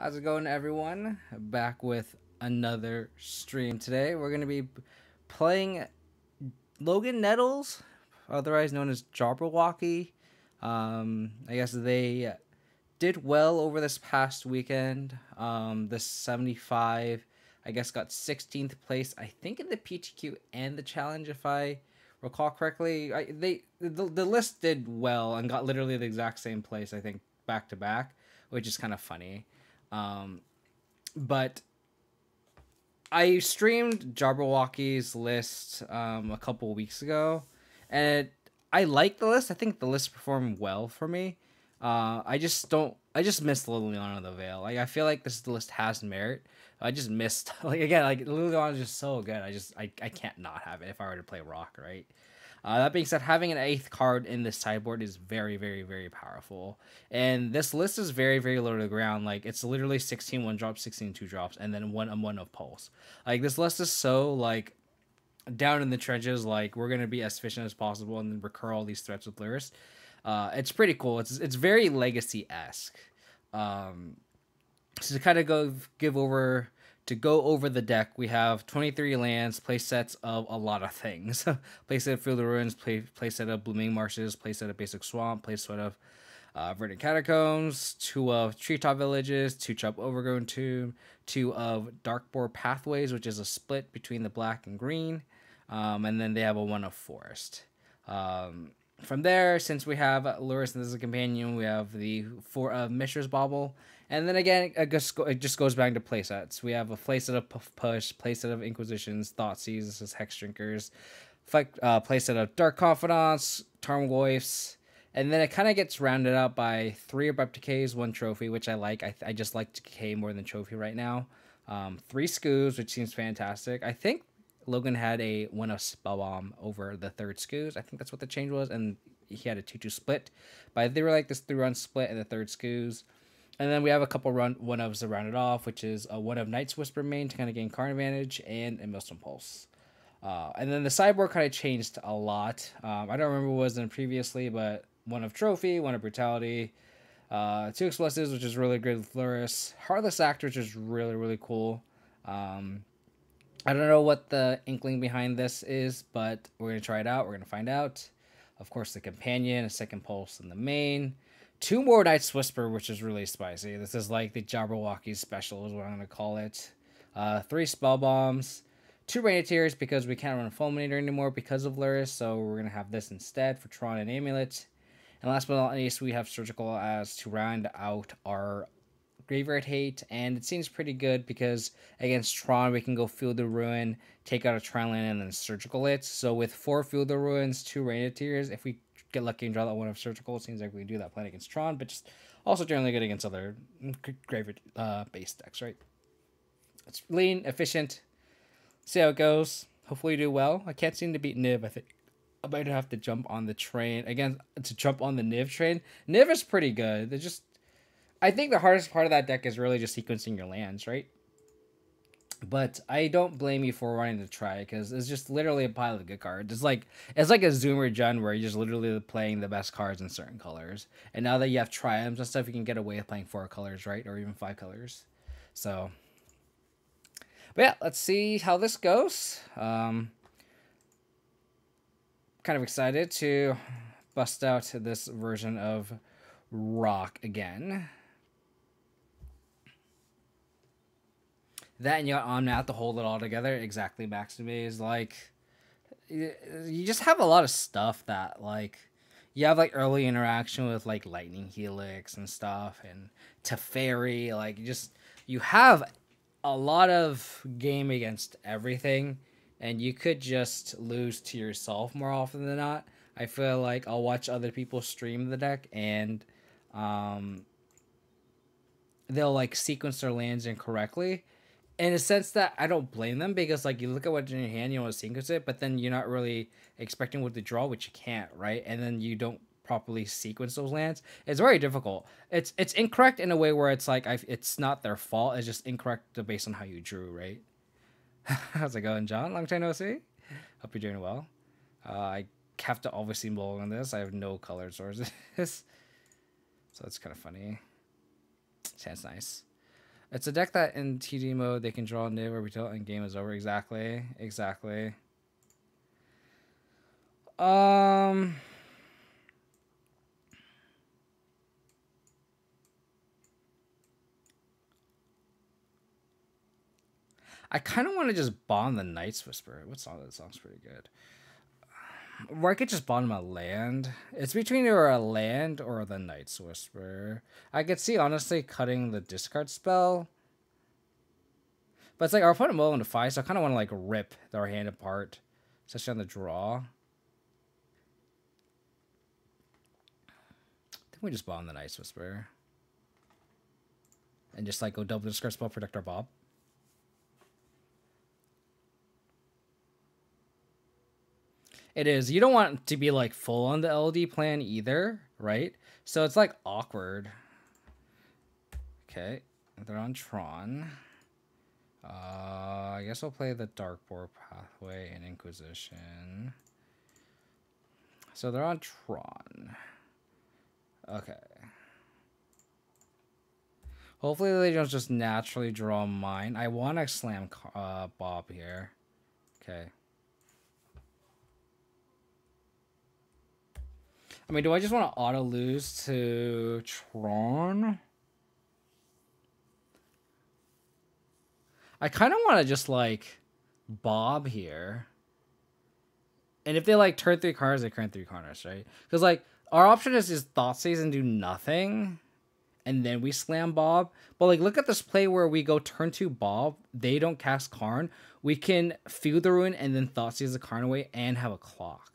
How's it going, everyone? Back with another stream. Today we're going to be playing Logan Nettles, otherwise known as Jabberwocky. I guess they did well over this past weekend. The 75, I guess, got 16th place, I think, in the PTQ and the challenge, if I recall correctly. The list did well and got literally the exact same place, I think, back to back, which is kind of funny. But I streamed Jabberwocky's list a couple weeks ago, and I like the list. I think the list performed well for me. I just miss Liliana the Veil. Like, I feel like this list has merit. I just missed, like, again, like, Liliana is just so good. I can't not have it if I were to play Rock, right? That being said, having an 8th card in this sideboard is very, very, very powerful. And this list is very, very low to the ground. Like, it's literally 16 1-drops, 16 2-drops, and then one of Pulse. Like, this list is so, like, down in the trenches. Like, we're going to be as efficient as possible and then recur all these threats with Lurrus. It's pretty cool. It's very Legacy-esque. So to kind of go over the deck, we have 23 lands, play sets of a lot of things. Play set of Field of Ruins, play set of Blooming Marshes, play set of Basic Swamp, play set of Verdant Catacombs, 2 of Treetop Villages, 2 Chop Overgrown Tomb, 2 of Darkboar Pathways, which is a split between the black and green, and then they have a 1 of Forest. From there, since we have Lurrus as a companion, we have the 4 of Mishra's Bauble. And then again, it just goes back to playsets. We have a playset of Push, playset of Inquisitions, Thoughtseize, Hex Drinkers, playset of Dark Confidants, Tarmogoyfs. And then it kind of gets rounded out by 3 Abrupt Decays, 1 Trophy, which I like. I just like Decay more than Trophy right now. 3 Scoos, which seems fantastic. I think Logan had a 1 of Spellbomb over the 3rd Scoos. I think that's what the change was. And he had a 2-2 split. But they were like this 3-run split in the 3rd Scoos. And then we have a couple 1-ofs to round it off, which is a 1 of Knight's Whisper main to kind of gain card advantage, and a Millstone Pulse. And then the sideboard kind of changed a lot. I don't remember what was in previously, but 1 of Trophy, 1 of Brutality, 2 Explosives, which is really good with Lurrus, Heartless Actor, which is really, really cool. I don't know what the inkling behind this is, but we're going to try it out. We're going to find out. Of course, the companion, a second Pulse in the main. 2 more Knight's Whisper, which is really spicy. This is like the Jabberwocky special is what I'm going to call it. 3 Spell Bombs, 2 Rainatiers, because we can't run a Fulminator anymore because of Lurrus, so we're going to have this instead for Tron and Amulet. And last but not least, we have Surgical as to round out our Graveyard Hate, and it seems pretty good because against Tron, we can go Field of Ruin, take out a Tron land, and then Surgical it. So with 4 Field of Ruins, 2 Rainatiers, if we get lucky and draw that 1 of Surgical, it seems like we can do that plan against Tron, but just also generally good against other graveyard based decks, right? It's lean, efficient. See how it goes. Hopefully you do well. I can't seem to beat Niv. I think I might have to jump on the train again to jump on the Niv train. Niv is pretty good. They just, I think the hardest part of that deck is really just sequencing your lands, right? But I don't blame you for wanting to try, because it's just literally a pile of good cards. It's like a Zoomer Jun where you're just literally playing the best cards in certain colors. And now that you have triumphs and stuff, you can get away with playing 4 colors, right? Or even 5 colors. So, but yeah, let's see how this goes. Kind of excited to bust out this version of Rock again. That and you got Omnath to hold it all together. Exactly, Max to me is like, you just have a lot of stuff that, like, you have like early interaction with like Lightning Helix and stuff, and Teferi. Like, you have a lot of game against everything, and you could just lose to yourself more often than not. I feel like I'll watch other people stream the deck, and they'll like sequence their lands incorrectly. In a sense that I don't blame them, because like, you look at what's in your hand, you want to sequence it, but then you're not really expecting what to draw, which you can't, right? And then you don't properly sequence those lands. It's very difficult. It's incorrect in a way where it's like, it's not their fault. It's just incorrect based on how you drew, right? How's it going, John? Long time no see. Hope you're doing well. I have to obviously mull on this. I have no colored sources, so that's kind of funny. Sounds nice. It's a deck that in TD mode they can draw a nib or be tilt and game is over. Exactly. Exactly. I kind of want to just bond the Night's Whisper. What song? That song's pretty good. Or I could just bond my land. It's between either a land or the Night's Whisper. I could see, honestly, cutting the discard spell. But it's like our opponent will into five, so I kind of want to like rip our hand apart. Especially on the draw. I think we just bond the Night's Whisper. And just like go double the discard spell, protect our Bob. It is. You don't want to be like full on the LD plan either, right? So it's like awkward. Okay, they're on Tron. I guess we'll play the Darkboard Pathway and Inquisition. So they're on Tron. Okay. Hopefully they don't just naturally draw mine. I want to slam Bob here. Okay. I mean, do I just want to auto-lose to Tron? I kind of want to just, like, Bob here. And if they, like, turn three cards, they turn three corners, right? Because, like, our option is just Thoughtseize and do nothing. And then we slam Bob. But, like, look at this play where we go turn two Bob. They don't cast Karn. We can Field the Ruin and then Thoughtseize the Karn away and have a clock.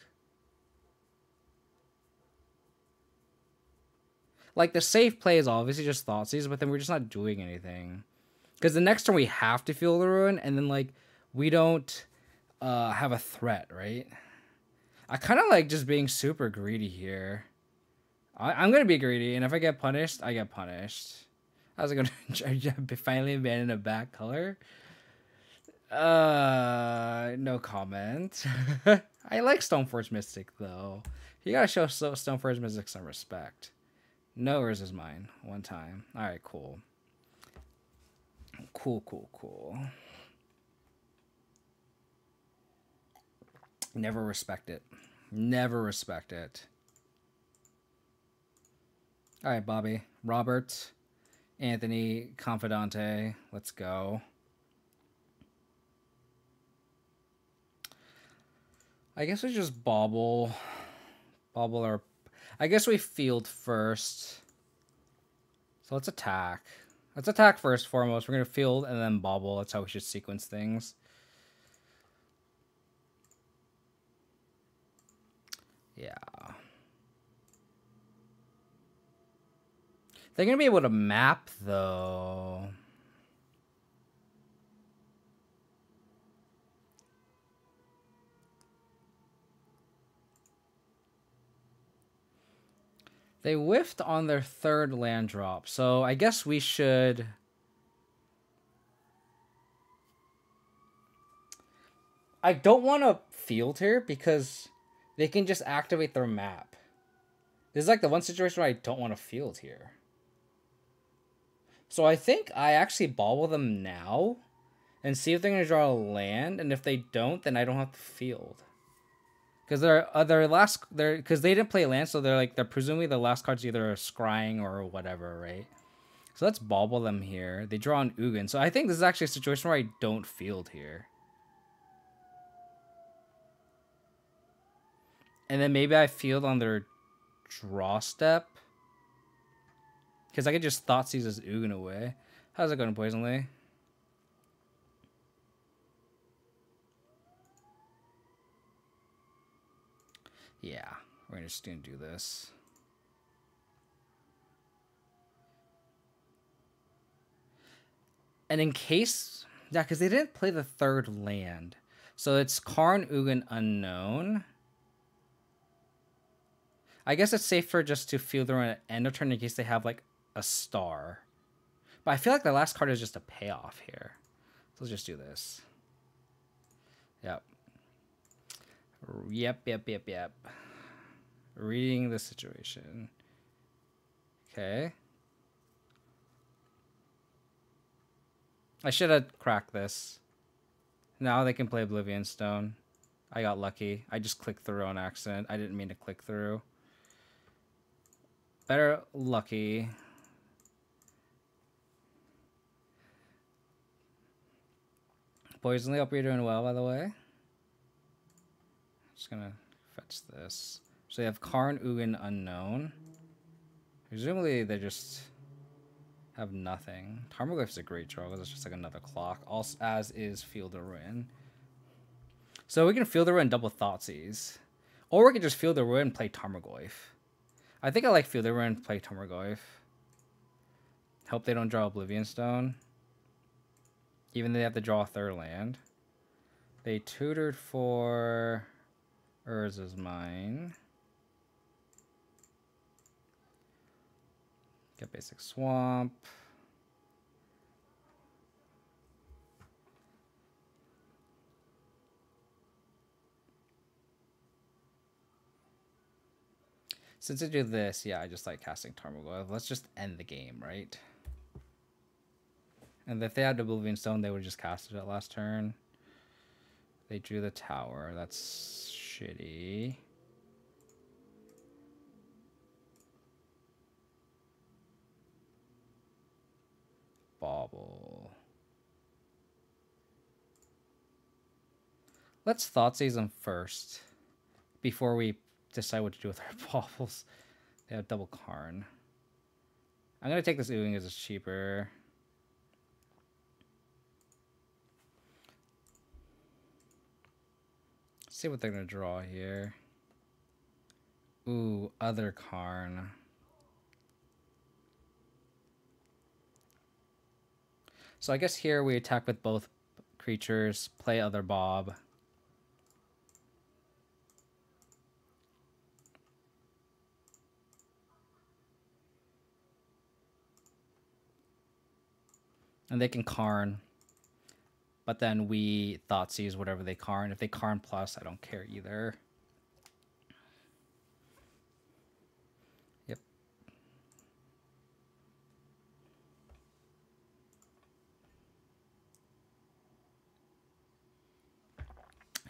Like, the safe play is obviously just Thoughtseize, but then we're just not doing anything. Because the next turn we have to Field the Ruin, and then, like, we don't have a threat, right? I kind of like just being super greedy here. I'm going to be greedy, and if I get punished, I get punished. How's it going to finally abandon a back color? No comment. I like Stoneforge Mystic, though. You got to show Stoneforge Mystic some respect. No, hers is mine. One time. All right, cool. Cool, cool, cool. Never respect it. Never respect it. All right, Bobby. Robert. Anthony. Confidante. Let's go. I guess we just bobble. Bobble our... I guess we field first. So let's attack. Let's attack first, foremost. We're going to field and then bobble. That's how we should sequence things. Yeah. They're going to be able to map, though. They whiffed on their third land drop, so I guess we should... I don't want to field here because they can just activate their map. This is like the one situation where I don't want to field here. So I think I actually bobble them now and see if they're going to draw a land, and if they don't, then I don't have to field. Because they didn't play land, so they're like presumably the last card's either scrying or whatever, right? So let's bobble them here. They draw an Ugin, so I think this is actually a situation where I don't field here. And then maybe I field on their draw step, because I could just Thoughtseize this Ugin away. How's it going, Poisonly? Yeah, we're just going to do this. And in case... Yeah, because they didn't play the third land. So it's Karn, Ugin, Unknown. I guess it's safer just to field their own end of turn in case they have, like, a star. But I feel like the last card is just a payoff here. So let's just do this. Yep. Yep. Reading the situation. Okay. I should have cracked this. Now they can play Oblivion Stone. I got lucky. I just clicked through on accident. I didn't mean to click through. Better lucky. Boys, I hope you're doing well, by the way. I'm just gonna fetch this. So they have Karn, Ugin, Unknown. Presumably they just have nothing. Tarmogoyf's a great draw because it's just like another clock. Also, as is Field of Ruin. So we can Field of Ruin double Thoughtseize. Or we can just Field of Ruin and play Tarmogoyf. I think I like Field of Ruin and play Tarmogoyf. Hope they don't draw Oblivion Stone. Even though they have to draw a third land. They tutored for Urza's Mine. Get basic Swamp. Since I do this, yeah, I just like casting Tarmogoyf. Let's just end the game, right? And if they had Oblivion Stone, they would just cast it at last turn. They drew the tower. That's shitty. Bobble. Let's Thoughtseize them first before we decide what to do with our baubles. They have double Karn. I'm going to take this Ugin because it's cheaper. Let's see what they're going to draw here. Ooh, other Karn. So I guess here we attack with both creatures, play other Bob. And they can Karn, but then we Thoughtseize whatever they Karn. If they Karn plus, I don't care either.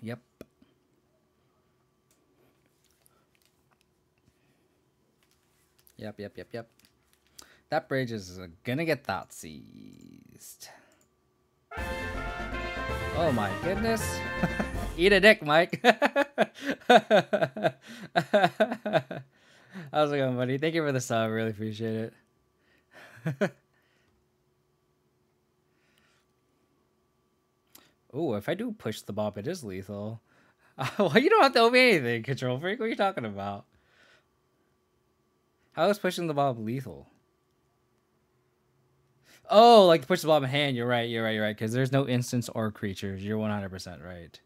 Yep. Yep. Yep. That bridge is gonna get Thoughtseized. Oh my goodness. Eat a dick, Mike. How's it going, buddy? Thank you for the sub. Really appreciate it. Ooh, if I do push the Bob, it is lethal. Well, you don't have to owe me anything, Control Freak. What are you talking about? How is pushing the Bob lethal? Oh, like to push the Bob in hand. You're right. Because there's no instants or creatures. You're 100% right.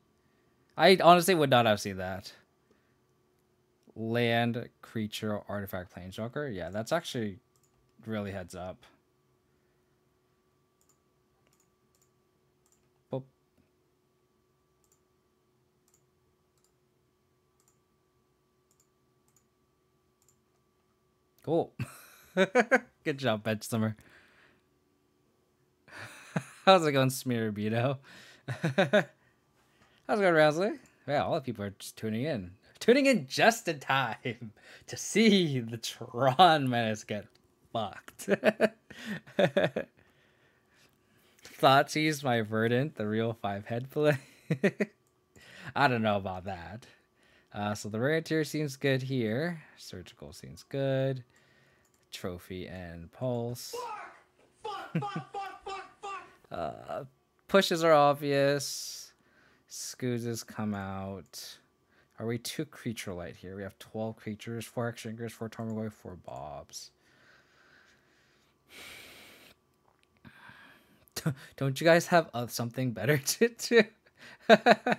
I honestly would not have seen that. Land, creature, artifact, planeswalker. Yeah, that's actually really heads up. Boop. Cool. Good job, Bench Summer. How's it going, Smearbeedo? How's it going, Rousley? Yeah, all the people are just tuning in. Tuning in just in time to see the Tron Menace get fucked. Thoughtseize my Verdant, the real 5-head play. I don't know about that. So the rare tier seems good here. Surgical seems good. Trophy and Pulse. Pushes are obvious. Scoozes come out. Are we too creature light here? We have 12 creatures, 4 Hextrinkers, 4 Tarmogoyf, 4 Bobs. Don't you guys have something better to do? I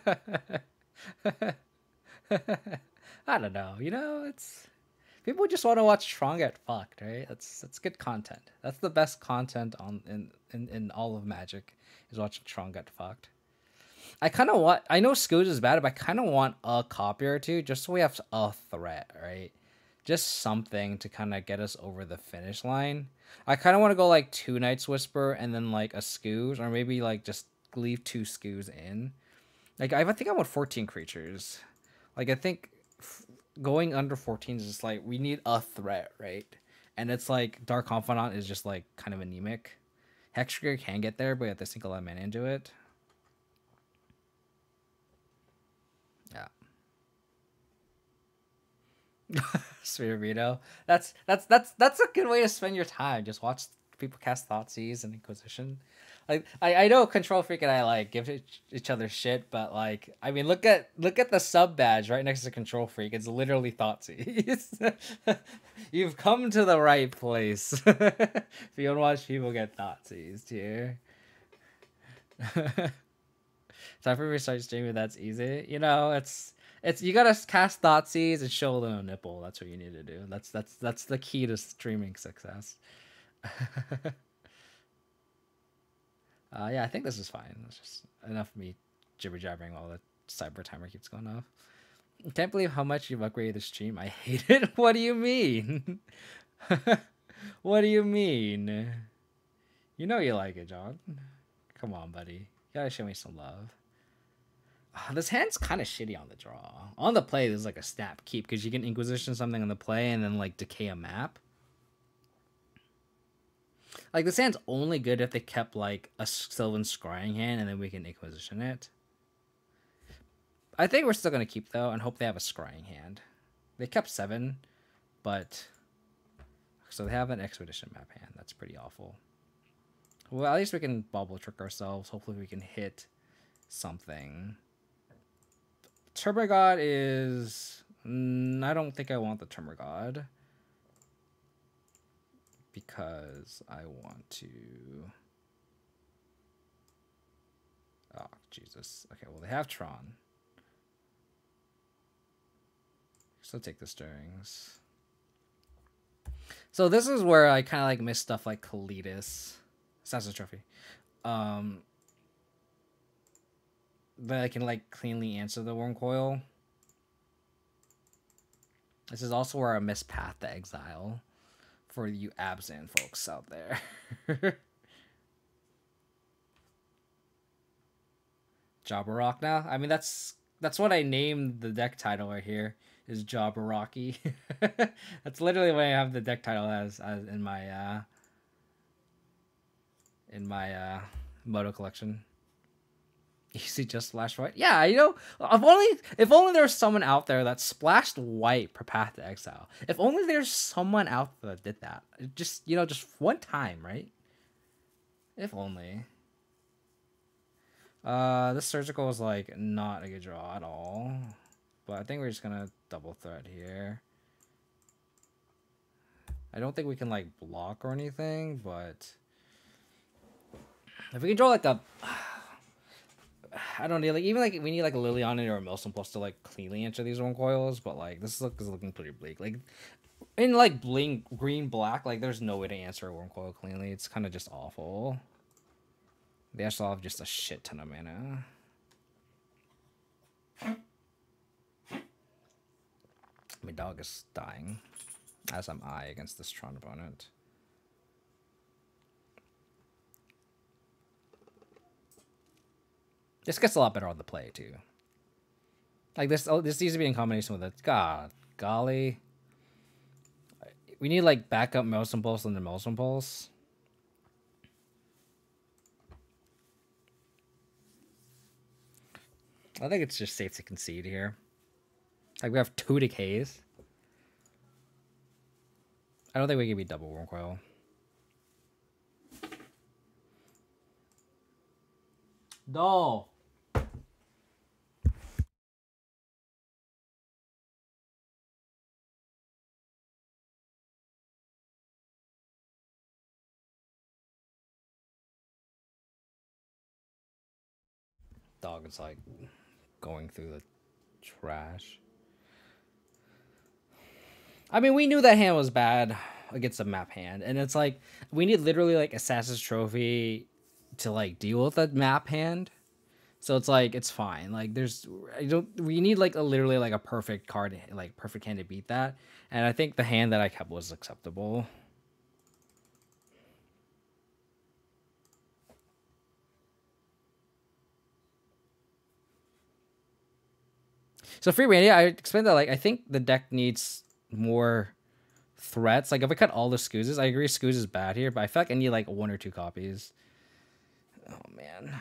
don't know. You know, it's people just want to watch Tron get fucked, right? That's good content. That's the best content on in all of Magic is watching Tron get fucked. I know Scooge is bad, but I kind of want a copy or two just so we have a threat, right? Just something to kind of get us over the finish line. I kind of want to go like two Night's Whisper and then like a Skoos, or maybe like just leave two Skoos in. Like I think I want 14 creatures. Like I think going under 14 is just like we need a threat, right? And it's like Dark Confidant is just like kind of anemic. Hextrigger can get there, but you have to sink a lot of mana into it. Yeah. Sphere Veto. That's a good way to spend your time. Just watch people cast Thoughtseize and Inquisition. Like I know Control Freak and I like give each other shit, but like I mean look at the sub badge right next to Control Freak. It's literally Thoughtseize. You've come to the right place. If you don't watch people get Thoughtseized here. Time for me to start streaming. That's easy. You know, it's you gotta cast Thoughtseize and show them a nipple. That's what you need to do. That's the key to streaming success. Yeah, I think this is fine. It's just enough of me jibber jabbering while the cyber timer keeps going off. I can't believe how much you've upgraded the stream. I hate it. What do you mean? What do you mean? You know you like it, John. Come on, buddy. You gotta show me some love. This hand's kind of shitty on the draw. On the play, there's like a snap keep because you can Inquisition something on the play and then like decay a map. Like this hand's only good if they kept like a Sylvan Scrying hand and then we can Inquisition it. I think we're still gonna keep though and hope they have a Scrying hand. They kept 7, but so they have an Expedition map hand. That's pretty awful. Well, at least we can bubble trick ourselves. Hopefully we can hit something. Termagod is... I don't think I want the Termagod. Because I want to... Oh, Jesus. Okay, well, they have Tron. So take the Stirrings. So this is where I kind of, like, miss stuff like Kalidas. Assassin's Trophy. But I can, like, cleanly answer the Worm Coil. This is also where I miss Path to Exile. For you Abzan folks out there. Jabberwock now? I mean, that's what I named the deck title right here, is Jabberwocky. That's literally what I have the deck title as in my Moto collection. Easy, just Splash White. Yeah, you know, if only there was someone out there that splashed white per Path to Exile. If only there's someone out there that did that. Just, you know, just one time, right? If only. This Surgical is, like, not a good draw at all. But I think we're just gonna double threat here. I don't think we can, like, block or anything, but... If we can draw, like, a... I don't know, like, even, like, we need, like, a Liliana or a Milsom Plus to, like, cleanly answer these Worm Coils, but, like, this look is looking pretty bleak. Like, in, like, green-black, like, there's no way to answer a Worm Coil cleanly. It's kind of just awful. They actually have just a shit ton of mana. My dog is dying, as am I against this Tron opponent. This gets a lot better on the play, too. Like, this needs to be in combination with it. God, golly. We need, like, backup Milsom Pulse and the Milsom Pulse. I think it's just safe to concede here. Like, we have 2 decays. I don't think we can be double Worm Coil. No. Dog is like going through the trash. I mean, we knew that hand was bad against a map hand, and it's like we need literally like Assassin's Trophy to like deal with a map hand. So it's like it's fine. Like there's we need like a literally like a perfect card, like perfect hand to beat that. And I think the hand that I kept was acceptable. So free mania, I explained that, like, I think the deck needs more threats. Like, if I cut all the Scoozes, I agree Scooz is bad here, but I feel like I need, like, one or two copies. Oh, man.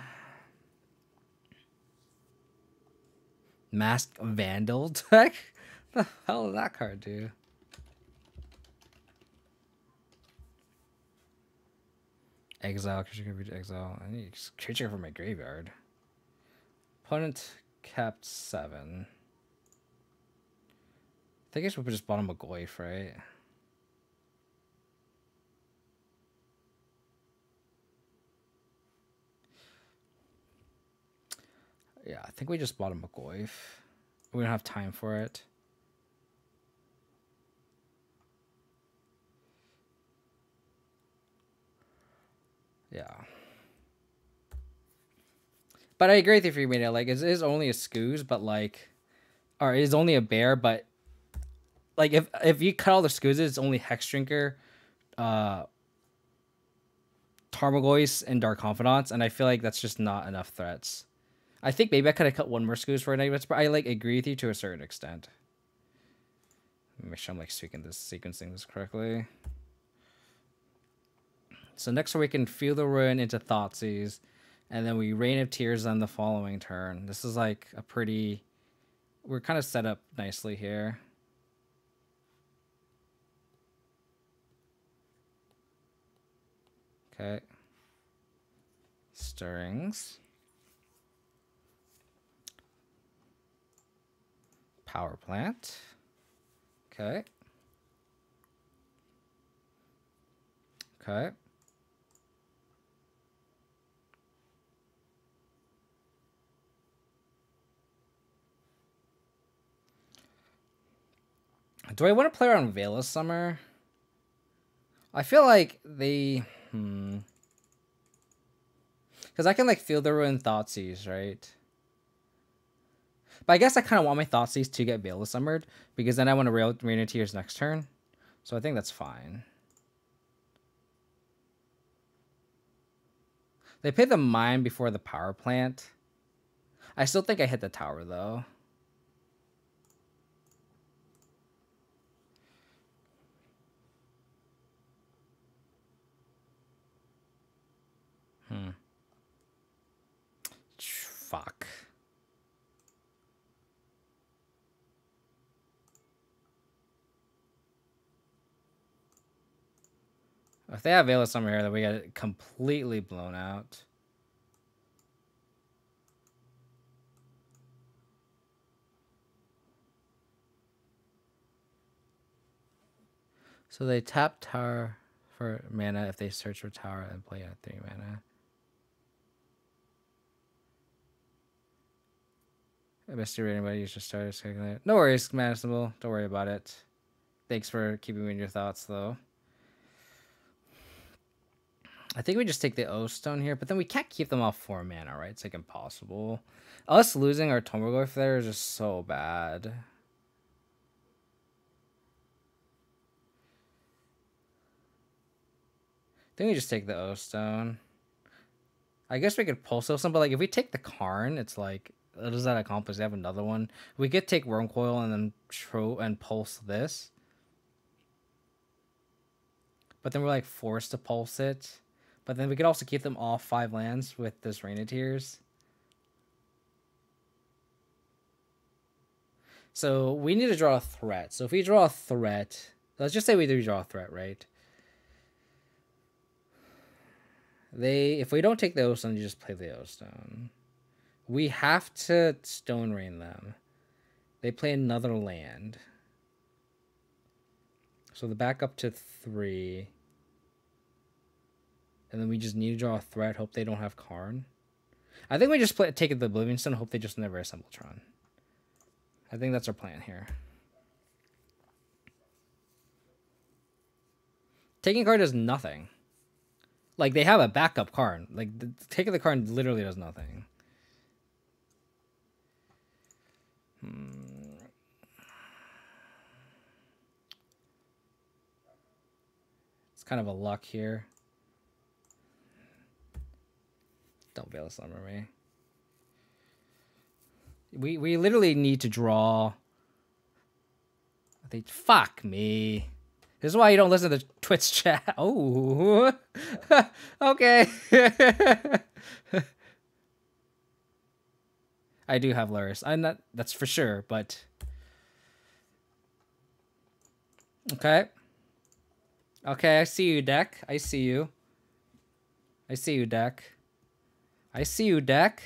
Masked Vandal deck? What the hell did that card do? Exile, creature can exile. I need a creature from my graveyard. Opponent capped 7. I think I should just bottom Magoyf, right? Yeah, I think we just bought a Magoyf. We don't have time for it. Yeah. But I agree with you, Free Mania. Like, it is only a Scooz, but like... Or it is only a bear, but... Like, if you cut all the Scoozes, it's only Hex Drinker, Tarmogoyf, and Dark Confidants, and I feel like that's just not enough threats. I think maybe I could have cut one more Scooz for a negative, but I, like, agree with you to a certain extent. Make sure I'm, like, sequencing this correctly. So next we can Feel the Ruin into Thoughtseize, and then we Rain of Tears on the following turn. This is, like, a pretty... We're kind of set up nicely here. Okay. Stirrings. Power Plant. Okay. Okay. Do I want to play around Veil of Summer? I feel like they... Because I can, like, Feel the Ruin Thoughtseize, right? But I guess I kind of want my Thoughtseize to get Veil of Summered, because then I want to Rain of Tears next turn. So I think that's fine. They played the Mine before the Power Plant. I still think I hit the tower, though. Fuck. If they have Veil of Summer here, then we get it completely blown out. So they tap tower for mana if they search for tower and play a 3 mana. I missed you, anybody. You should start. No worries, manageable. Don't worry about it. Thanks for keeping me in your thoughts, though. I think we just take the O Stone here, but then we can't keep them off 4 mana, right? It's like impossible. Us losing our Tarmogoyf there is just so bad. I think we just take the O Stone. I guess we could Pulse O Stone, but like if we take the Karn, it's like. What does that accomplish? They have another one. We could take Wyrmcoil and then pulse this. But then we're like forced to pulse it. But then we could also keep them all 5 lands with this Rain of Tears. So we need to draw a threat. So if we draw a threat, let's just say we do draw a threat, right? If we don't take the O Stone, you just play the O Stone. We have to Stone Rain them. They play another land. So they're back up to 3. And then we just need to draw a threat. Hope they don't have Karn. I think we just take the Oblivion Stone. Hope they just never assemble Tron. I think that's our plan here. Taking Karn does nothing. Like, they have a backup Karn. Like, taking the Karn literally does nothing. It's kind of a luck here. Don't Veil of Summer me. We literally need to draw. I think, fuck me. This is why you don't listen to the Twitch chat. Oh, okay. I do have Luris. I'm not. That's for sure. But okay, okay. I see you, deck. I see you. I see you, deck. I see you, deck.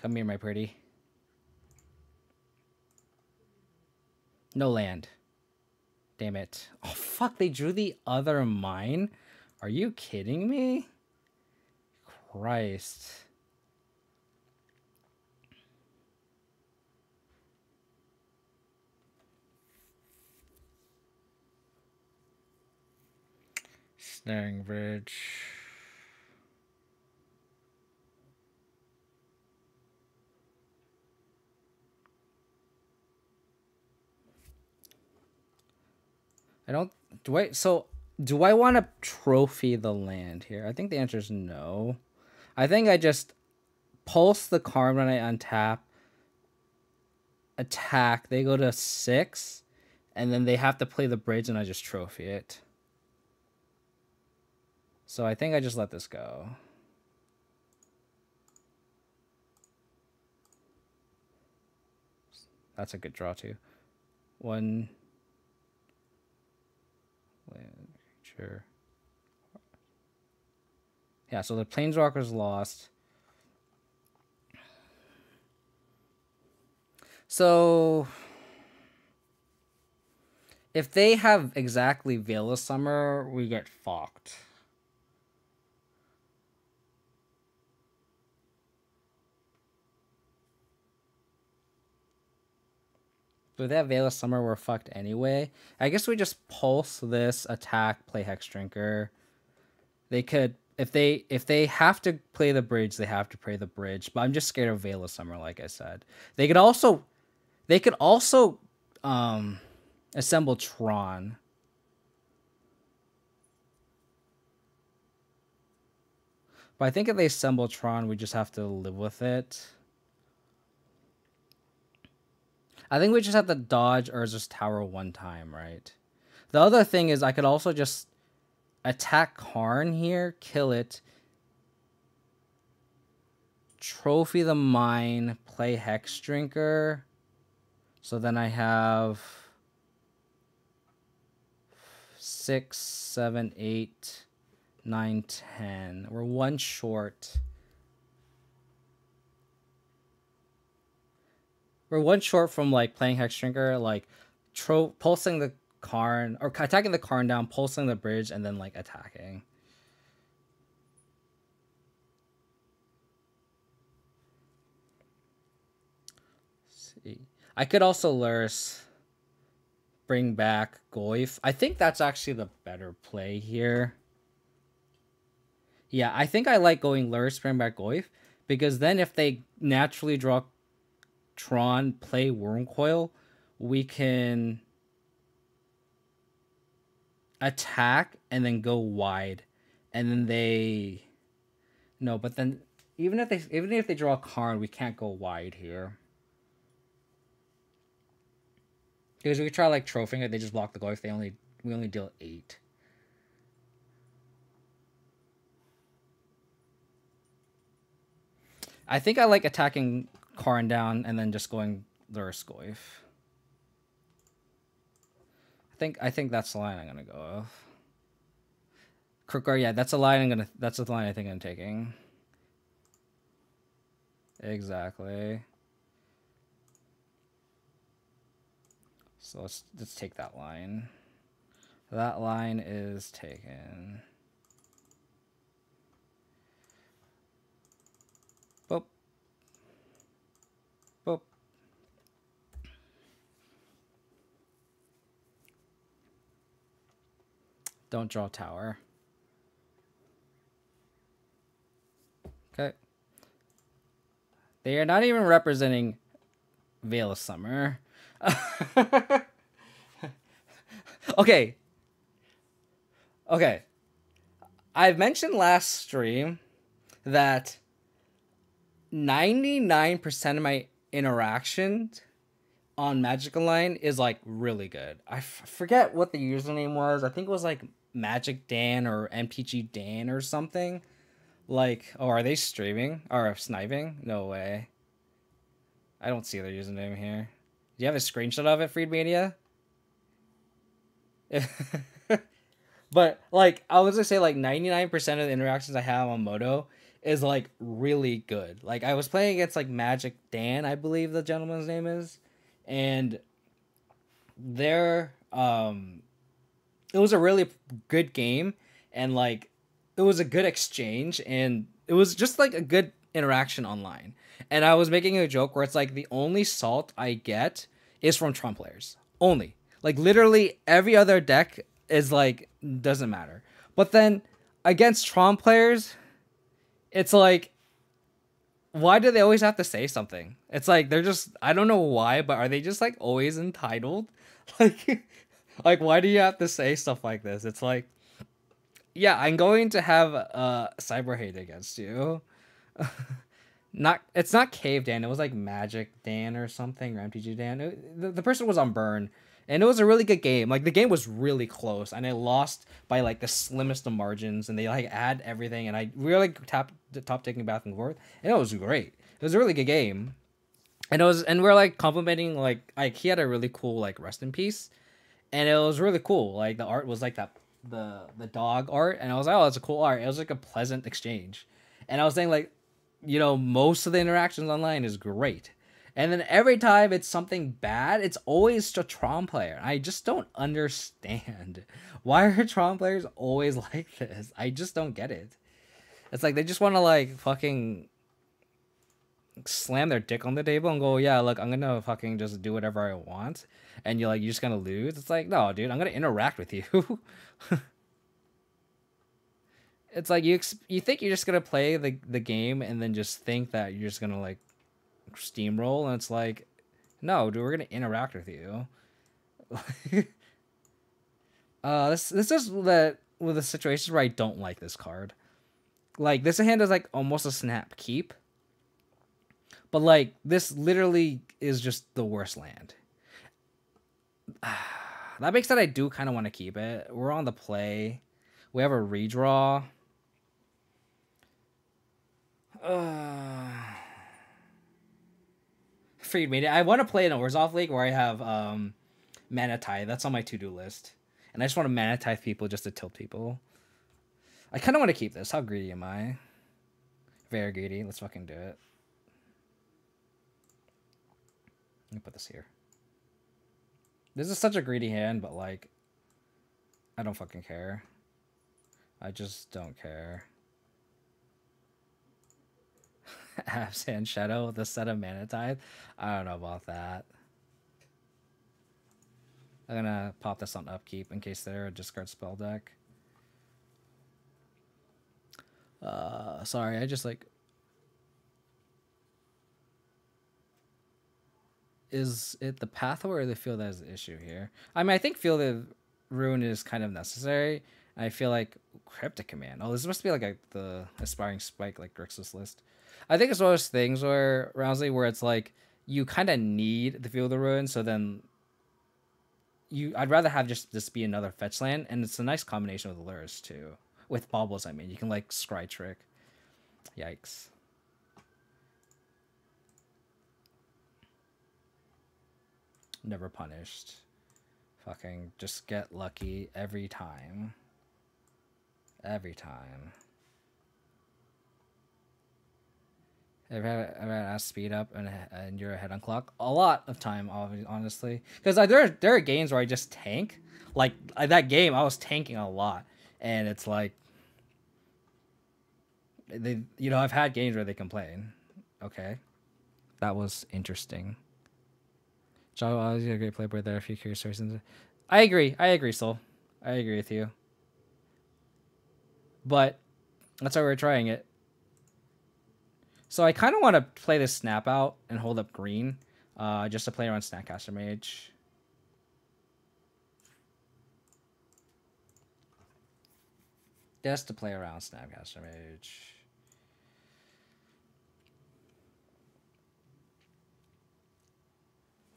Come here, my pretty. No land. Damn it. Oh, fuck. They drew the other mine? Are you kidding me? Christ. Snaring Bridge. I don't, do I want to trophy the land here? I think the answer is no. I think I just pulse the card when I untap, attack, they go to 6, and then they have to play the bridge and I just trophy it. So I think I just let this go. That's a good draw too. One. Sure. Yeah, so the Planeswalker's lost. So if they have exactly Veil of Summer, we get fucked. With that Veil of Summer, we're fucked anyway. I guess we just pulse this, attack, play Hex Drinker. They could, if they have to play the bridge, they have to play the bridge. But I'm just scared of Veil of Summer, like I said. They could also assemble Tron. But I think if they assemble Tron, we just have to live with it. I think we just have to dodge Urza's Tower one time, right? The other thing is I could also just attack Karn here, kill it, trophy the mine, play Hex Drinker. So then I have 6, 7, 8, 9, 10. We're one short. We're one short from like playing Hex Drinker, like pulsing the Karn, or attacking the Karn down, pulsing the bridge, and then like attacking. Let's see, I could also Lurrus, bring back Goyf. I think that's actually the better play here. Yeah, I think I like going Lurrus, bring back Goyf, because then if they naturally draw Tron, play Worm Coil, we can attack and then go wide, and then they no. But then even if they draw Karn, we can't go wide here because we could try like trophying it. They just block the Goyf. We only deal 8. I think I like attacking Karn down and then just going Lurrus Goyf. I think that's the line I'm gonna go with. Krukar, yeah, that's the line I think I'm taking. Exactly. So let's take that line. That line is taken. Don't draw tower. Okay. They are not even representing Veil of Summer. Okay. Okay. I've mentioned last stream that 99% of my interactions on Magic Online is like really good. I forget what the username was. I think it was like Magic Dan or MPG Dan or something. Like, oh, are they streaming or sniping? No way. I don't see their username here. Do you have a screenshot of it, Freedmania? But like, I was gonna say like 99% of the interactions I have on Moto is like really good. Like, I was playing against like Magic Dan, I believe the gentleman's name is, and their it was a really good game, and like it was a good exchange, and it was just like a good interaction online. And I was making a joke where it's like the only salt I get is from Tron players only. Like literally every other deck is like, doesn't matter. But then against Tron players, it's like, why do they always have to say something? It's like, they're just, I don't know why, but are they just like always entitled? Like why do you have to say stuff like this? It's like, yeah, I'm going to have cyber hate against you. It's not Cave Dan. It was like Magic Dan or something, or MTG Dan. The person was on Burn, and it was a really good game. Like the game was really close, and I lost by like the slimmest of margins. And they like add everything, and we were like top taking back and forth, and it was great. It was a really good game, and we're like complimenting like he had a really cool like rest in peace, and it was really cool. Like the art was like that the dog art, and I was like, oh, that's a cool art. It was like a pleasant exchange, and I was saying like, you know, most of the interactions online is great. And then every time it's something bad, it's always a Tron player. I just don't understand. Why are Tron players always like this? I just don't get it. It's like they just want to like fucking slam their dick on the table and go, yeah, look, I'm going to fucking just do whatever I want. And you're like, you're just going to lose. It's like, no, dude, I'm going to interact with you. It's like you think you're just going to play the game and then just think that you're just going to like steamroll, and it's like, no, dude, we're going to interact with you. This is one of the situations where I don't like this card. Like, this hand is like almost a snap keep. But like, this literally is just the worst land. That makes sense. I do kind of want to keep it. We're on the play. We have a redraw. Freed me. I want to play in a Orzhov League where I have Mana Tithe. That's on my to-do list. And I just want to Mana Tithe people just to tilt people. I kind of want to keep this. How greedy am I? Very greedy. Let's fucking do it. Let me put this here. This is such a greedy hand, but like, I don't fucking care. I just don't care. Abs and Shadow with a set of Mana Tithe. I don't know about that. I'm gonna pop this on upkeep in case they're a discard spell deck. Sorry, I just like... Is it the path or the field that is the issue here? I mean, I think Field of Ruin is kind of necessary. I feel like Cryptic Command. Oh, this must be like the Aspiring Spike, like Grixis list. I think it's one of those things where, Rousey, where it's like you kind of need the Field of the Ruin, so then I'd rather have just this be another fetch land, and it's a nice combination with Lures too. With Baubles, I mean, you can like Scry Trick. Yikes. Never punished. Fucking just get lucky every time. Every time. Ever had to speed up and you're ahead on clock? A lot of time, honestly. Because there are games where I just tank. Like, that game, I was tanking a lot. And it's like... you know, I've had games where they complain. Okay. That was interesting. John, always a great playboy there. A few curious reasons. I agree, Sol. I agree with you. But that's why we're trying it. So I kind of want to play this snap out and hold up green, just to play around Snapcaster Mage. That's the play around Snapcaster Mage.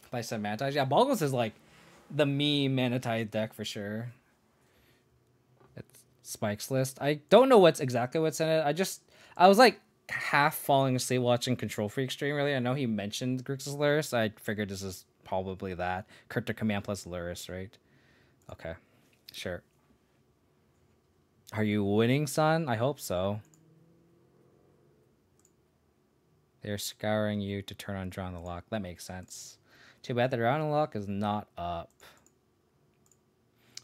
Play some Manti. Yeah, Boggles is like the meme Manti deck for sure. It's Spike's list. I don't know exactly what's in it. I was like half falling asleep watching Control Freak stream, really. I know he mentioned Grixis Lurrus. I figured this is probably that. Cryptic Command plus Lurrus, right? Okay. Sure. Are you winning, son? I hope so. They're scouring you to turn on Draw on the Lock. That makes sense. Too bad the Draw on the Lock is not up.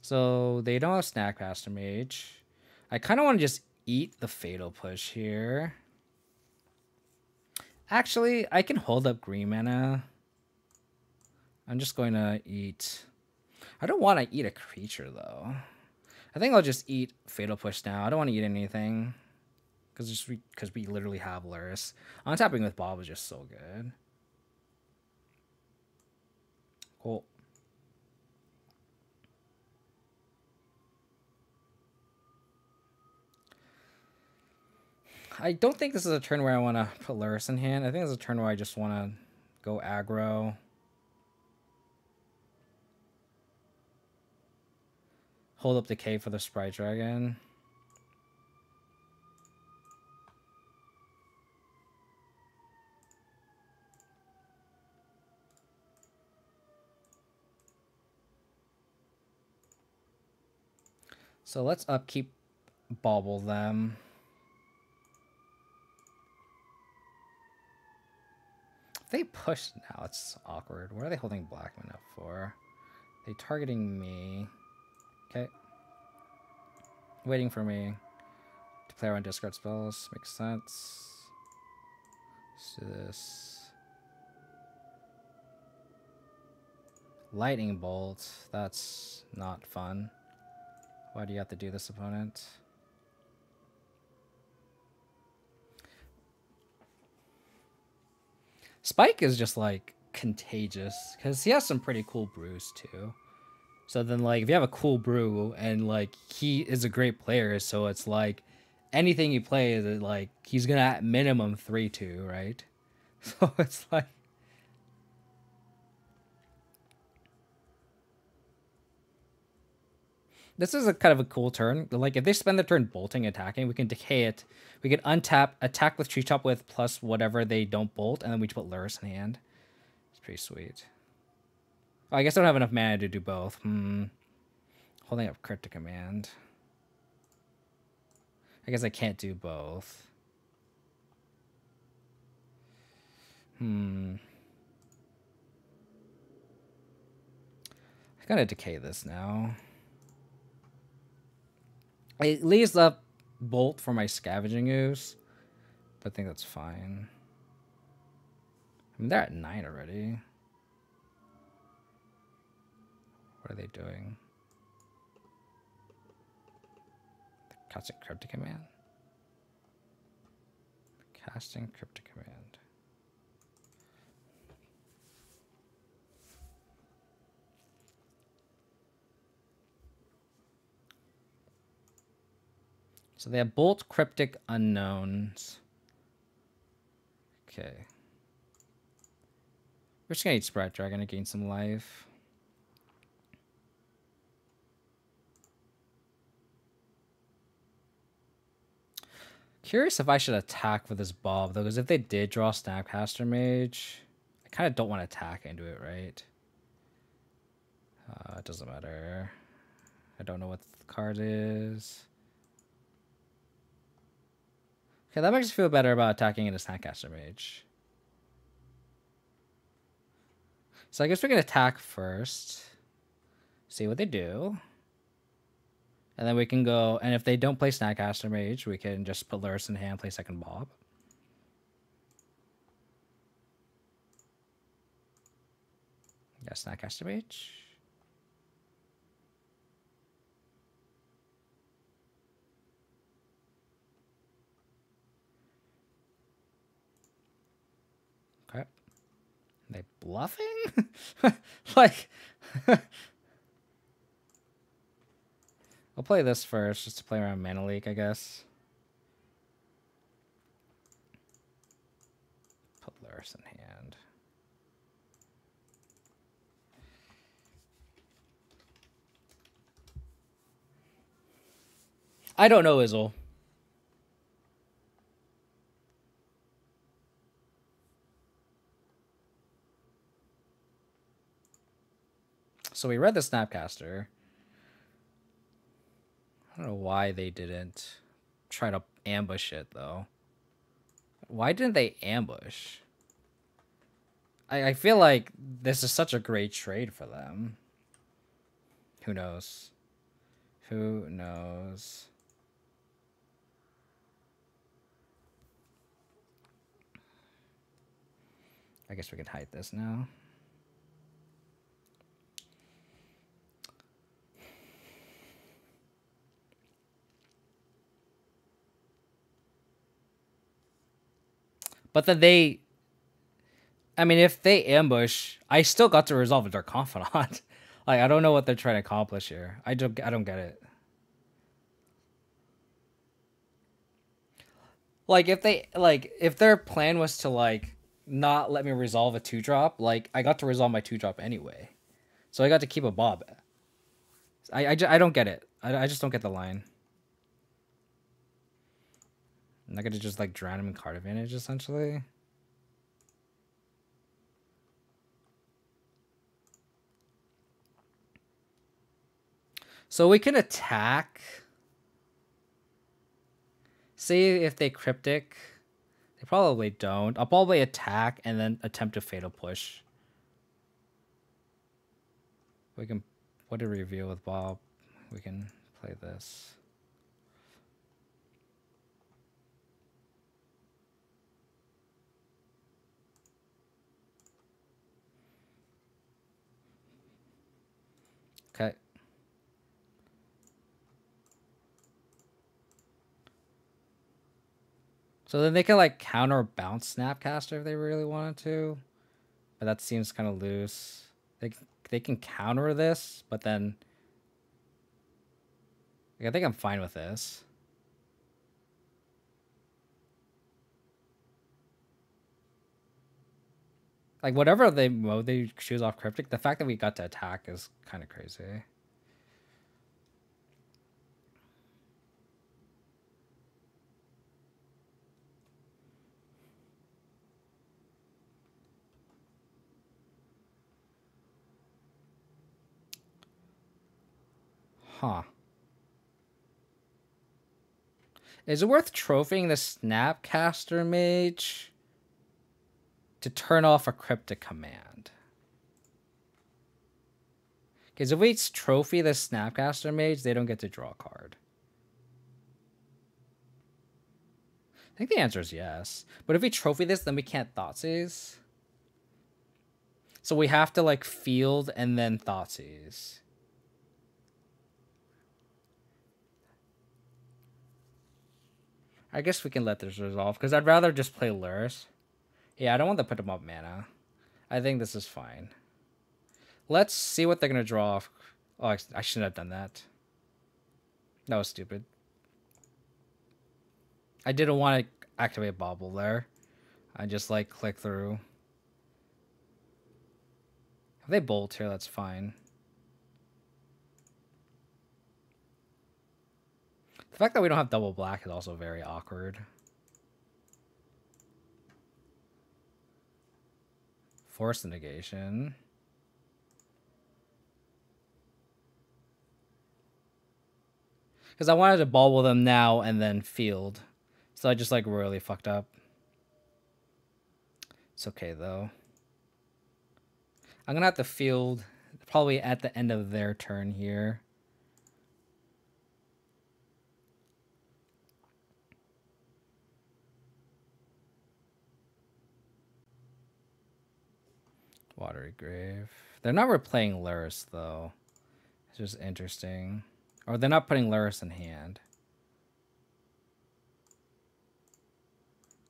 So they don't have Snapcaster Mage. I kind of want to just eat the Fatal Push here. Actually, I can hold up green mana. I'm just going to eat... I don't want to eat a creature, though. I think I'll just eat Fatal Push now. I don't want to eat anything. Because we literally have Lurrus. Untapping with Bob is just so good. Cool. I don't think this is a turn where I want to put Lurrus in hand. I think it's a turn where I just want to go aggro. Hold up the K for the Sprite Dragon. So let's upkeep Bobble them. If they push now, it's awkward. What are they holding Blackman up for? Are they targeting me? Okay. Waiting for me to play around discard spells. Makes sense. Let's do this. Lightning Bolt. That's not fun. Why do you have to do this, opponent? Spike is just like contagious because he has some pretty cool brews too. So then, like, if you have a cool brew and, like, he is a great player, so it's, like, anything you play is, like, he's going to at minimum 3-2, right? So it's, like... This is a kind of a cool turn. Like, if they spend the turn bolting, attacking, we can decay it. We can untap, attack with Treetop with plus whatever they don't bolt, and then we just put Lurrus in hand. It's pretty sweet. I guess I don't have enough mana to do both. Holding up Cryptic Command. I guess I can't do both. I gotta decay this now. It leaves up Bolt for my Scavenging Ooze. But I think that's fine. I mean, they're at 9 already. What are they doing? Casting Cryptic Command. Casting Cryptic Command. So they have Bolt, Cryptic, Unknowns. Okay. We're just gonna eat Sprite Dragon to gain some life. Curious if I should attack with this Bob, though, because if they did draw Snapcaster Mage, I kind of don't want to attack into it, right? It doesn't matter. I don't know what the card is. Okay, that makes me feel better about attacking into Snapcaster Mage. So I guess we can attack first. See what they do. And then we can go, and if they don't play Snapcaster Mage, we can just put Lurrus in hand, play second Bob. Yeah, Snapcaster Mage. Okay. Are they bluffing? Like... I'll play this first, just to play around Mana Leak, I guess. Put Luris in hand. I don't know, Izzle. So we read the Snapcaster. I don't know why they didn't try to ambush it, though. Why didn't they ambush? I feel like this is such a great trade for them. Who knows? Who knows? I guess we can hide this now. But then they, I mean, if they ambush, I still got to resolve their Confidant. Like, I don't know what they're trying to accomplish here. I don't get it. Like, if their plan was to, like, not let me resolve a 2-drop, like, I got to resolve my 2-drop anyway. So I got to keep a bob. I don't get it. I just don't get the line. I'm not going to just, like, drown him in card advantage, essentially. So we can attack. See if they Cryptic. They probably don't. I'll probably attack and then attempt a Fatal Push. We can... What did we reveal with Bob? We can play this. Okay. So then they could, like, counter bounce Snapcaster if they really wanted to. But that seems kind of loose. They can counter this, but then... Like, I think I'm fine with this. Like, whatever they mode they choose off Cryptic, the fact that we got to attack is kind of crazy. Huh. Is it worth trophying the Snapcaster Mage to turn off a Cryptic command? Because if we trophy the Snapcaster Mage, they don't get to draw a card. I think the answer is yes. But if we trophy this, then we can't Thoughtseize. So we have to, like, field and then Thoughtseize. I guess we can let this resolve, because I'd rather just play Luris. Yeah, I don't want to put them up mana. I think this is fine. Let's see what they're going to draw off. Oh, I shouldn't have done that. That was stupid. I didn't want to activate Bobble there. I just, like, click through. If they bolt here, that's fine. The fact that we don't have double black is also very awkward. Force the negation. Because I wanted to bobble them now and then field. So I just, like, really fucked up. It's okay, though. I'm going to have to field probably at the end of their turn here. Watery Grave. They're not replaying Luris, though. It's just interesting. Or they're not putting Luris in hand.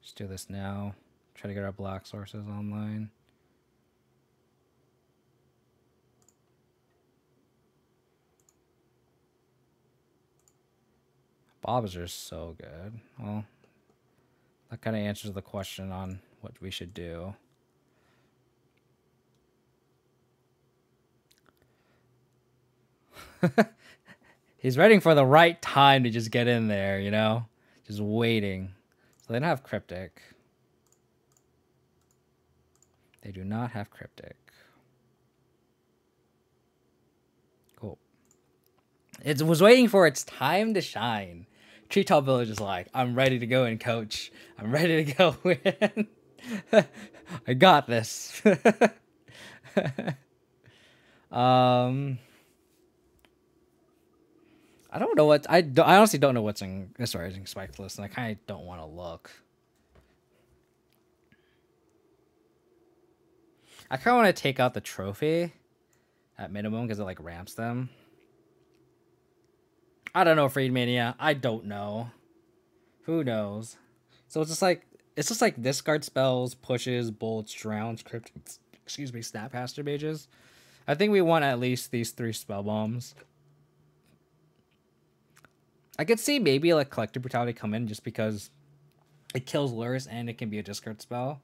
Let's do this now. Try to get our black sources online. Bobs are so good. Well, that kind of answers the question on what we should do. He's waiting for the right time to just get in there, you know? Just waiting. So they don't have cryptic. They do not have cryptic. Cool. It was waiting for its time to shine. Treetop Village is like, I'm ready to go in, coach. I'm ready to go in. I got this. I don't know what... I honestly don't know what's in... Sorry, it's in Spike's list, and I kind of don't want to look. I kind of want to take out the trophy at minimum, because it, like, ramps them. I don't know, Freedmania. I don't know. Who knows? So it's just like... It's just like discard spells, pushes, bolts, drowns, cryptids... Excuse me, Snapcaster mages. I think we want at least these 3 spell bombs. I could see maybe like Collective Brutality come in just because it kills lures and it can be a discard spell.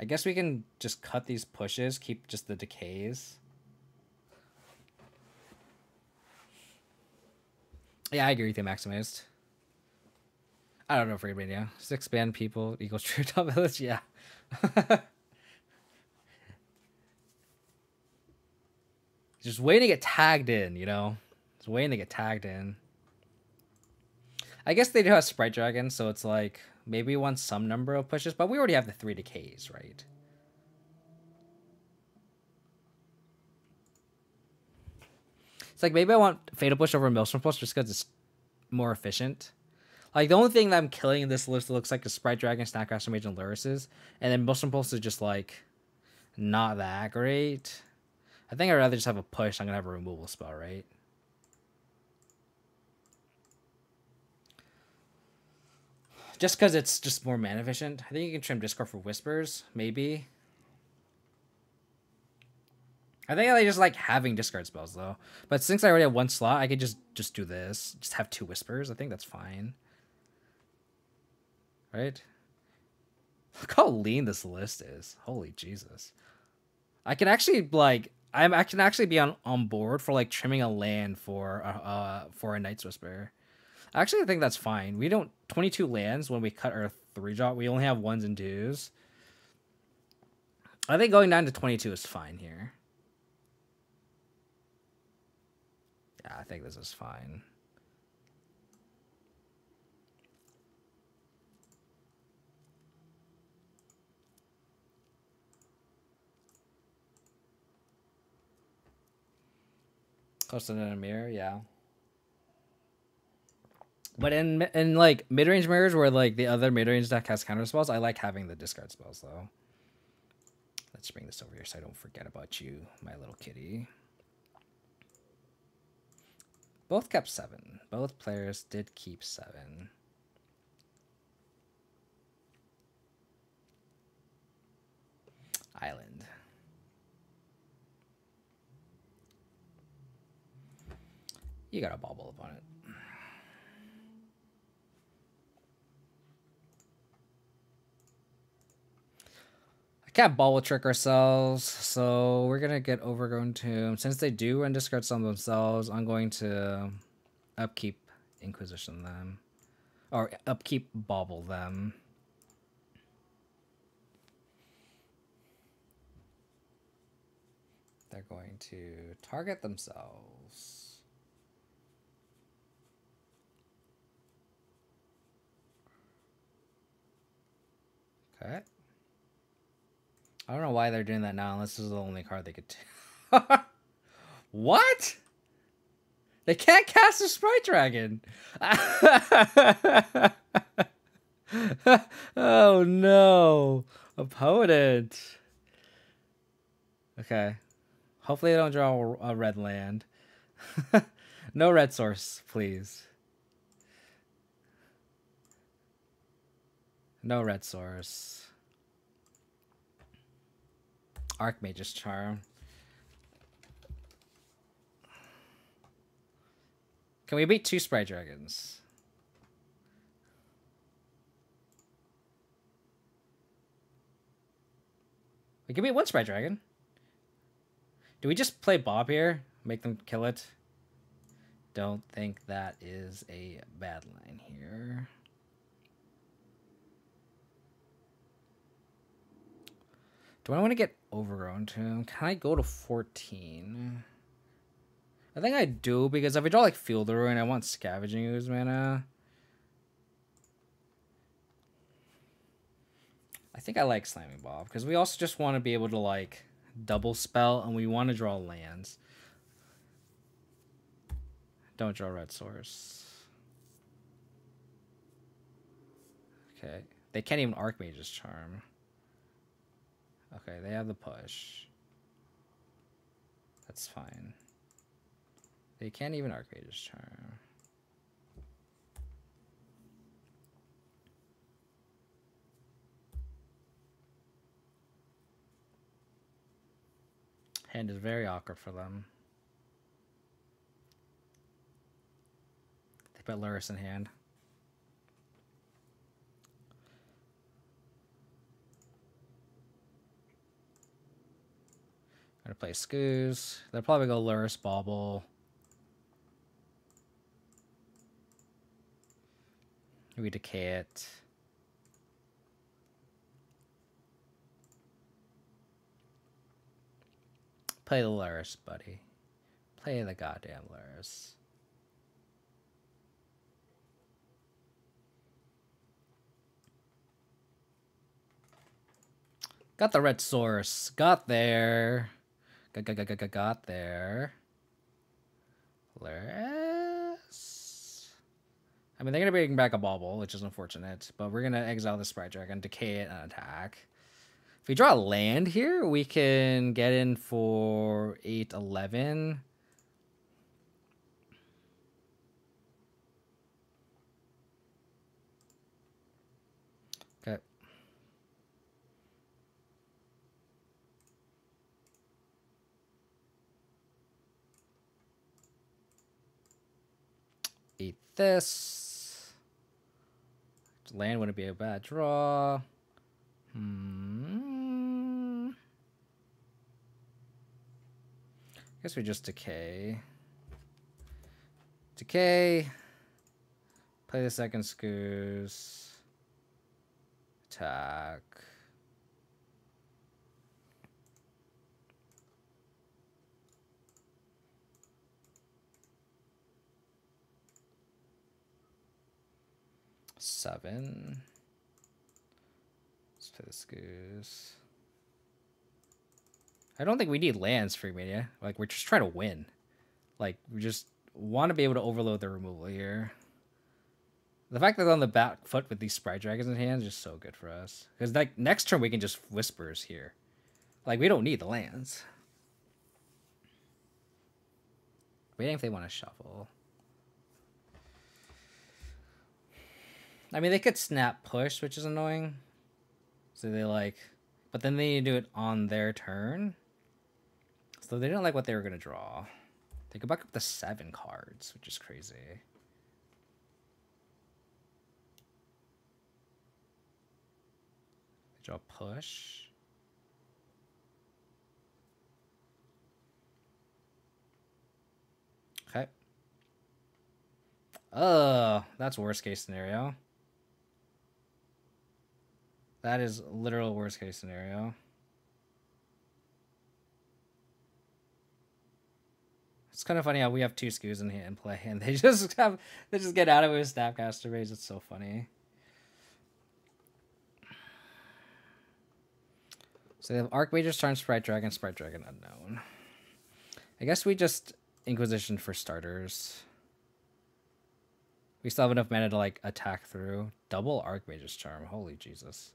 I guess we can just cut these pushes, keep just the decays. Yeah, I agree with you, Maximized. I don't know for anybody now. 6 band people equals true top village, yeah. Just waiting to get tagged in, you know? Waiting to get tagged in. I guess they do have Sprite Dragon, so it's like maybe we want some number of pushes, but we already have the 3 decays, right? It's like maybe I want Fatal Push over Maelstrom Pulse just because it's more efficient. Like the only thing that I'm killing in this list that looks like is Sprite Dragon, Snapcaster Mage, and Lurrus's, and then Maelstrom Pulse is just like not that great. I think I'd rather just have a push. I'm gonna have a removal spell, right? Just because it's just more mana efficient. I think you can trim Discord for Whispers, maybe. I think I just like having discard spells, though. But since I already have 1 slot, I could just do this. Just have 2 Whispers. I think that's fine. Right? Look how lean this list is. Holy Jesus. I can actually, like... I can actually be on board for, like, trimming a land for a Knight's Whisper. Actually, I think that's fine. We don't 22 lands when we cut our 3-drop. We only have 1s and 2s. I think going down to 22 is fine here. Yeah, I think this is fine. Closer than a mirror, yeah. But in like mid-range mirrors where like the other mid-range deck has counter spells, I like having the discard spells though. Let's bring this over here so I don't forget about you, my little kitty. Both kept 7. Both players did keep 7. Island. You got a bobble up on it. Can't bobble trick ourselves, so we're gonna get Overgrown Tomb. Since they do run discard some themselves, I'm going to upkeep Inquisition them, or upkeep bobble them. They're going to target themselves. Okay. I don't know why they're doing that now, unless this is the only card they could do. What? They can't cast a Sprite Dragon. Oh, no. Opponent. Okay. Hopefully they don't draw a red land. No red source, please. No red source. Archmage's Charm. Can we beat 2 Spray Dragons? We can beat 1 Spray Dragon. Do we just play Bob here? Make them kill it? Don't think that is a bad line here. Do I want to get overgrown to him? Can I go to 14? I think I do, because if I draw like Field of Ruin, I want Scavenging Ooze mana. I think I like Slamming Bob, because we also just want to be able to like double spell, and we want to draw lands. Don't draw Red Source. Okay. They can't even Archmage's Charm. Okay, they have the push. That's fine. They can't even Archmage's Charm. Hand is very awkward for them. They've got Lurrus in hand. Gonna play Skoos. They'll probably go Lurrus, Bauble. We decay it. Play the Lurrus, buddy. Play the goddamn Lurrus. Got the Red Source. Got there. Got there. Lurrus. I mean, they're going to bring back a Bauble, which is unfortunate. But we're going to exile the Sprite Dragon, decay it, and attack. If we draw a land here, we can get in for 8/11. Okay. Eat this. Land wouldn't be a bad draw. I guess we just decay. Decay. Play the second Skoos. Attack. Seven. Let's play the Skoos. I don't think we need lands, Free Media. Like, we're just trying to win. Like, we just want to be able to overload the removal here. The fact that they're on the back foot with these Sprite Dragons in hand is just so good for us. Because, like, next turn we can just Whispers here. Like, we don't need the lands. Waiting if they want to shuffle. I mean, they could snap push, which is annoying. So they, like... But then they need to do it on their turn. So they didn't like what they were going to draw. They could back up the 7 cards, which is crazy. They draw push. Okay. That's worst case scenario. That is literal worst case scenario. It's kind of funny how we have 2 Skoos in hand and play, and they just get out of it with Snapcaster Rage. It's so funny. So they have Archmage's Charm, Sprite Dragon Unknown. I guess we just Inquisition for starters. We still have enough mana to like attack through. Double Archmage's Charm. Holy Jesus.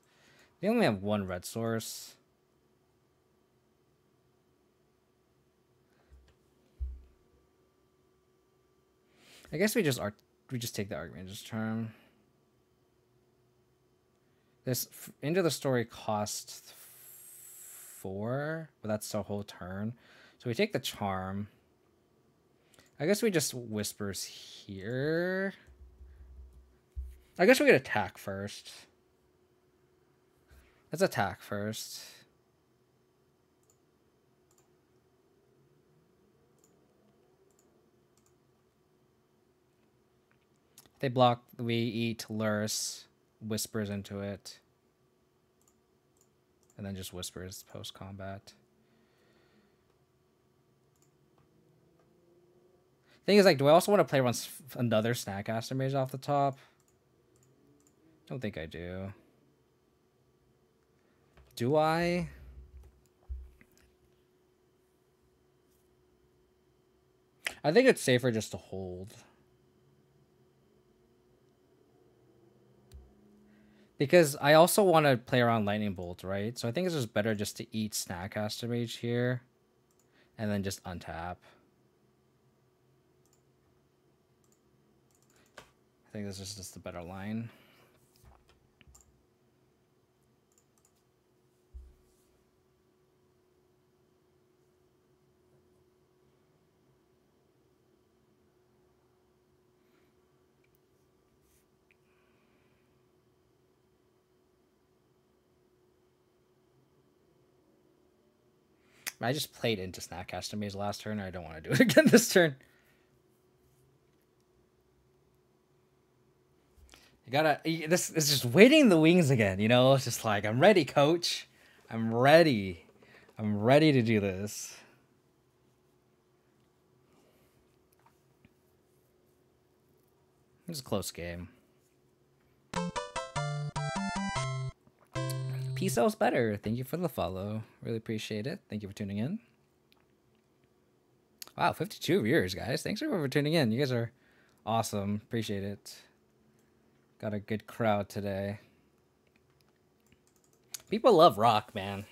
They only have 1 Red Source. I guess we just take the Archmage's Charm. This End of the Story costs 4, but that's the whole turn. So we take the Charm. I guess we just Whispers here. I guess we could attack first. Let's attack first. They block, we eat Lurrus, Whispers into it. And then just Whispers post-combat. Thing is, like, do I also want to play another Snapcaster Mage off the top? Don't think I do. Do I? I think it's safer just to hold. Because I also want to play around Lightning Bolt, right? So I think it's just better just to eat Snapcaster Mage here. And then just untap. I think this is just the better line. I just played into Snapcaster Mage last turn. I don't want to do it again this turn. This is just waiting in the wings again, you know? It's just like, I'm ready, coach. I'm ready. I'm ready to do this. It was a close game. P-Cell's better. Thank you for the follow. Really appreciate it. Thank you for tuning in. Wow, 52 viewers, guys. Thanks for tuning in. You guys are awesome. Appreciate it. Got a good crowd today. People love Rock, man.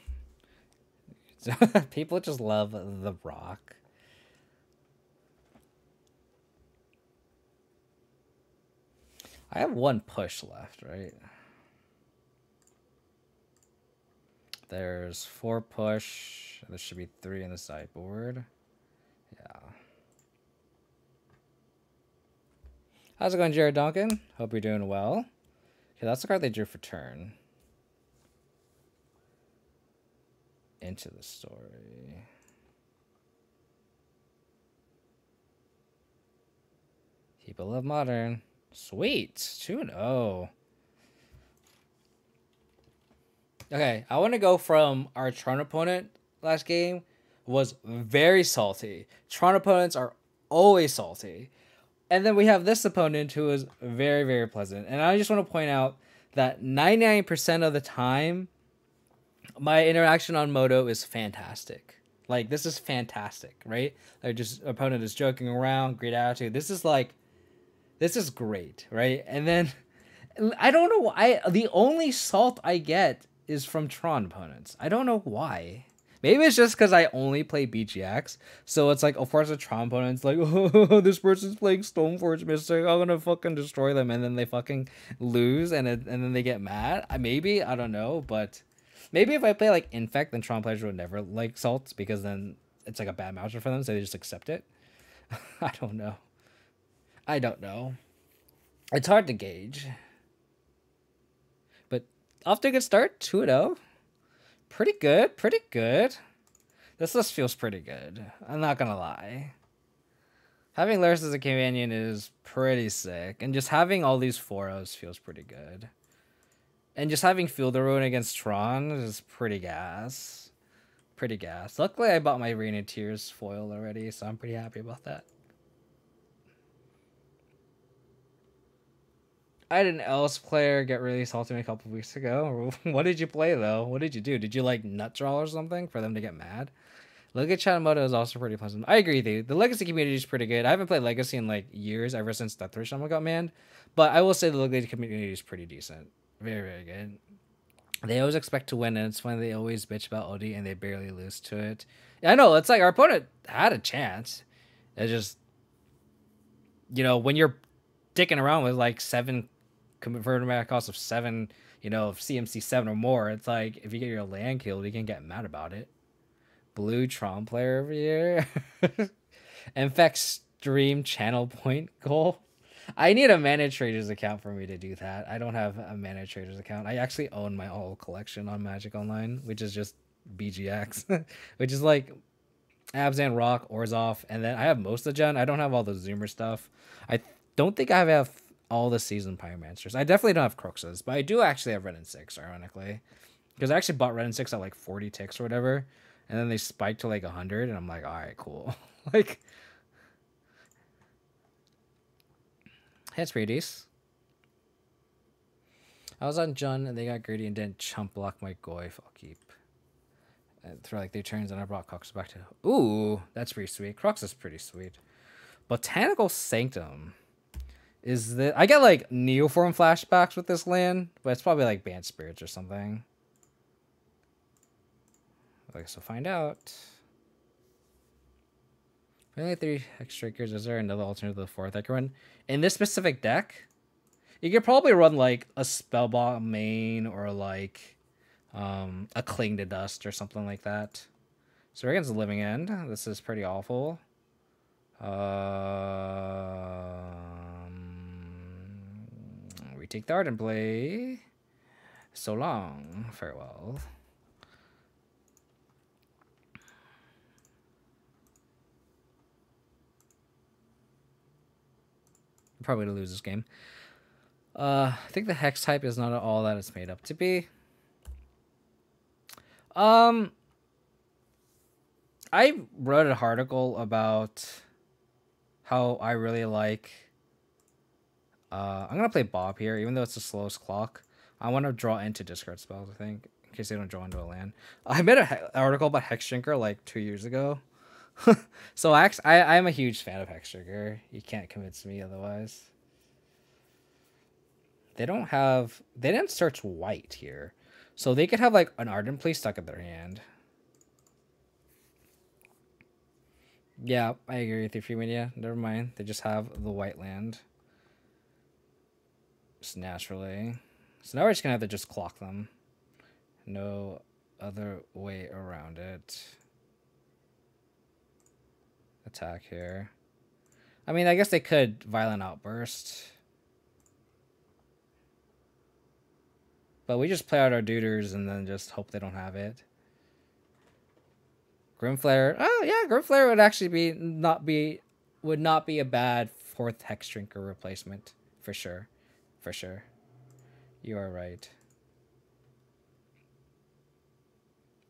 People just love the Rock. I have one push left, right? There's 4 push. There should be 3 in the sideboard. Yeah. How's it going, Jared Duncan? Hope you're doing well. Okay, that's the card they drew for turn. Into the story. People love Modern. Sweet. 2-0. Okay, I want to go from our Tron opponent last game was very salty. Tron opponents are always salty. And then we have this opponent who is very, very pleasant. And I just want to point out that 99% of the time, my interaction on Moto is fantastic. Like, this is fantastic, right? Like, just opponent is joking around, great attitude. This is like, this is great, right? And then, I don't know why, the only salt I get is from Tron opponents. I don't know why. Maybe it's just because I only play BGX, so it's like, of course, the Tron opponent's like, oh, this person's playing Stoneforge Mystic, I'm gonna fucking destroy them, and then they fucking lose, and then they get mad. Maybe, I don't know, but maybe if I play like Infect, then Tron players would never like salts because then it's like a bad matchup for them, so they just accept it. I don't know. I don't know. It's hard to gauge. Off to a good start, 2-0. Pretty good, pretty good. This list feels pretty good. I'm not gonna lie. Having Lurrus as a companion is pretty sick. And just having all these 4-0s feels pretty good. And just having Field of Ruin against Tron is pretty gas. Pretty gas. Luckily, I bought my Reign of Tears foil already, so I'm pretty happy about that. I had an Else player get really salty a couple weeks ago. What did you play, though? What did you do? Did you, like, nut draw or something for them to get mad? Look at Chatamoto is also pretty pleasant. I agree with you. The Legacy community is pretty good. I haven't played Legacy in, like, years, ever since Deathwish Shaman got banned. But I will say the Legacy community is pretty decent. Very, very good. They always expect to win, and it's funny they always bitch about Odie, and they barely lose to it. I know, it's like our opponent had a chance. It's just, you know, when you're dicking around with, like, 7... converted at a cost of 7, you know, of CMC 7 or more, it's like, if you get your land killed, you can get mad about it. Blue Tron player over here. In fact, dream channel point goal. I need a Mana Traders account for me to do that. I don't have a Mana Traders account. I actually own my whole collection on Magic Online, which is just BGX, which is like Abzan, Rock, Orzhov, and then I have most of Gen. I don't have all the Zoomer stuff. I don't think I have all the Seasoned Pyromancers. I definitely don't have Croxes, but I do actually have Red and Six, ironically, because I actually bought Red and Six at like 40 ticks or whatever, and then they spiked to like 100, and I'm like, all right, cool. Like, that's pretty decent. I was on Jun and they got greedy and didn't chump block my Goyf. I'll keep. Through like their turns, and I brought Crox back to. Ooh, that's pretty sweet. Crox is pretty sweet. Botanical Sanctum is the. I get like Neoform flashbacks with this land, but it's probably like Banned Spirits or something. Okay, so find out. Only 3 extra triggers. Is there another alternative to the fourth I can run? In this specific deck, you could probably run like a Spellbomb main or like a Cling to Dust or something like that. So we're against Living End. This is pretty awful. We take the Ardent Blade. So long. Farewell. Probably to lose this game. I think the hex type is not at all that it's made up to be. I wrote an article about how I really like. I'm gonna play Bob here, even though it's the slowest clock. I want to draw into discard spells. I think in case they don't draw into a land. I made an article about Hexdrinker like 2 years ago. So actually, I'm a huge fan of Hexdrinker. You can't convince me otherwise. They don't have. They didn't search white here, so they could have like an Ardent Blade stuck in their hand. Yeah, I agree with you, Free Media. Never mind. They just have the white land. Just naturally. So now we're just gonna have to just clock them. No other way around it. Attack here. I mean, I guess they could Violent Outburst. But we just play out our duders and then just hope they don't have it. Grimflare. Oh yeah, Grimflare would actually be not be a bad fourth Hexdrinker replacement for sure. For sure. You are right.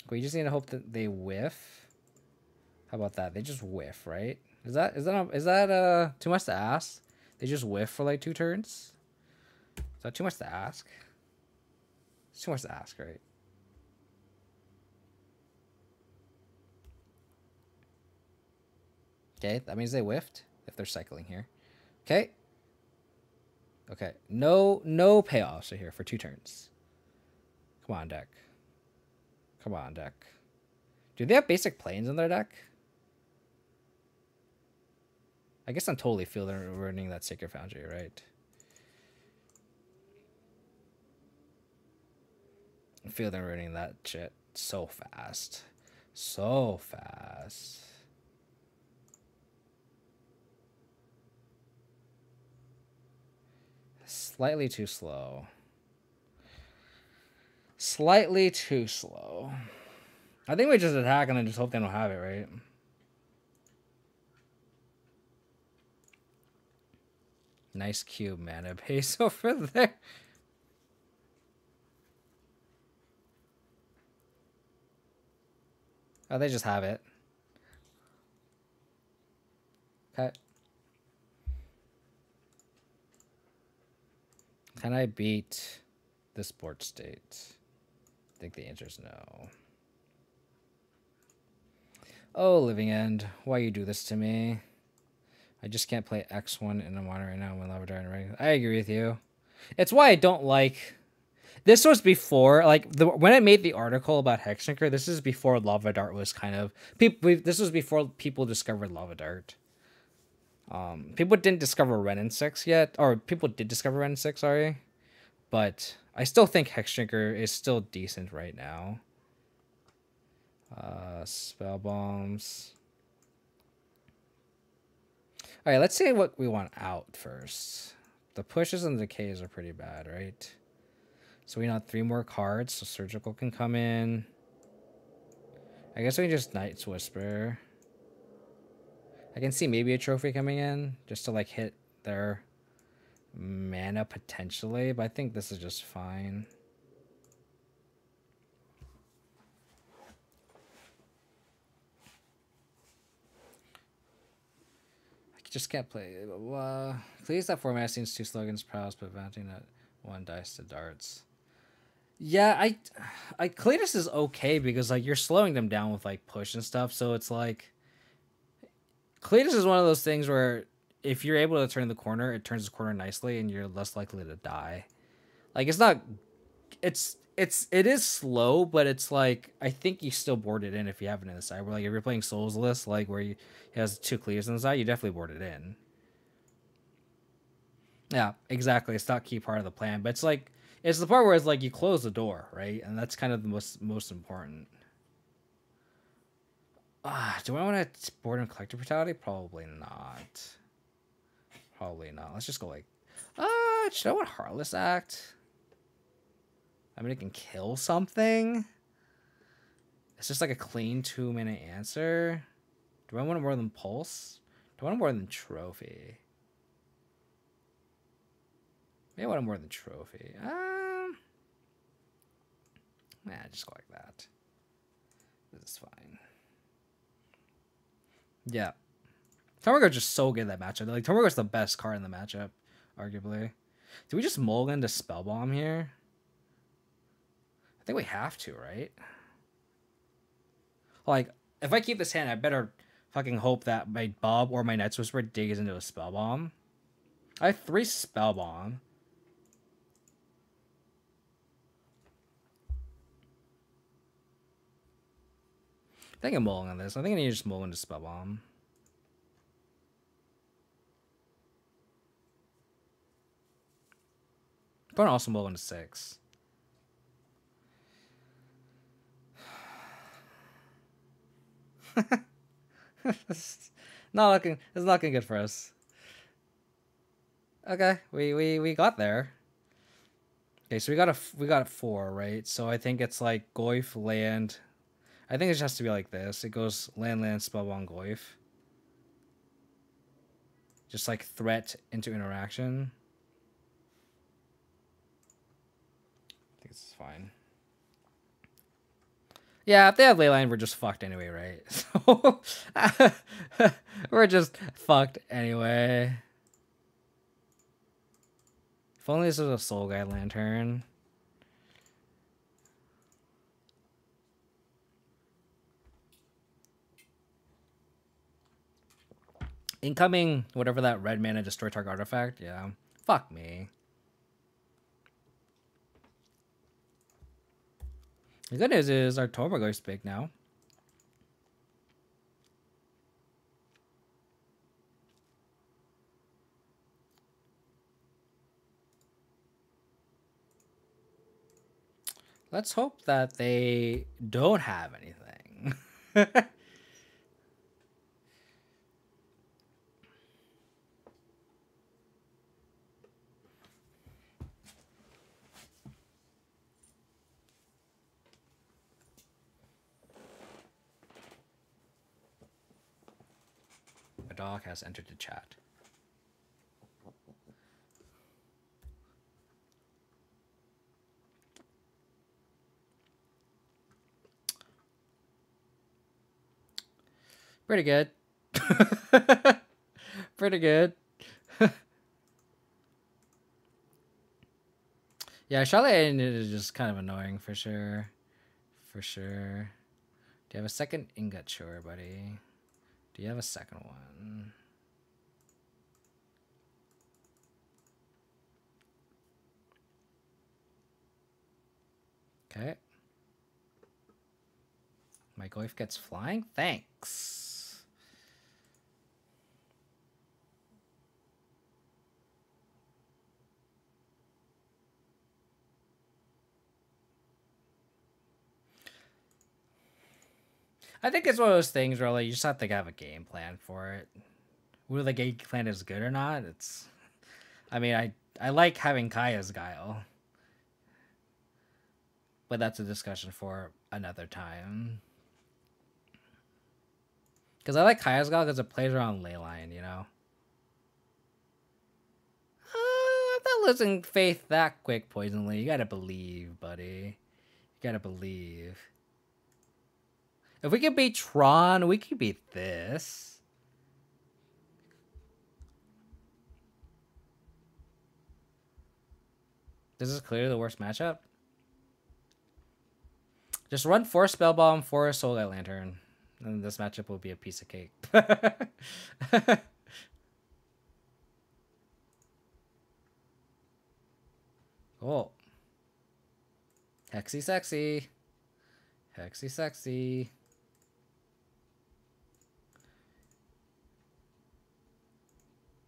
We just need to hope that they whiff. How about that? They just whiff, right? Is that too much to ask? They just whiff for like 2 turns? Is that too much to ask? It's too much to ask, right? Okay, that means they whiffed if they're cycling here. Okay. Okay. No payoffs are here for 2 turns. Come on, deck. Come on, deck. Do they have Basic Planes in their deck? I guess I'm totally feeling ruining that Sacred Foundry, right? I feel them ruining that shit so fast. So fast. Slightly too slow. Slightly too slow. I think we just attack and I just hope they don't have it, right? Nice cube mana base over there. Oh, they just have it. Okay. Can I beat the Sports State? I think the answer is no. Oh, Living End. Why you do this to me? I just can't play X1 in the modern right now when Labrador right. I agree with you. It's why I don't like. This was before, like, when I made the article about Hexdrinker, this is before Lava Dart was kind of... This was before people discovered Lava Dart. People didn't discover Ren and Six yet, or people did discover Ren and Six, sorry. But I still think Hexdrinker is still decent right now. Spell bombs. All right, let's see what we want out first. The pushes and the decays are pretty bad, right? So we need 3 more cards, so Surgical can come in. I guess we can just Knight's Whisper. I can see maybe a trophy coming in just to like hit their mana potentially, but I think this is just fine. I just can't play blah, blah, blah. Please, that format seems too slow against Prowess, but mounting that 1 dice to darts. Yeah, I Cletus is okay because like you're slowing them down with like push and stuff, so it's like Cletus is one of those things where if you're able to turn the corner, it turns the corner nicely and you're less likely to die. Like it's not, it is slow, but it's like, I think you still board it in if you haven't in the side. Where like if you're playing Souls List, like where you, he has 2 Cletus on the side, you definitely board it in. Yeah, exactly. It's not a key part of the plan, but it's like, it's the part where it's like you close the door, right? And that's kind of the most important. Do I want to board in Collector Brutality? Probably not. Probably not. Let's just go like... should I want Heartless Act? I mean, it can kill something. It's just like a clean 2-minute answer. Do I want more than Pulse? Do I want more than Trophy? Maybe I want more than Trophy. Nah, just go like that. This is fine. Yeah. Tarmogoyf's just so good at that matchup. Like, Tarmogoyf's the best card in the matchup, arguably. Do we just Mulligan to Spell Bomb here? I think we have to, right? Like, if I keep this hand, I better fucking hope that my Bob or my Knight's Whisper digs into a Spell Bomb. I have 3 Spell Bomb. I think I'm mulling on this. I think I need to just mull into Spell Bomb. But I'm also mull into 6. It's not looking good for us. Okay, we got there. Okay, so we got a 4, right? So I think it's like Goyf, land. I think it just has to be like this. It goes land, land, Spellbomb, Goyf. Just like threat into interaction. I think it's fine. Yeah, if they have Leyline, we're just fucked anyway, right? So we're just fucked anyway. If only this was a Soul Guide Lantern. Incoming, whatever that red mana, destroy target artifact. Yeah. Fuck me. The good news is our Tarmogoyf's big now. Let's hope that they don't have anything. My dog has entered the chat. Pretty good. Pretty good. Yeah, Charlotte is just kind of annoying for sure. For sure. Do you have a second ingot? Sure, buddy. Do you have a second one? Okay. My Goyf gets flying? Thanks. I think it's one of those things where like, you just have to have a game plan for it. whether the Gangplank is good or not, it's... I mean, I like having Kai as Guile. But that's a discussion for another time. Because I like Kai as Guile because it plays around Leyline, you know? I'm not losing faith that quick, Poisonly. You gotta believe, buddy. You gotta believe. If we can beat Tron, we can beat this. This is clearly the worst matchup. Just run 4 Spell Bomb, 4 Soul Light Lantern. And this matchup will be a piece of cake. Cool. Hexy sexy. Hexy sexy.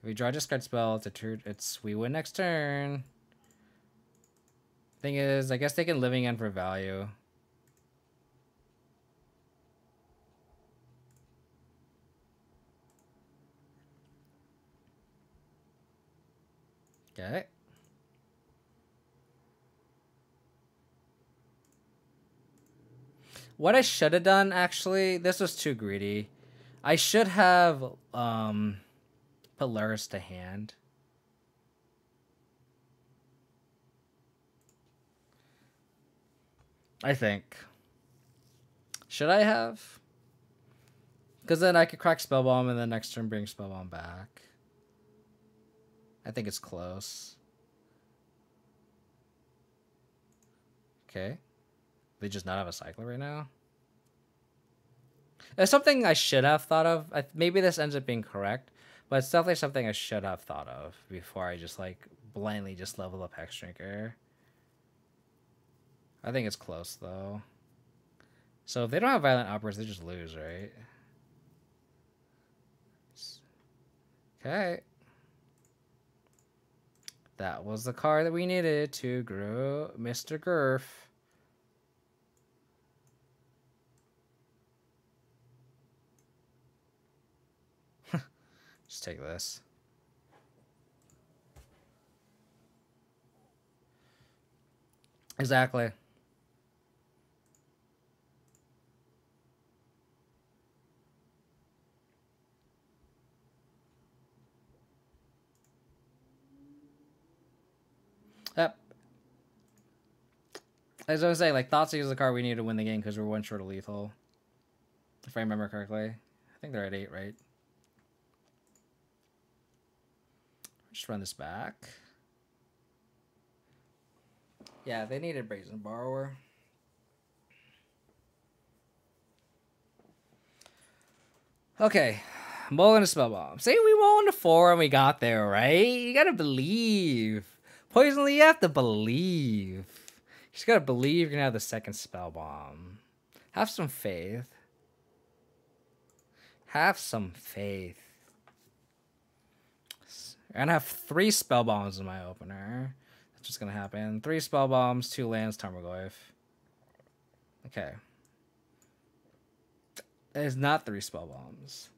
If we draw a discard spell, we win next turn. Thing is, I guess they can Living End for value. Okay. What I should have done, actually, this was too greedy. I should have put Lurrus to hand. I think. Should I have? Because then I could crack Spellbomb and then next turn bring Spellbomb back. I think it's close. Okay. They just not have a Cycler right now. There's something I should have thought of. Maybe this ends up being correct, but it's definitely something I should have thought of before I just like blindly just level up Hexdrinker. I think it's close though. So if they don't have Violent Outburst, they just lose, right? Okay. That was the card that we needed to grow Mr. Gurf. Just take this. Exactly. Yep. As I was saying, like, Thoughtseeker is the card we need to win the game because we're 1 short of lethal. If I remember correctly. I think they're at 8, right? Just run this back. Yeah, they needed Brazen Borrower. Okay. Mulligan to Spellbomb. Say we rolled into 4 and we got there, right? You gotta believe. Poisonly, you have to believe. You just gotta believe you're gonna have the second Spellbomb. Have some faith. Have some faith. I'm gonna have 3 Spell Bombs in my opener. That's just gonna happen. 3 Spell Bombs, 2 lands, Tarmogoyf. Okay. It is not 3 Spell Bombs.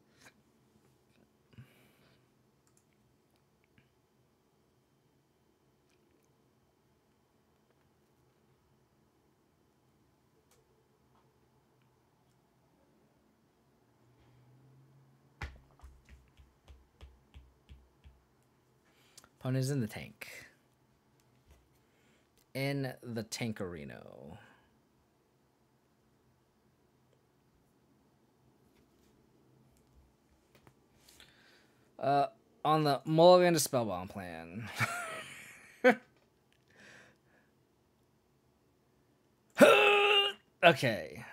Opponent's in the tank. In the Tankerino. On the Mulligan to Spellbomb plan. Okay.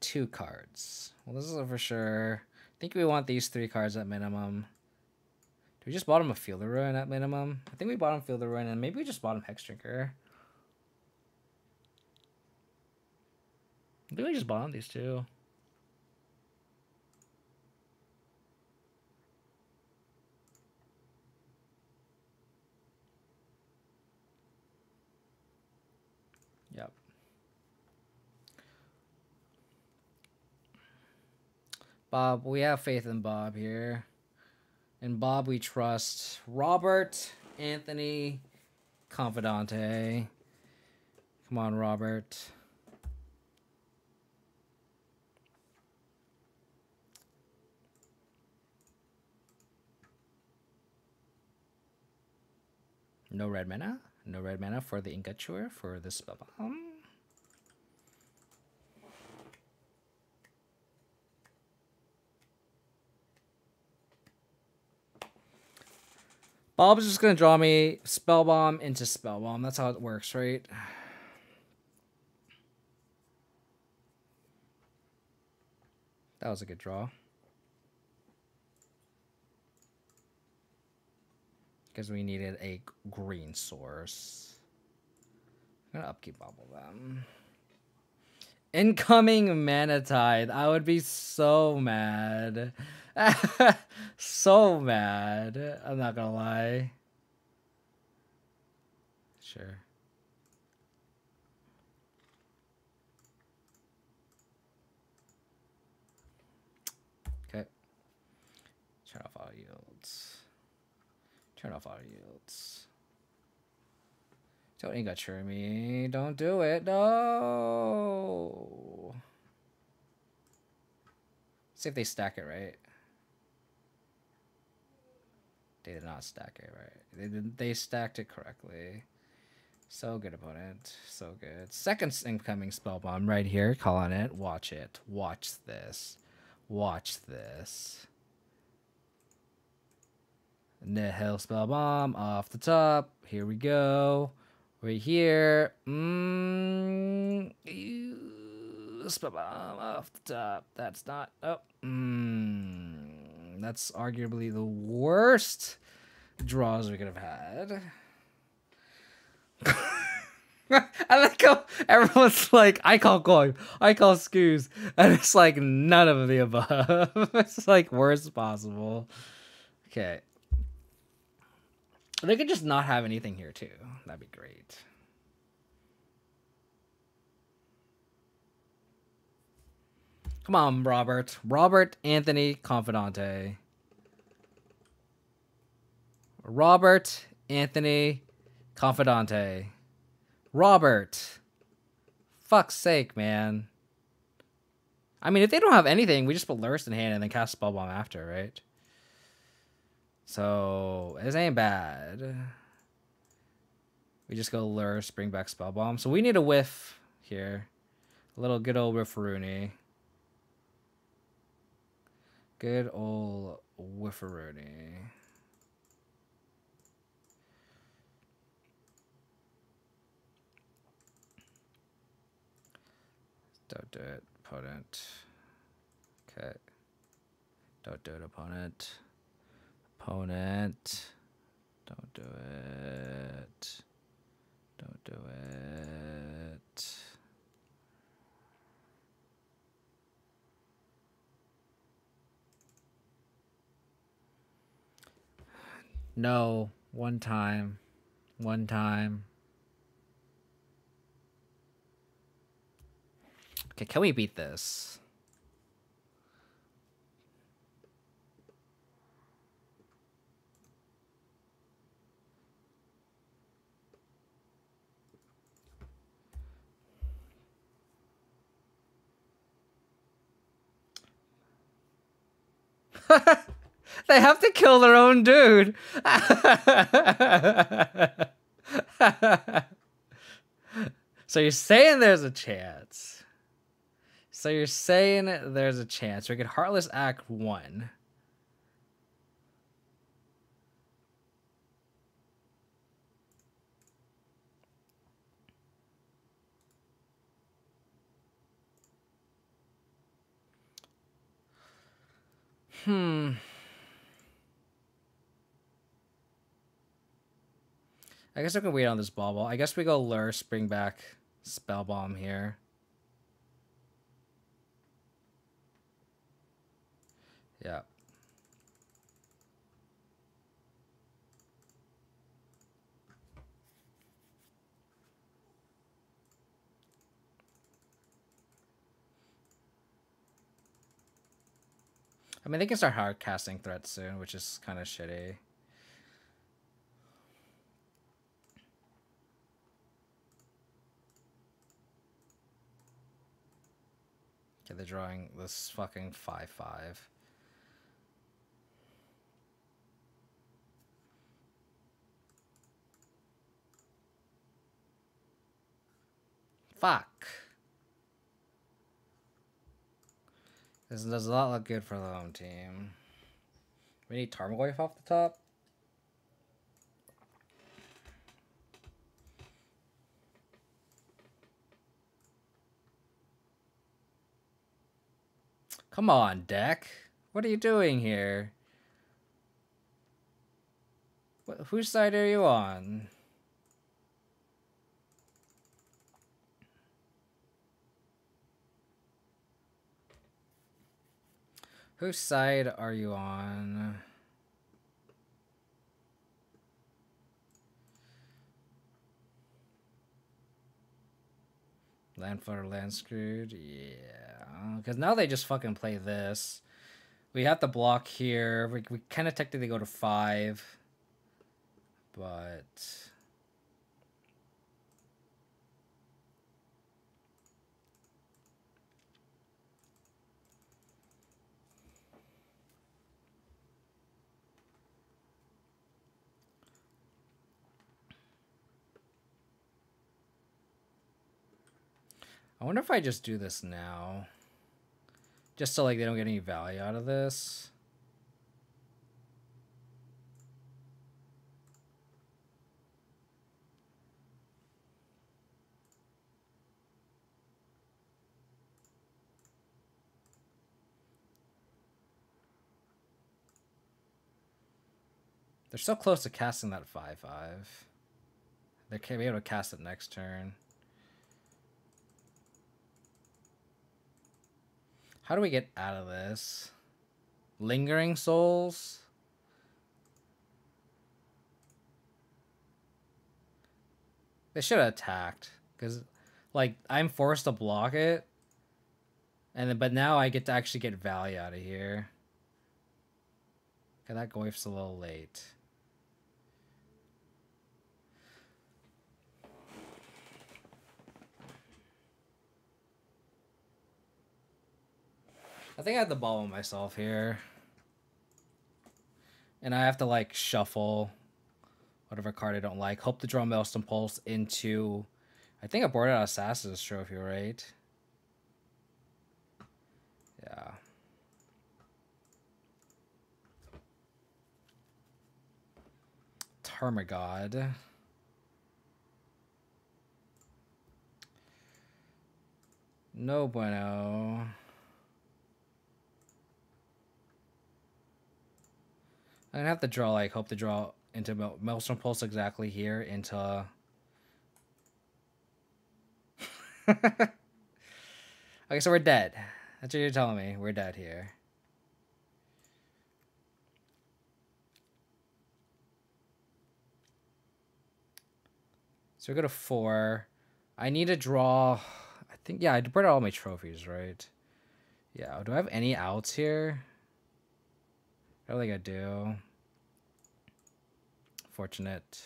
2 cards. Well, this is for sure. I think we want these 3 cards at minimum. Do we just bought him a Field of Ruin at minimum? I think we bought him Field of Ruin and maybe we just bought him Hexdrinker. I think we just bought him these 2. Yep. Bob, we have faith in Bob here. And Bob we trust. Robert Anthony Confidante. Come on, Robert. No red mana. No red mana for the Ingature for the spell bomb. Bob's just gonna draw me spell bomb into spell bomb. That's how it works, right? That was a good draw. Because we needed a green source. I'm gonna upkeep bubble them. Incoming Manatide. I would be so mad. So mad. I'm not gonna lie. Sure. Okay. Turn off all yields. Turn off all yields. Don't Ingature me. Don't do it. No. See if they stack it right. They did not stack it right. They stacked it correctly. So good, opponent. So good. Second incoming spell bomb right here. Call on it. Watch it. Watch this. Watch this. Nihil spell bomb off the top. Here we go. Right here. Spell bomb off the top. That's not. Oh. That's arguably the worst draws we could have had. I like how everyone's like, I call Goy, I call Skoos, and it's like none of the above. It's like worst possible. Okay. They could just not have anything here, too. That'd be great. Come on, Robert. Robert Anthony Confidante. Robert Anthony Confidante. Robert. Fuck's sake, man. I mean, if they don't have anything, we just put Lurrus in hand and then cast Spellbomb after, right? So, this ain't bad. We just go Lurrus, bring back Spellbomb. So we need a whiff here. A little good old Whiffaroony. Good old Whiffaroony. Don't do it, opponent. Okay. Don't do it, opponent. Opponent. Don't do it. Don't do it. No, one time. One time. Okay, can we beat this? They have to kill their own dude. So you're saying there's a chance. So you're saying there's a chance. We could Heartless Act 1. I guess I can wait on this bobble. I guess we go Lurrus, bring back Spellbomb here. Yeah. I mean, they can start hard casting threats soon, which is kind of shitty. Okay, they're drawing this fucking 5/5. Fuck. This does not look good for the home team. We need Tarmogoyf off the top. Come on, deck. What are you doing here? Whose side are you on? Whose side are you on? Landflood or Landscrood? Yeah. Because now they just fucking play this. We have to block here. We kind of technically go to 5. But... I wonder if I just do this now. Just so, like, they don't get any value out of this. They're so close to casting that 5/5. They can't be able to cast it next turn. How do we get out of this? Lingering Souls? They should have attacked. Because, like, I'm forced to block it. But now I get to actually get value out of here. Okay, that Goyf's a little late. I think I have to ball on myself here. And I have to, like, shuffle whatever card I don't like. Hope to draw Maelstrom Pulse into... I think I boarded out Assassin's Trophy, right? Yeah. Tarmagod. No bueno. I'm gonna have to draw, like, hope to draw into Maelstrom Pulse exactly here, into... Okay, so we're dead. That's what you're telling me. We're dead here. So we go to 4. I need to draw... I think, yeah, I brought out all my trophies, right? Yeah, do I have any outs here? I don't think I do. Fortunate.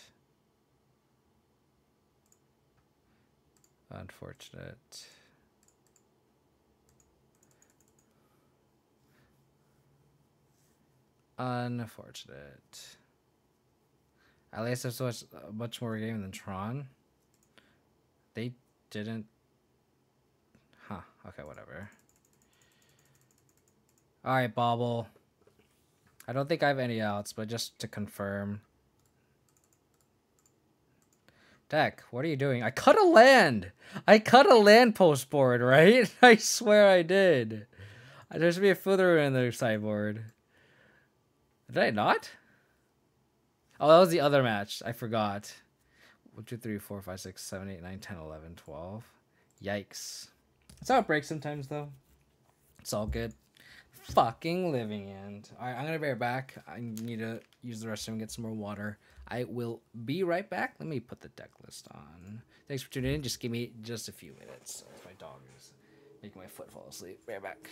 Unfortunate. Unfortunate. At least there's much more game than Tron. They didn't... Huh. Okay, whatever. Alright, Bobble. I don't think I have any outs, but just to confirm. Deck, what are you doing? I cut a land! I cut a land post board, right? I swear I did. There should be a further in the sideboard. Did I not? Oh, that was the other match. I forgot. 1, 2, 3, 4, 5, 6, 7, 8, 9, 10, 11, 12. Yikes. That's how it breaks sometimes, though. It's all good. Fucking living end. Alright, I'm gonna be right back. I need to use the restroom and get some more water. I will be right back. Let me put the deck list on. Thanks for tuning in. Just give me just a few minutes. My dog is making my foot fall asleep. Be right back.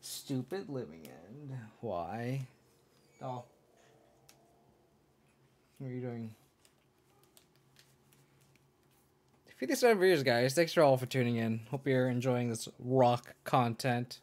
Stupid living end. Why? Oh. What are you doing? For these videos, guys, thanks for all for tuning in. Hope you're enjoying this rock content.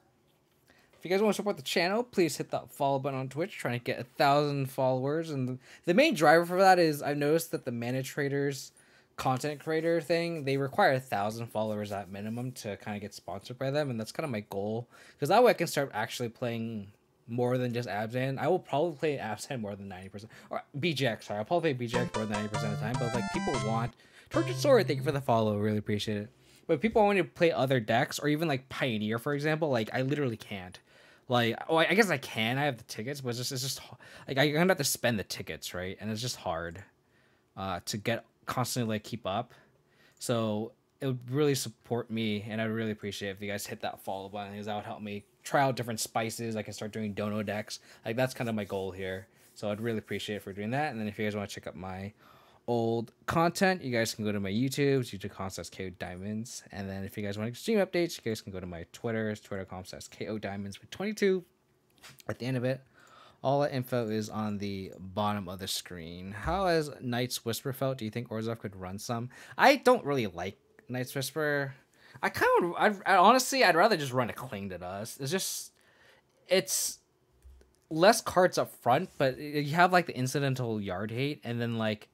If you guys want to support the channel, please hit that follow button on Twitch. Trying to get 1,000 followers, and the main driver for that is I've noticed that the mana traders, content creator thing, they require 1,000 followers at minimum to kind of get sponsored by them, and that's kind of my goal because that way I can start actually playing more than just Abzan. I will probably play Abzan more than 90%, or BJX. Sorry, I'll probably play BJX more than 90% of the time, but like people want. Tortured Sword, thank you for the follow. Really appreciate it. But if people want to play other decks or even like Pioneer, for example, like I literally can't. Like, oh, I guess I can. I have the tickets, but it's just like I'm gonna have to spend the tickets, right? And it's just hard to get constantly like keep up. So it would really support me, and I'd really appreciate it if you guys hit that follow button because that would help me try out different spices. I can start doing dono decks. Like that's kind of my goal here. So I'd really appreciate it for doing that. And then if you guys want to check out my old content, you guys can go to my YouTube.com/KODiamonds, and then if you guys want extreme updates, you guys can go to my Twitter.com/KODiamonds with 22 at the end of it. All the info is on the bottom of the screen. How has Knight's Whisper felt? Do you think Orzhov could run some? I don't really like Knight's Whisper. I kind of, I honestly, I'd rather just run a Cling to Dust. It's just, it's less cards up front, but you have like the incidental yard hate, and then like,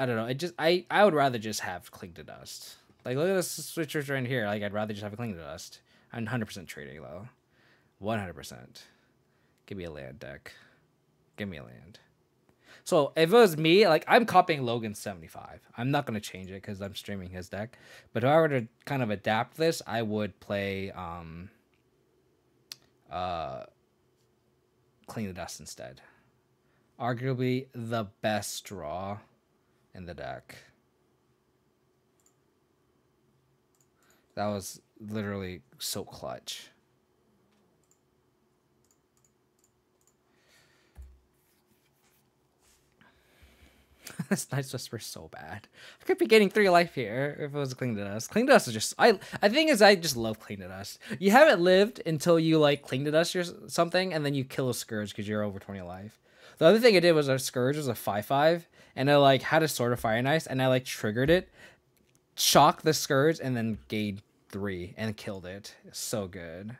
I don't know. It just I would rather just have Cling to Dust. Like look at this switchers right here. Like I'd rather just have a Cling to Dust. I'm 100% trading though. 100%. Give me a land deck. Give me a land. So if it was me, like I'm copying Logan's 75. I'm not gonna change it because I'm streaming his deck. But if I were to kind of adapt this, I would play Cling to Dust instead. Arguably the best draw in the deck. That was literally so clutch. This Knight's Whisper so bad. I could be getting 3 life here if it was Cling to Dust. Cling to Dust is just I think is I just love Cling to Dust. You haven't lived until you like Cling to Dust or something, and then you kill a Scourge because you're over 20 life. The other thing I did was a Scourge was a 5/5, and I like had a Sword of Fire and Ice, and I like triggered it, shocked the Scourge, and then gained 3 and killed it. So good.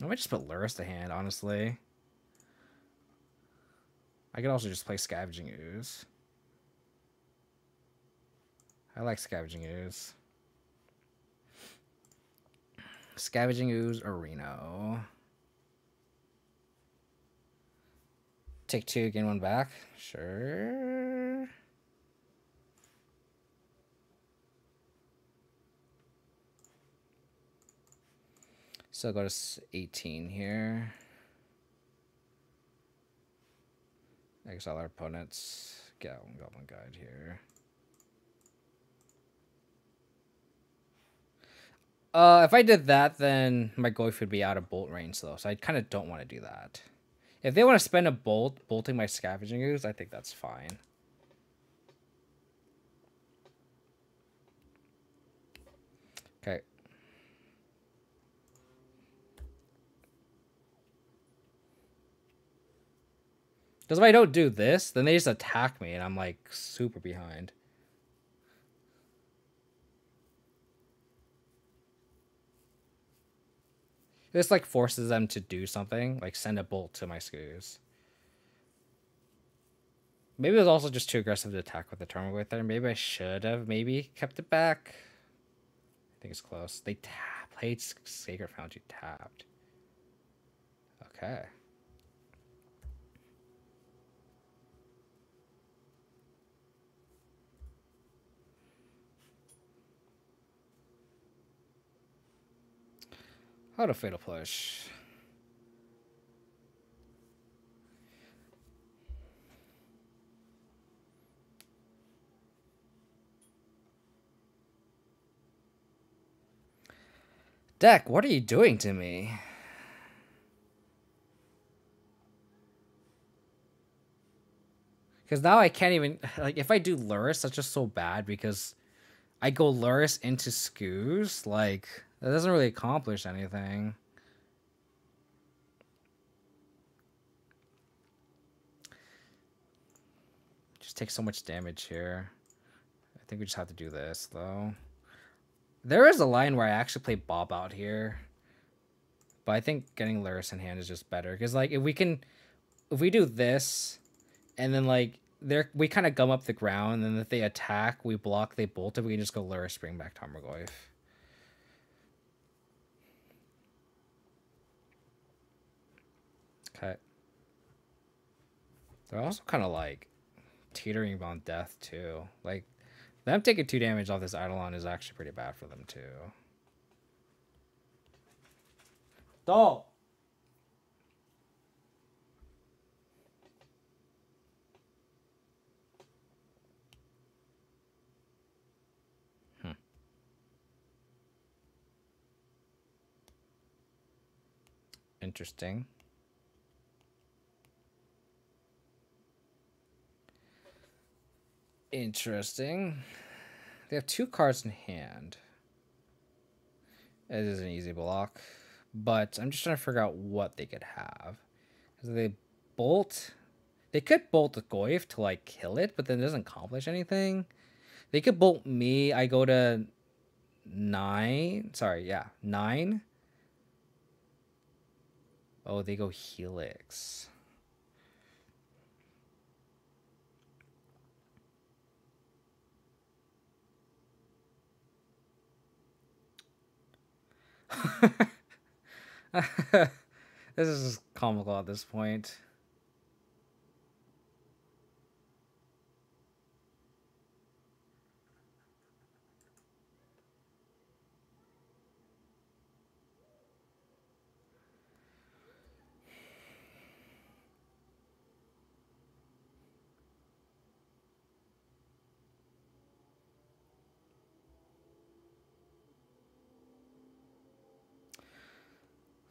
I might just put Lurrus to hand, honestly. I could also just play Scavenging Ooze. I like Scavenging Ooze. Scavenging Ooze or Reno. Take 2, gain 1 back. Sure. So go to 18 here. Exile our opponents. Get one Goblin Guide here. If I did that, then my Goyf would be out of bolt range, though. So I kind of don't want to do that. If they want to spend a bolt, bolting my Scavenging Ooze, I think that's fine. Okay. Because if I don't do this, then they just attack me, and I'm, like, super behind. This, like, forces them to do something. Like, send a bolt to my Scavenging Ooze. Maybe it was also just too aggressive to attack with the Tarmogoyf right there. Maybe I should have maybe kept it back. I think it's close. They played Sacred Foundry tapped. Okay. How to Fatal Push. Deck, what are you doing to me? Because now I can't even, like, if I do Lurrus, that's just so bad because I go Lurrus into Skoos, like... That doesn't really accomplish anything. Just takes so much damage here. I think we just have to do this, though. There is a line where I actually play Bob out here. But I think getting Lurrus in hand is just better. Because, like, if we do this, and then, like, we kind of gum up the ground, and then if they attack, we block, they bolt it, we can just go Lurrus, bring back Tarmogoyf. Cut. They're also kind of, like, teetering on death, too. Like, them taking 2 damage off this Eidolon is actually pretty bad for them, too. Doll. Interesting. Interesting. They have 2 cards in hand. It is an easy block. But I'm just trying to figure out what they could have. Because they bolt. They could bolt Goyf to, like, kill it, but then it doesn't accomplish anything. They could bolt me. I go to 9. Sorry, yeah, 9. Oh, they go Helix. This is just comical at this point.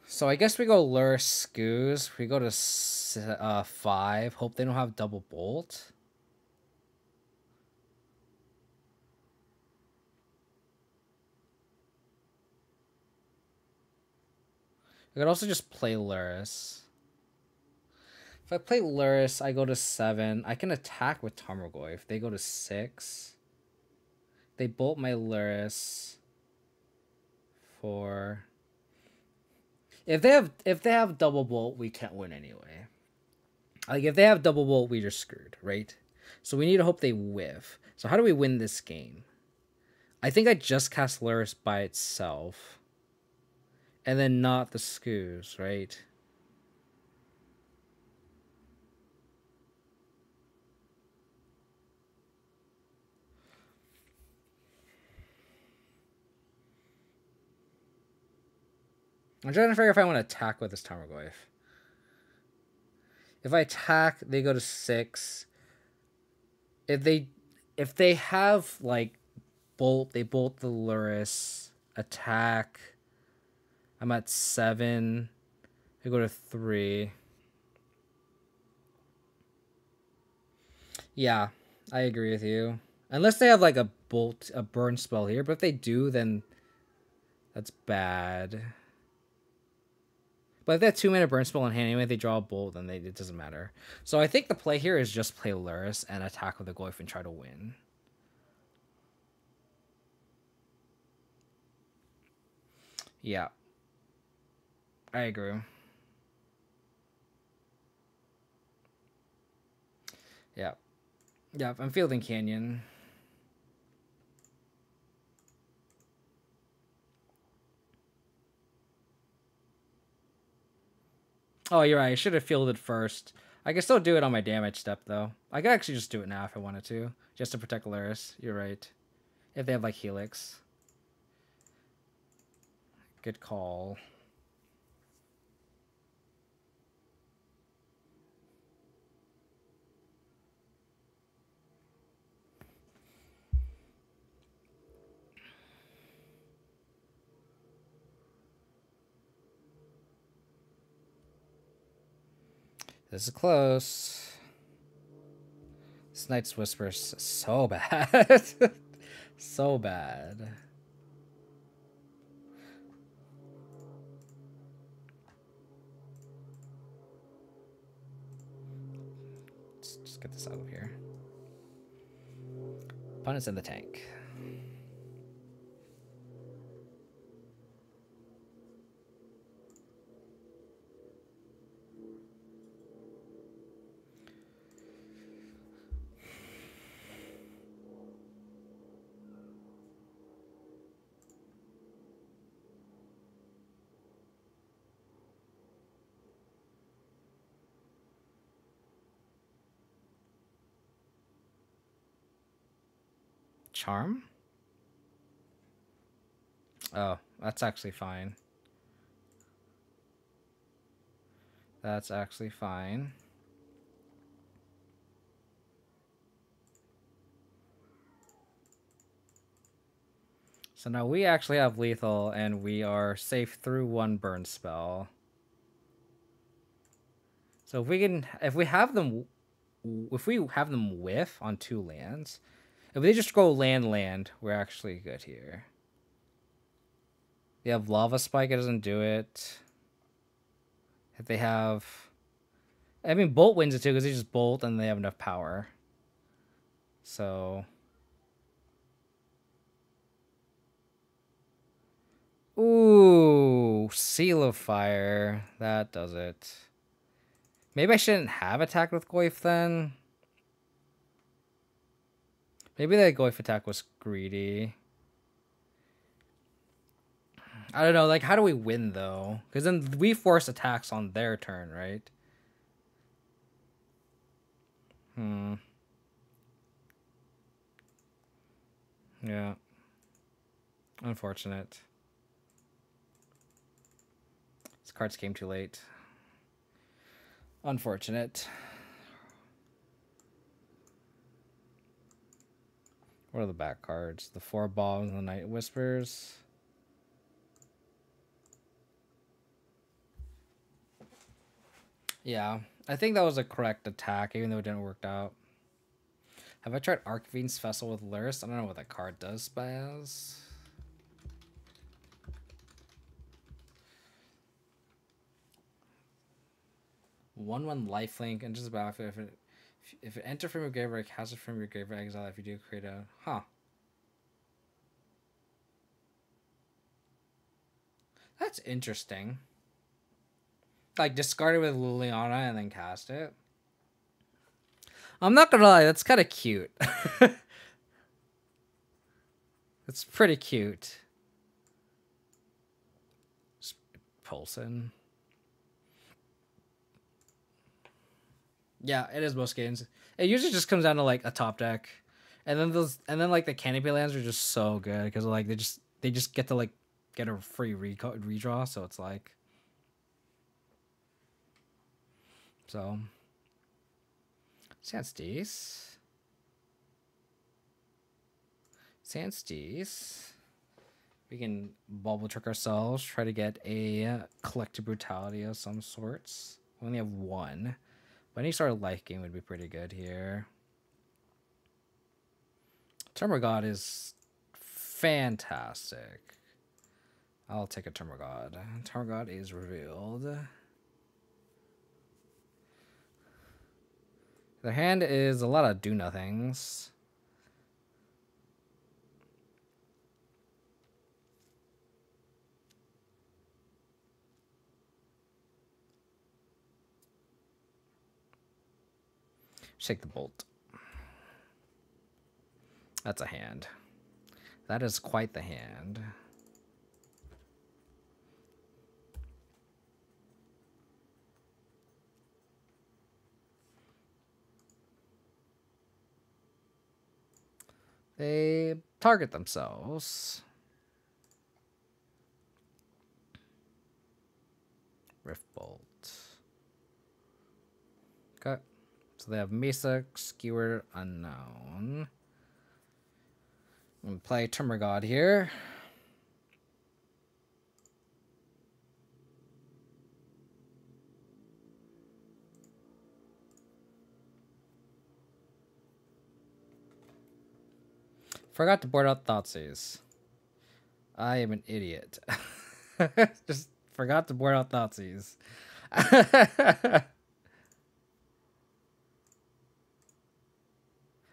So I guess we go Lurrus, Skoos. We go to 5. Hope they don't have double bolt. I could also just play Lurrus. If I play Lurrus, I go to 7. I can attack with Tarmogoyf. If they go to 6. They bolt my Lurrus. 4. If they have double bolt, we can't win anyway. Like, if they have double bolt, we just screwed, right? So we need to hope they whiff. So how do we win this game? I think I just cast Lurrus by itself. And then not the Skoos, right? I'm trying to figure out if I want to attack with this Tarmogoyf. If I attack, they go to 6. If they have, like, bolt, they bolt the Lurrus. Attack. I'm at 7. They go to 3. Yeah, I agree with you. Unless they have, like, a bolt, a burn spell here. But if they do, then that's bad. But if they have 2 mana burn spell in hand, anyway, if they draw a bolt, then it doesn't matter. So I think the play here is just play Lurrus and attack with the Goyf and try to win. Yeah. I agree. Yeah. Yeah, I'm fielding Canyon. Oh, you're right. I should have fielded first. I can still do it on my damage step, though. I could actually just do it now if I wanted to. Just to protect Lurrus. You're right. If they have, like, Helix. Good call. This is close. This Night's Whisper is so bad. So bad. let's just get this out of here. Opponent's in the tank. Charm? Oh, that's actually fine. That's actually fine. So now we actually have lethal and we are safe through one burn spell. So if we can, if we have them whiff on two lands, if they just go land, we're actually good here. They have Lava Spike, it doesn't do it. If they have... I mean, Bolt wins it too, because they just Bolt and they have enough power. So... Ooh, Seal of Fire. That does it. Maybe I shouldn't have attacked with Goyf then. Maybe that Goyf attack was greedy. I don't know, like, how do we win, though? Because then we force attacks on their turn, right? Yeah. Unfortunate. This card's came too late. Unfortunate. What are the back cards? The 4 bombs and the Night Whispers. Yeah, I think that was a correct attack, even though it didn't work out. Have I tried Archfiend's Vessel with Lurrus? I don't know what that card does, Spaz. One lifelink and just about if it enters from your graveyard, cast it from your graveyard, exile. If you do, create a... Huh. That's interesting. Like, discard it with Liliana and then cast it. I'm not gonna lie, that's kind of cute. That's pretty cute. Pulsin. Yeah, it is most games. It usually just comes down to like a top deck, and then like the Canopy lands are just so good because like they just get to like get a free redraw, so it's like so. Sandsties. We can bubble trick ourselves. Try to get a Collective Brutality of some sorts. We only have one. But any sort of life gain would be pretty good here. Termagod is fantastic. I'll take a Termagod. Termagod is revealed. Their hand is a lot of do-nothings. Take the Bolt. That's a hand. That is quite the hand. They target themselves. Riftbolt. Okay. So they have Mesa, Skewer, Unknown. I'm going to play Termagod here. Forgot to board out Thoughtseize. I am an idiot. Just forgot to board out Thoughtseize.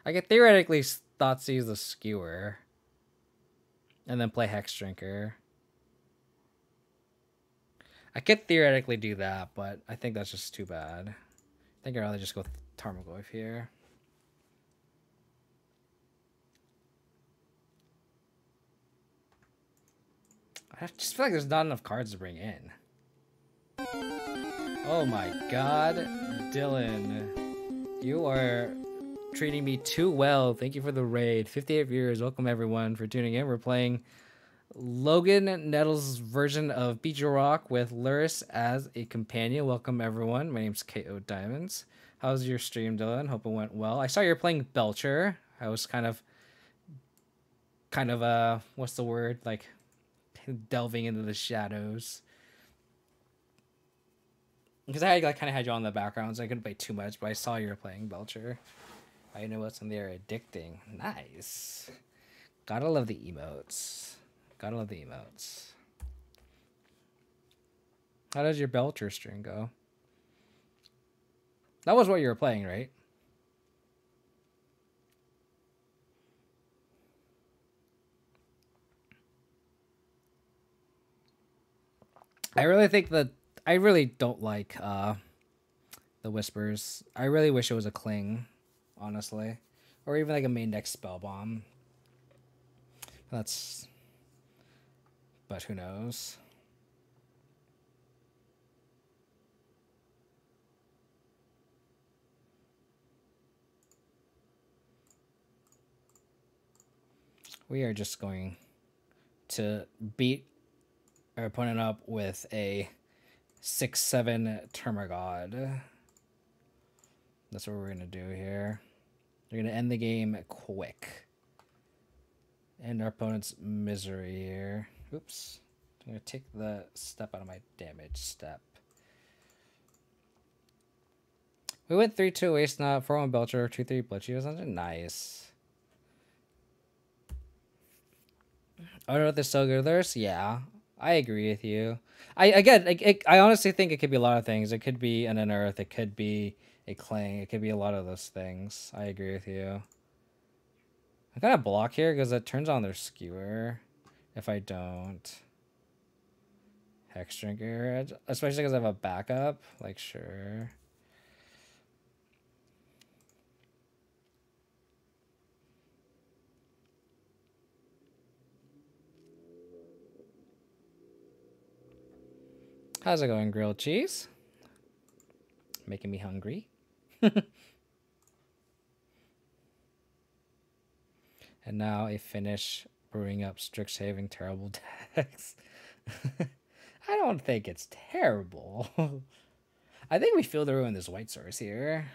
I could theoretically Thoughtseize the Skewer. And then play Hexdrinker. I could theoretically do that, but I think that's just too bad. I think I'd rather just go with Tarmogoyf here. I just feel like there's not enough cards to bring in. Oh my god, Dylan. You are treating me too well. Thank you for the raid. 58 viewers. Welcome everyone for tuning in. We're playing Logan Nettle's version of Beat Your Rock with Luris as a companion. Welcome everyone. My name's KO Diamonds. How's your stream, Dylan? Hope it went well. I saw you're playing Belcher. I was kind of what's the word? Like delving into the shadows. Because I like kinda had you on the background, so I couldn't play too much, but I saw you were playing Belcher. I know what's in there. Addicting. Nice. Gotta love the emotes. Gotta love the emotes. How does your Belcher string go? That was what you were playing, right? I really think that I really don't like the Whispers. I really wish it was a Cling, honestly. Or even like a main deck Spell Bomb. That's... but who knows? We are just going to beat our opponent up with a 6/7 Termagod. That's what we're gonna do here. We're gonna end the game quick. End our opponent's misery here. Oops. I'm going to take the step out of my damage step. We went 3-2 Wastenot, 4-1 Belcher, 2-3 Blitchie. Nice. Oh, no, they're so good. There's, yeah. I agree with you. I honestly think it could be a lot of things. It could be an Unearth. It could be a Clang. It could be a lot of those things. I agree with you. I got to block here because it turns on their Skewer. If I don't Hexdrinker, especially because I have a backup, like sure. How's it going, grilled cheese? Making me hungry. And now a finish. Brewing up Strixhaven terrible decks. I don't think it's terrible. I think we feel the ruin this White Source here.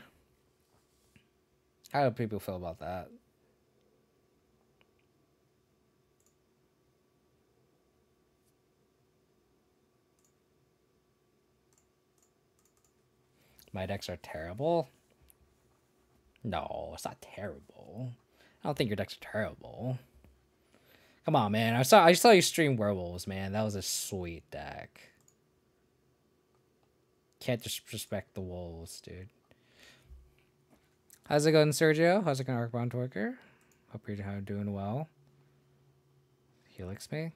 How do people feel about that? My decks are terrible? No, it's not terrible. I don't think your decks are terrible. Come on, man. I saw you stream Werewolves, man. That was a sweet deck. Can't disrespect the Wolves, dude. How's it going, Sergio? How's it going, Arcbound Twerker? Hope you're doing well. Helix me.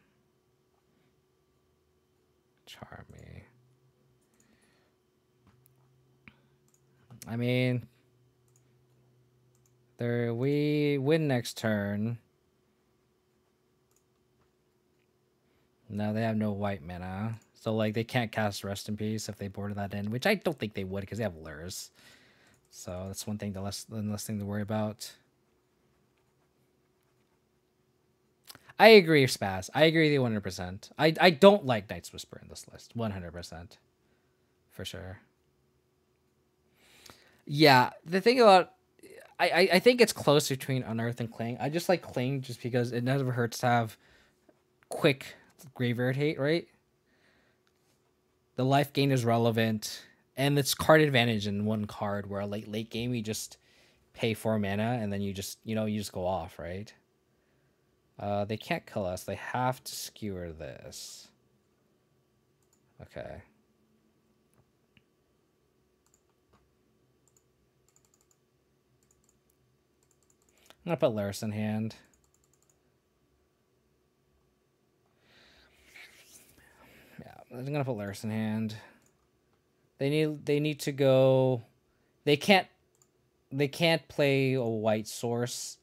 Charm me. I mean... there we win next turn... no, they have no white mana. So, like, they can't cast Rest in Peace if they border that in, which I don't think they would because they have Lures. So, that's one thing, the less thing to worry about. I agree, Spaz. I agree with you 100%. I don't like Night's Whisper in this list. 100%. For sure. Yeah, the thing about... I think it's close between Unearth and Cling. I just like Cling just because it never hurts to have quick... Graveyard hate, right? The life gain is relevant, and it's card advantage in one card. Where a late game, you just pay 4 mana, and then you just you just go off, right? They can't kill us. They have to Skewer this. Okay. I'm going to put Laris in hand. Yeah, I'm going to put Laris in hand. They need to go... They can't play a white source.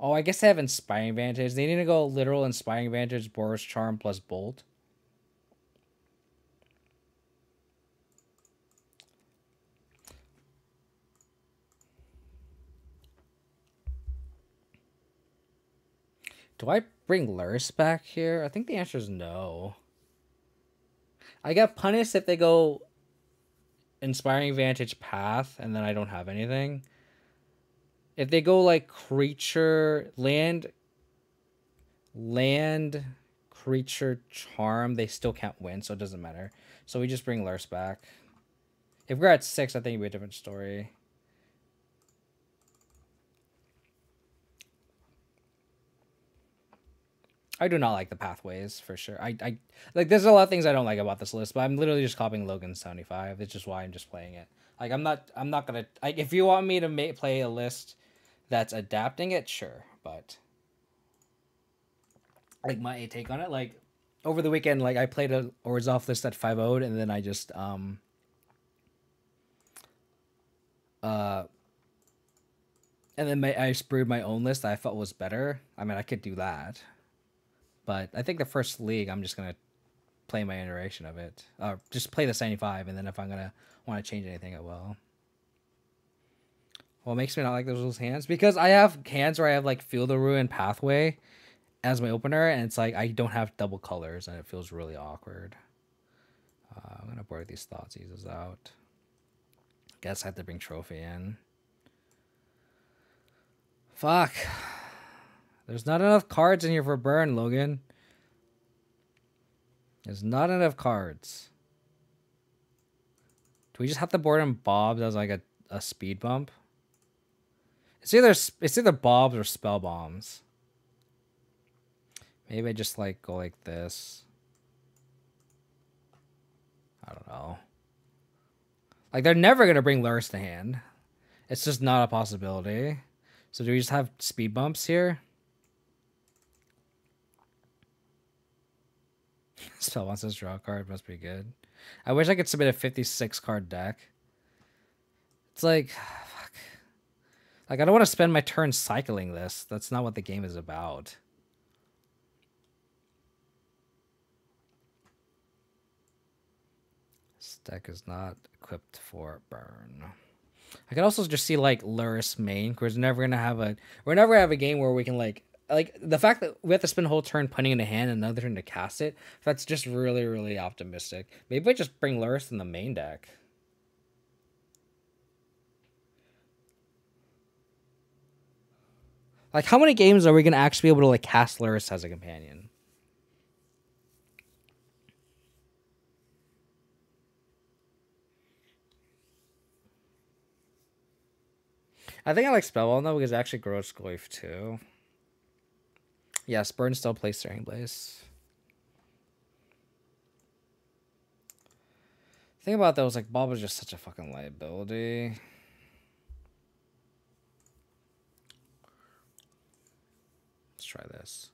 Oh, I guess they have Inspiring Vantage. They need to go literal Inspiring Vantage, Boros Charm, plus Bolt. Do I bring Laris back here? I think the answer is no. I got punished if they go Inspiring Vantage Path, and then I don't have anything. If they go like creature, land, creature, charm, they still can't win, so it doesn't matter. So we just bring Laris back. If we're at 6, I think it'd be a different story. I do not like the pathways for sure. I like, there's a lot of things I don't like about this list, but I'm literally just copying Logan's 75. It's just why I'm just playing it. Like I'm not gonna like, if you want me to play a list that's adapting it, sure, but like my take on it, like over the weekend, like I played a Orzhov list that 5-0'd, and then I just and then I brewed my own list that I felt was better. I mean, I could do that. But I think the first league, I'm just going to play my iteration of it. Or just play the 75, and then if I'm going to want to change anything, I will. Well, it makes me not like those hands. Because I have hands where I have, like, Field of Ruin Pathway as my opener. And it's like, I don't have double colors, and it feels really awkward. I'm going to board these thoughts, ease those out. Guess I have to bring Trophy in. Fuck. There's not enough cards in here for burn, Logan. There's not enough cards. Do we just have to board him Bobs as like a speed bump? It's either Bobs or Spell Bombs. Maybe I just like go like this. I don't know. Like they're never gonna bring Laris to hand. It's just not a possibility. So do we just have speed bumps here? Spell wants this draw card, must be good. I wish I could submit a 56 card deck. It's like, fuck. Like, I don't want to spend my turn cycling this. That's not what the game is about. This deck is not equipped for burn. I could also just see like Laris main. We're never gonna have a game where we can like the fact that we have to spend a whole turn putting in a hand and another turn to cast it, that's just really, really optimistic. Maybe I just bring Laris in the main deck. Like how many games are we gonna actually be able to like cast Laris as a companion? I think I like Spellball though, because actually Gross Goyf too. Yes, Burn still plays Searing Blaze. The thing about that was like Bob was just such a fucking liability. Let's try this.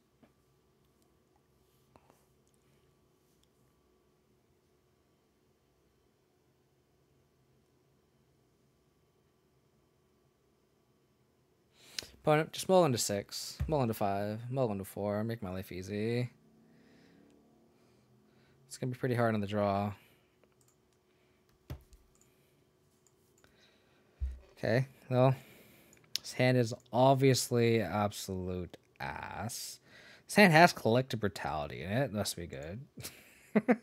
Just mull into 6, mull into 5, mull into 4, make my life easy. It's going to be pretty hard on the draw. Okay, well, this hand is obviously absolute ass. This hand has Collective Brutality in it, must be good. I'm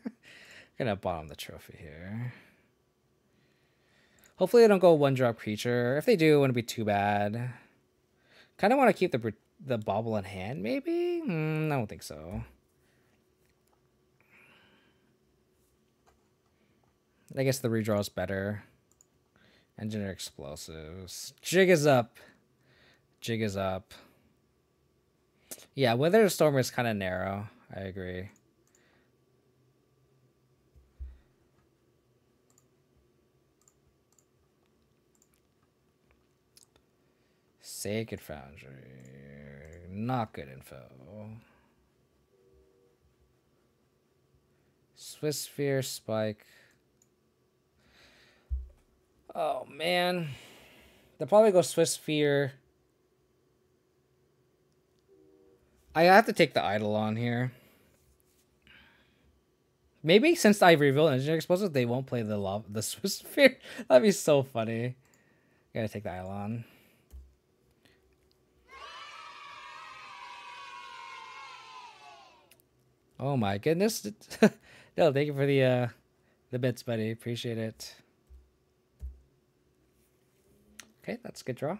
going to bottom the trophy here. Hopefully they don't go one-drop creature. If they do, it wouldn't be too bad. Kind of want to keep the bobble in hand, maybe? I don't think so. I guess the redraw is better. Engineer Explosives. Jig is up. Jig is up. Yeah, Weather to Storm is kind of narrow. I agree. Sacred Foundry. Not good info. Swiss Sphere, Spike. Oh, man. They'll probably go Swiss Sphere. I have to take the Eidolon here. Maybe since I revealed Engineering Explosives, they won't play the Swiss Sphere. That'd be so funny. Gotta take the Eidolon. Oh my goodness. No, thank you for the bits, buddy. Appreciate it. Okay, that's a good draw.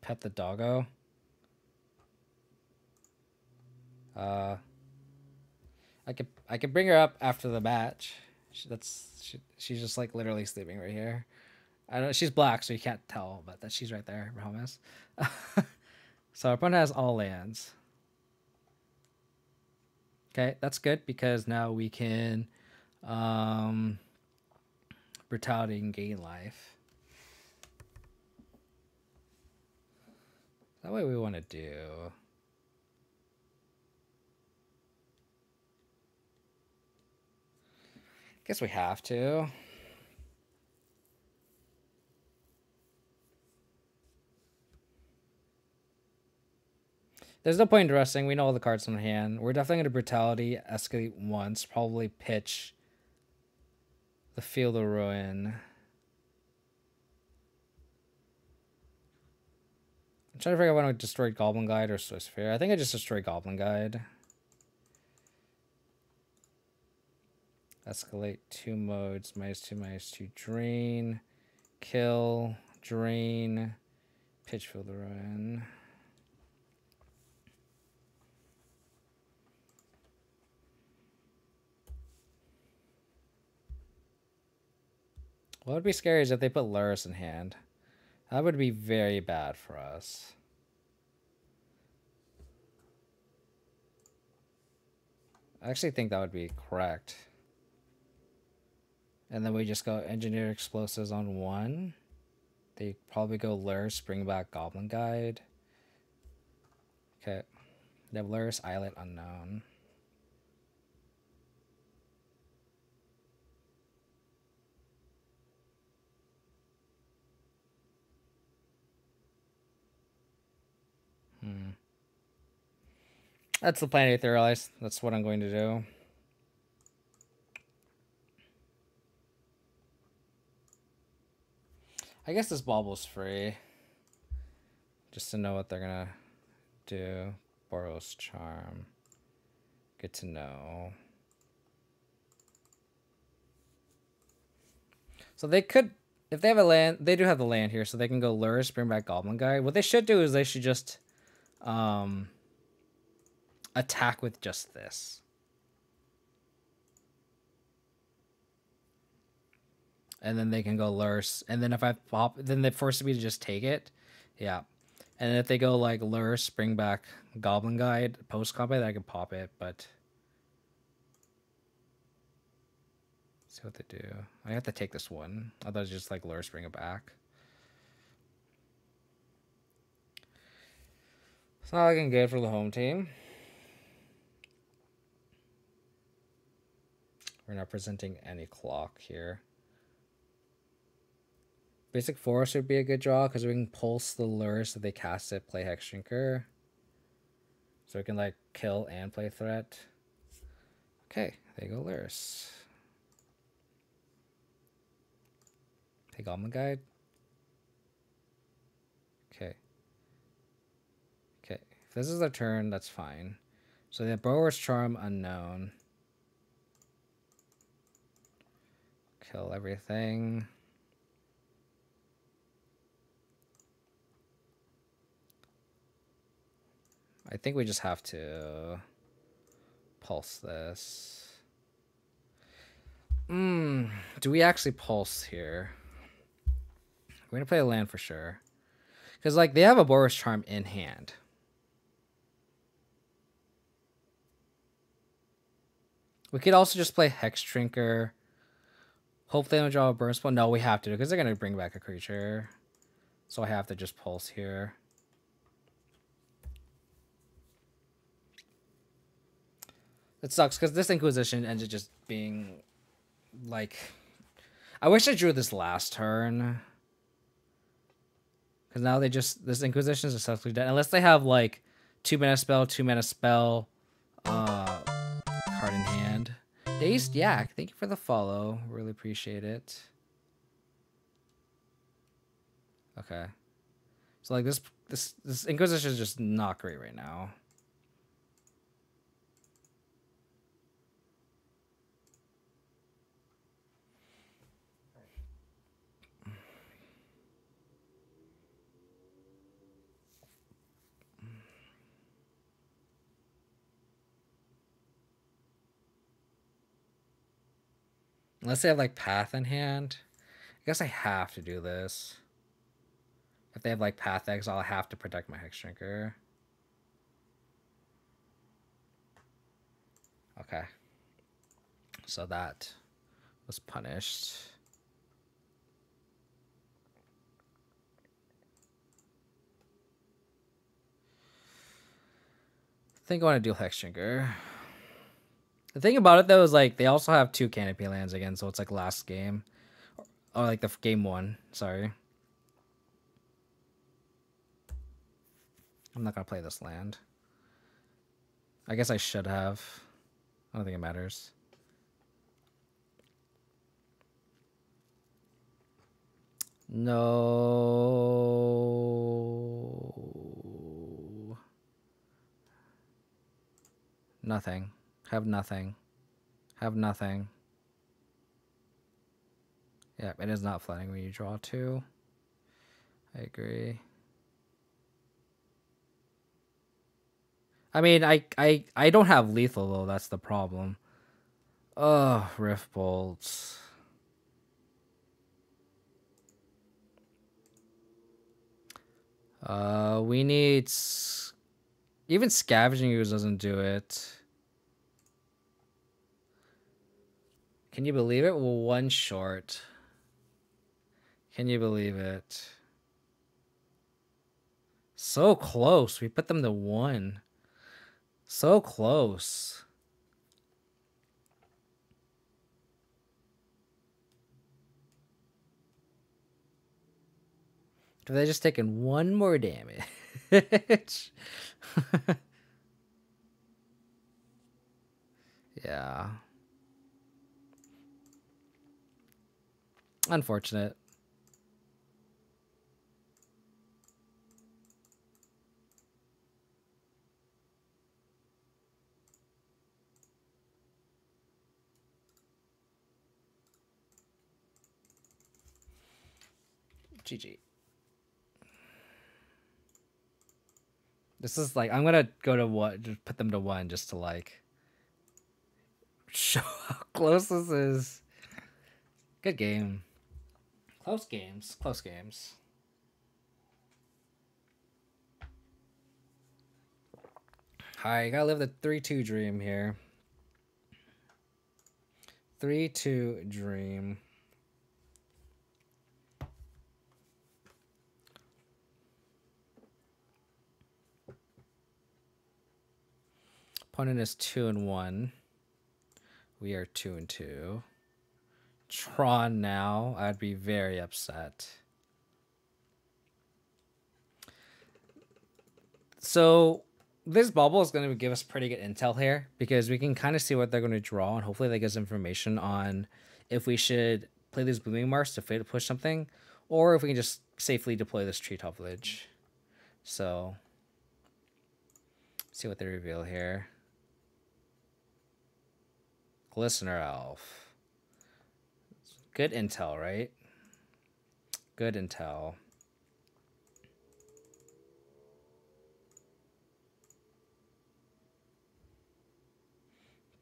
Pet the doggo. I could bring her up after the match. She's just like literally sleeping right here. I don't. She's black, so you can't tell, but that she's right there. Promise. So our opponent has all lands. Okay, that's good because now we can brutality and gain life. That way we want to do. I guess we have to. There's no point in resting. We know all the cards in hand. We're definitely going to Brutality, escalate once, probably pitch the Field of Ruin. I'm trying to figure out when I destroyed Goblin Guide or Swiss Sphere. I think I just destroyed Goblin Guide. Escalate two modes, -2/-2, drain, kill, drain, pitch Field of Ruin. What would be scary is if they put Lurrus in hand. That would be very bad for us. I actually think that would be correct. And then we just go Engineer Explosives on one. They probably go Lurrus, bring back Goblin Guide. Okay. They have Lurrus, Islet, Unknown. That's the plan I theorize. That's what I'm going to do. I guess this Bobble's free. Just to know what they're gonna do. Boros Charm. Good to know. So they could, if they have a land, they do have the land here, so they can go Lurrus, bring back Goblin Guy. What they should do is they should just attack with just this. And then they can go Lurrus. And then if I pop, then they force me to just take it. Yeah. And if they go like Lurrus, bring back Goblin Guide, post combat, I can pop it. But let's see what they do. I have to take this one. I thought it was just like Lurrus, bring it back. It's not looking good for the home team. We're not presenting any clock here. Basic Forest would be a good draw because we can pulse the Lure so they cast it, play Hex Shrinker. So we can like kill and play threat. Okay, there you go, Lures. Take Goblin Guide. Okay. Okay, if this is their turn, that's fine. So they have Boros Charm, Unknown. Kill everything. I think we just have to pulse this. Do we actually pulse here? We're gonna play a land for sure. Because like they have a Boros Charm in hand. We could also just play Hex Shrinker. Hope they don't draw a burn spell. No, we have to, because they're going to bring back a creature. So I have to just pulse here. It sucks, because this Inquisition ended just being, like... I wish I drew this last turn. Because now they just... This Inquisition is successfully dead. Unless they have, like, 2-mana spell, card in hand. Dazed Yak, thank you for the follow. Really appreciate it. Okay. So, like, this Inquisition is just not great right now. Unless they have, like, Path in hand. I guess I have to do this. If they have, like, Path Exile, I'll have to protect my Hex Shrinker. Okay. So that was punished. I think I want to do Hex Shrinker. The thing about it, though, is, like, they also have 2 Canopy Lands again, so it's, like, last game. Or, like, the game 1. Sorry. I'm not going to play this land. I guess I should have. I don't think it matters. No. Nothing. Have nothing. Have nothing. Yeah, it is not flooding when you draw 2. I agree. I mean, I don't have lethal, though. That's the problem. Ugh, Rift Bolts. We need... Even Scavenging Ooze doesn't do it. Can you believe it? Well, 1 short. Can you believe it? So close. We put them to 1. So close. Have they just taken 1 more damage? Yeah. Unfortunate. GG. This is like, I'm gonna go to 1, just put them to 1 just to like show how close this is. Good game. Close games, close games. Alright, gotta live the 3-2 dream here. 3-2 dream. Opponent is 2-1. We are 2-2. Tron now, I'd be very upset. So this bubble is going to give us pretty good intel here, because we can kind of see what they're going to draw, and hopefully that gives information on if we should play these Blooming Marsh to push something, or if we can just safely deploy this Treetop Village. So see what they reveal here. Glistener Elf. Good intel, right? Good intel.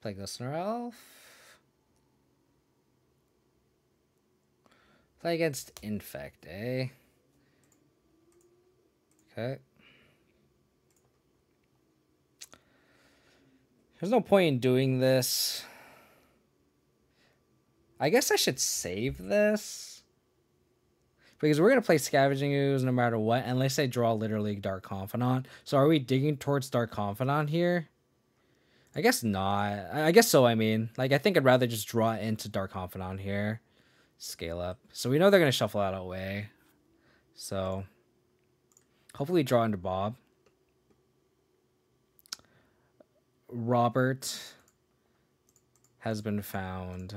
Play Glistener Elf. Play against Infect, eh? Okay. There's no point in doing this. I guess I should save this, because we're going to play Scavenging Ooze no matter what, unless I draw literally Dark Confidant. So are we digging towards Dark Confidant here? I guess not. I guess so, I mean. Like, I think I'd rather just draw into Dark Confidant here. Scale up. So we know they're going to shuffle that away. So hopefully draw into Bob. Robert has been found.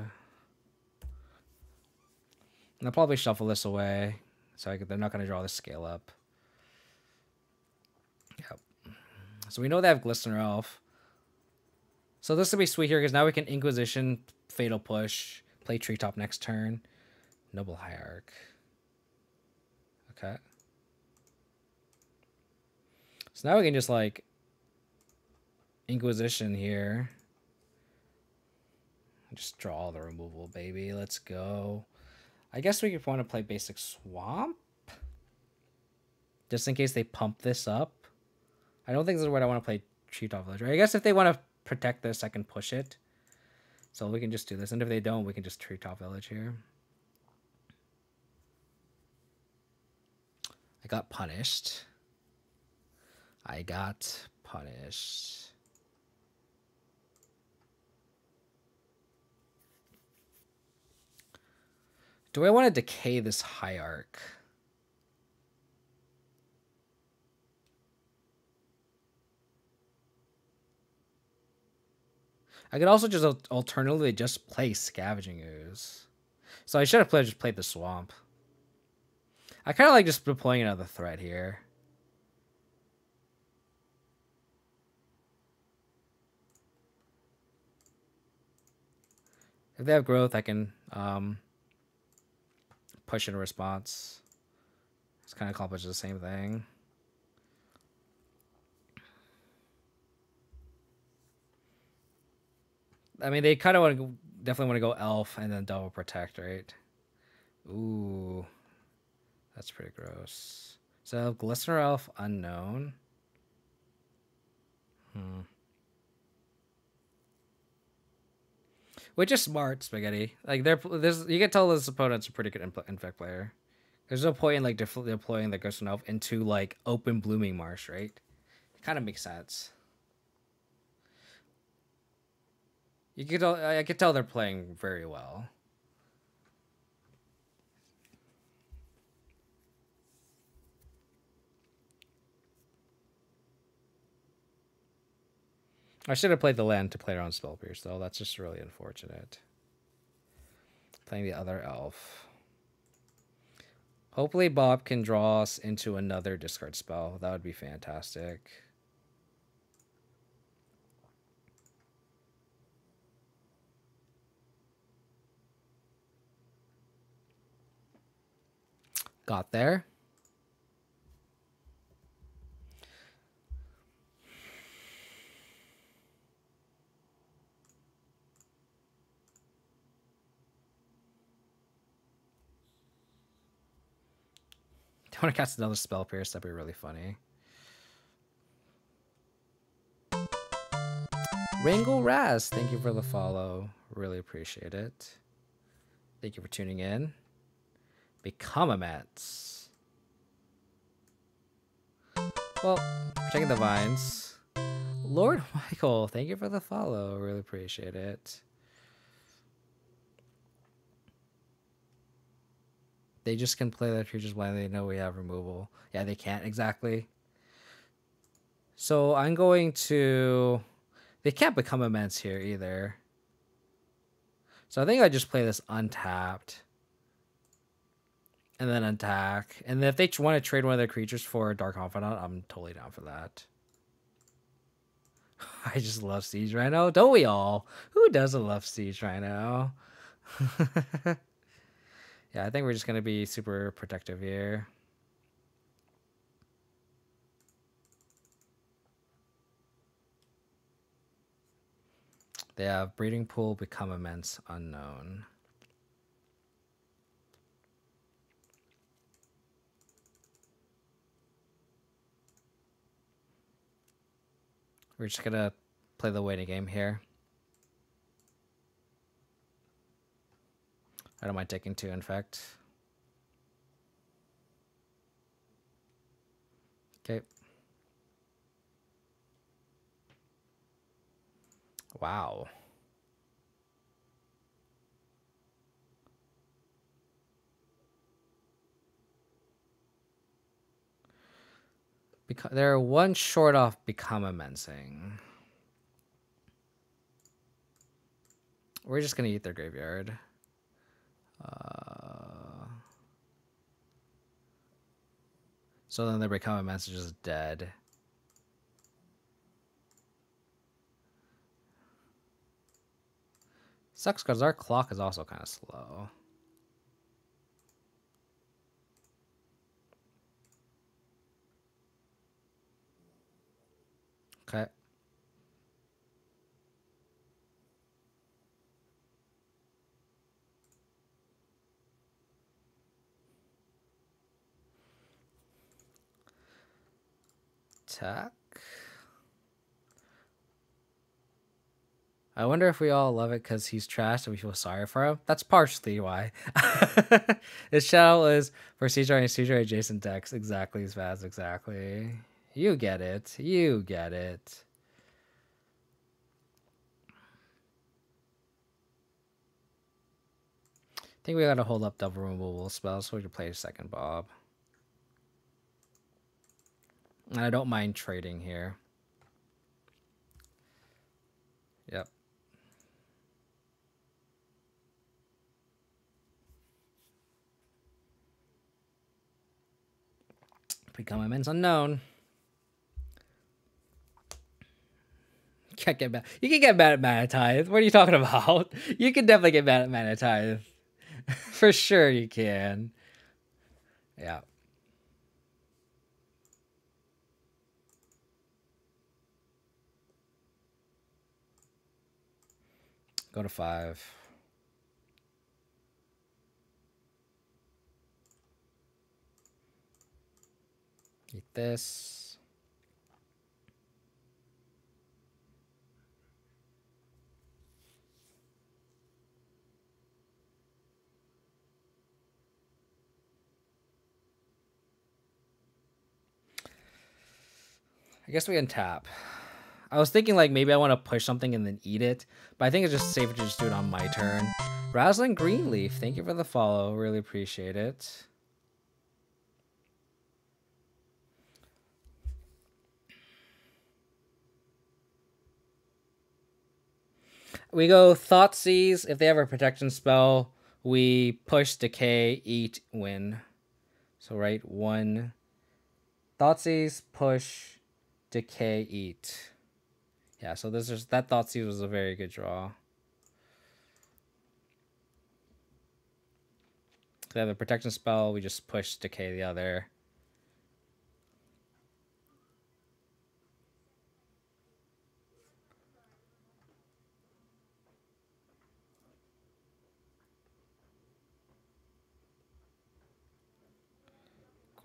And I'll probably shuffle this away, so they're not going to draw the scale up. Yep. So we know they have Glistener Elf. So this will be sweet here, because now we can Inquisition, Fatal Push, play Treetop next turn. Noble Hierarch. Okay. So now we can just, like, Inquisition here. Just draw all the removal, baby. Let's go. I guess we could want to play basic Swamp. Just in case they pump this up. I don't think this is what I want to play Treetop Villager. I guess if they want to protect this, I can push it. So we can just do this. And if they don't, we can just Treetop Village here. I got punished. I got punished. Do I want to decay this Hierarch? I could also just alternatively just play Scavenging Ooze. So I should have just played the Swamp. I kind of like just deploying another threat here. If they have growth, I can push in response. It's kind of accomplishes the same thing. I mean, they kind of want to definitely want to go Elf and then double protect, right? Ooh, that's pretty gross. So Glistener Elf unknown. Which is smart, Spaghetti. Like, you can tell this opponent's a pretty good infect player. There's no point in like deploying the Glistener Elf into like open Blooming Marsh, right? It kind of makes sense. I could tell they're playing very well. I should have played the land to play around Spellpierce, though. That's just really unfortunate. Playing the other elf. Hopefully Bob can draw us into another discard spell. That would be fantastic. Got there. I want to cast another Spellpierce. That'd be really funny. Rango Raz, thank you for the follow. Really appreciate it. Thank you for tuning in. Become a Mets. Well, checking the vines. Lord Michael, thank you for the follow. Really appreciate it. They just can play their creatures blindly. They know we have removal. Yeah, they can't exactly. So I'm going to... They can't become a Mets here either. So I think I just play this untapped. And then attack. And then if they want to trade one of their creatures for Dark Confidant, I'm totally down for that. I just love Siege Rhino. Don't we all? Who doesn't love Siege Rhino? Yeah, I think we're just going to be super protective here. They have Breeding Pool, Become Immense, Unknown. We're just going to play the waiting game here. I don't mind taking two, in fact. Okay. Wow. They're one short off Become Amensing. We're just going to eat their graveyard. So then their Become Amensing is dead. Sucks because our clock is also kind of slow. Okay. Attack. I wonder if we all love it because he's trashed and we feel sorry for him. That's partially why. His channel is for CJ and CJ adjacent decks. Exactly, as fast. Exactly. You get it. You get it. I think we gotta hold up double removal spells so we can play a second Bob. And I don't mind trading here. Yep. Become a man's unknown. Can't get mad. You can get mad at Manatithe. What are you talking about? You can definitely get mad at Manatithe. For sure you can. Yeah. Go to 5. Eat this. I guess we untap. I was thinking like maybe I want to push something and then eat it, but I think it's just safer to just do it on my turn. Razzling Greenleaf, thank you for the follow. Really appreciate it. We go Thoughtseize. If they have a protection spell, we push, decay, eat, win. So right, 1. Thoughtseize, push, decay, eat. Yeah, so this is that Thoughtseize was a very good draw. They have a protection spell, we just push, decay the other.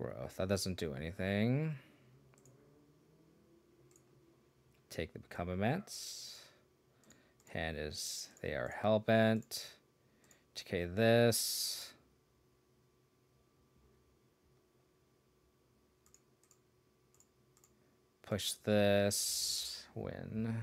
Growth, that doesn't do anything. Take the Become Immense. Hand is, they are hellbent. Decay this. Push this. Win.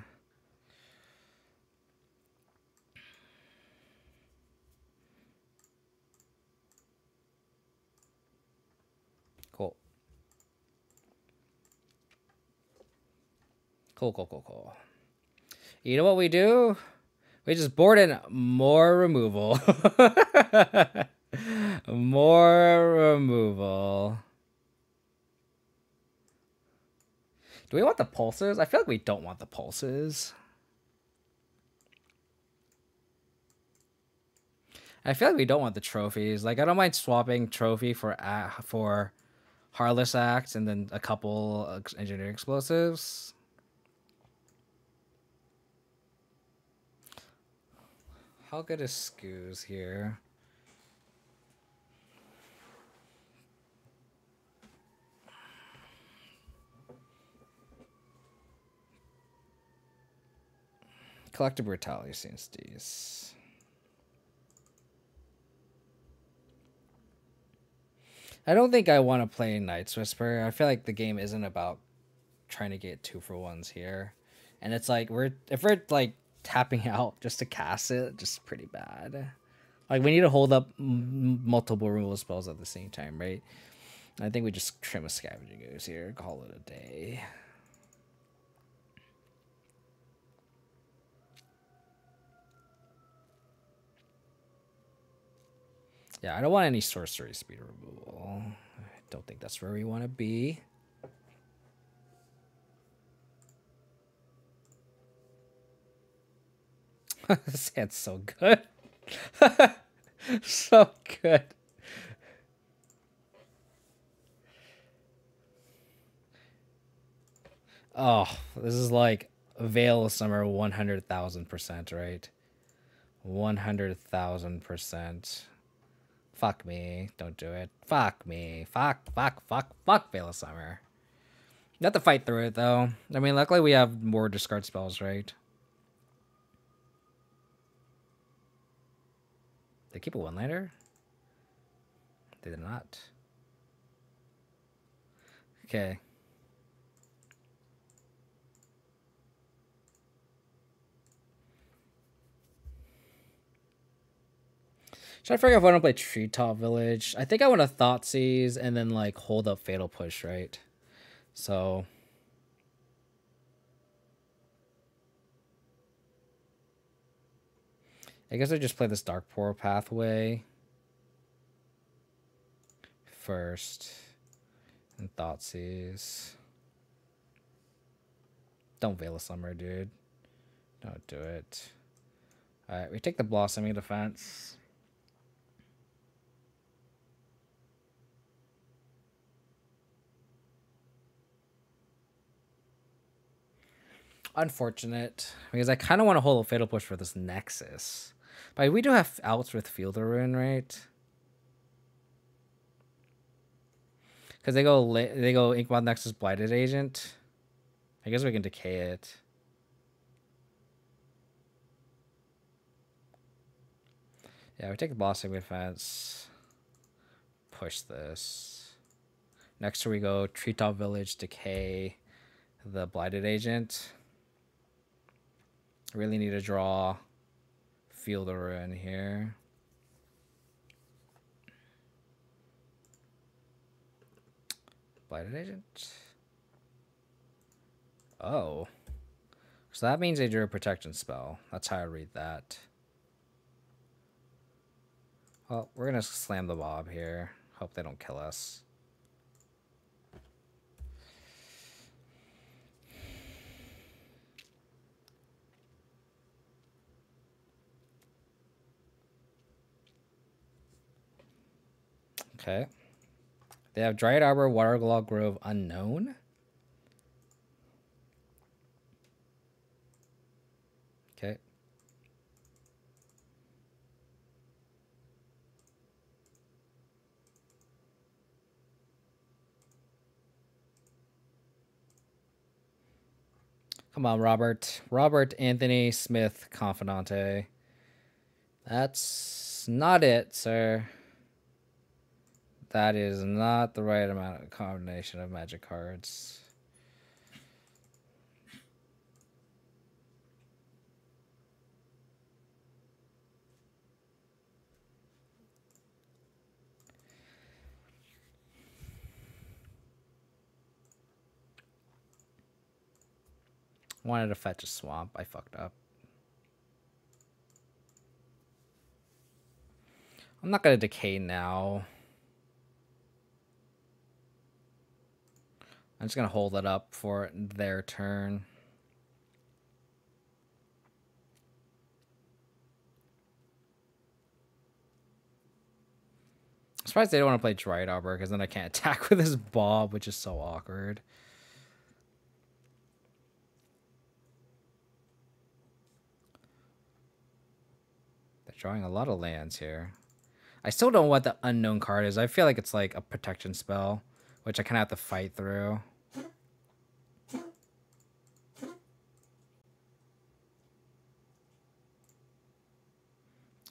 Cool. You know what we do? We just board in more removal. Do we want the pulses? I feel like we don't want the pulses. I feel like we don't want the trophies. Like, I don't mind swapping trophy for Heartless Act and then a couple Engineering Explosives. How good is Skoos here? Collective Brutality seems decent. I don't think I want to play Night's Whisper. I feel like the game isn't about trying to get 2-for-1s here. And it's like, if we're like tapping out just to cast it, just pretty bad. Like, we need to hold up multiple removal spells at the same time, right? I think we just trim a Scavenging Ooze here, call it a day. Yeah, I don't want any sorcery speed removal. I don't think that's where we want to be. This hand's so good. So good. Oh, this is like Veil of Summer 100,000%, right? 100,000%. Fuck me. Don't do it. Fuck me. Fuck Veil of Summer. Not to fight through it, though. I mean, luckily we have more discard spells, right? They keep a one-liner? They did not. Okay. Should I figure out if I want to play Treetop Village? I think I want to Thoughtseize and then like hold up Fatal Push, right? So I guess I just play this Dark Portal Pathway first and Thoughtseize. Don't Veil of Summer, dude. Don't do it. All right, we take the Blossoming Defense. Unfortunate, because I kind of want to hold a Fatal Push for this Nexus. But we do have outs with Field of Ruin, right? Because they go Inkmoth Nexus Blighted Agent. I guess we can decay it. Yeah, we take the Blossoming Defense. Push this. Next we go Treetop Village, decay the Blighted Agent. Really need to draw Field of Ruin here. Blighted Agent. Oh. So that means they drew a protection spell. That's how I read that. Well, we're going to slam the mob here. Hope they don't kill us. Okay. They have Dryad Arbor, Waterlogged Grove, Unknown. Okay. Come on, Robert. Robert Anthony Smith Confidante. That's not it, sir. That is not the right amount of combination of magic cards. Wanted to fetch a swamp. I fucked up. I'm not going to decay now. I'm just going to hold it up for their turn. I'm surprised they don't want to play Dryad Arbor, because then I can't attack with this Bob, which is so awkward. They're drawing a lot of lands here. I still don't know what the unknown card is. I feel like it's like a protection spell, which I kind of have to fight through.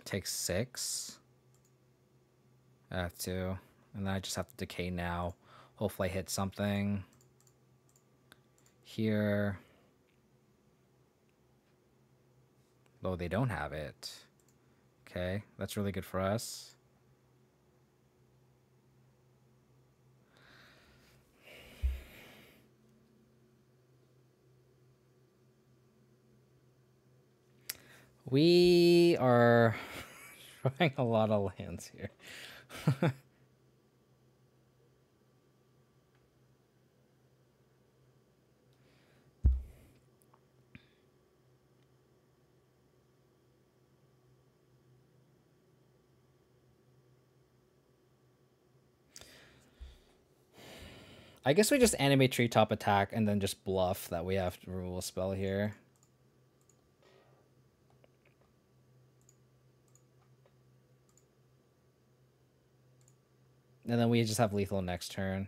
Take 6. I have to. And then I just have to decay now. Hopefully I hit something here. Though they don't have it. Okay, that's really good for us. We are trying a lot of lands here. I guess we just animate treetop attack and then just bluff that we have to removal spell here. And then we just have lethal next turn.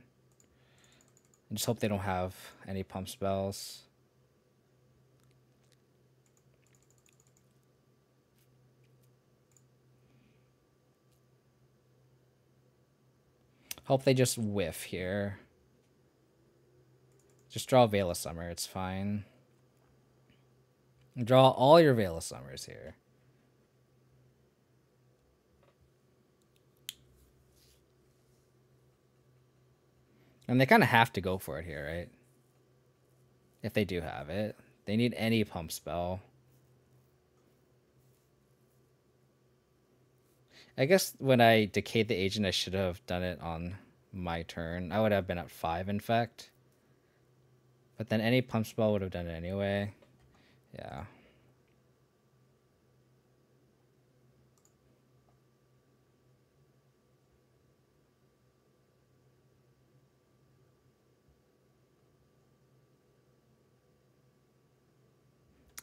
I just hope they don't have any pump spells. Hope they just whiff here. Just draw Veil of Summer, it's fine. Draw all your Veil of Summers here. And they kind of have to go for it here, right? If they do have it. They need any pump spell. I guess when I decayed the agent, I should have done it on my turn. I would have been at 5, in fact. But then any pump spell would have done it anyway. Yeah.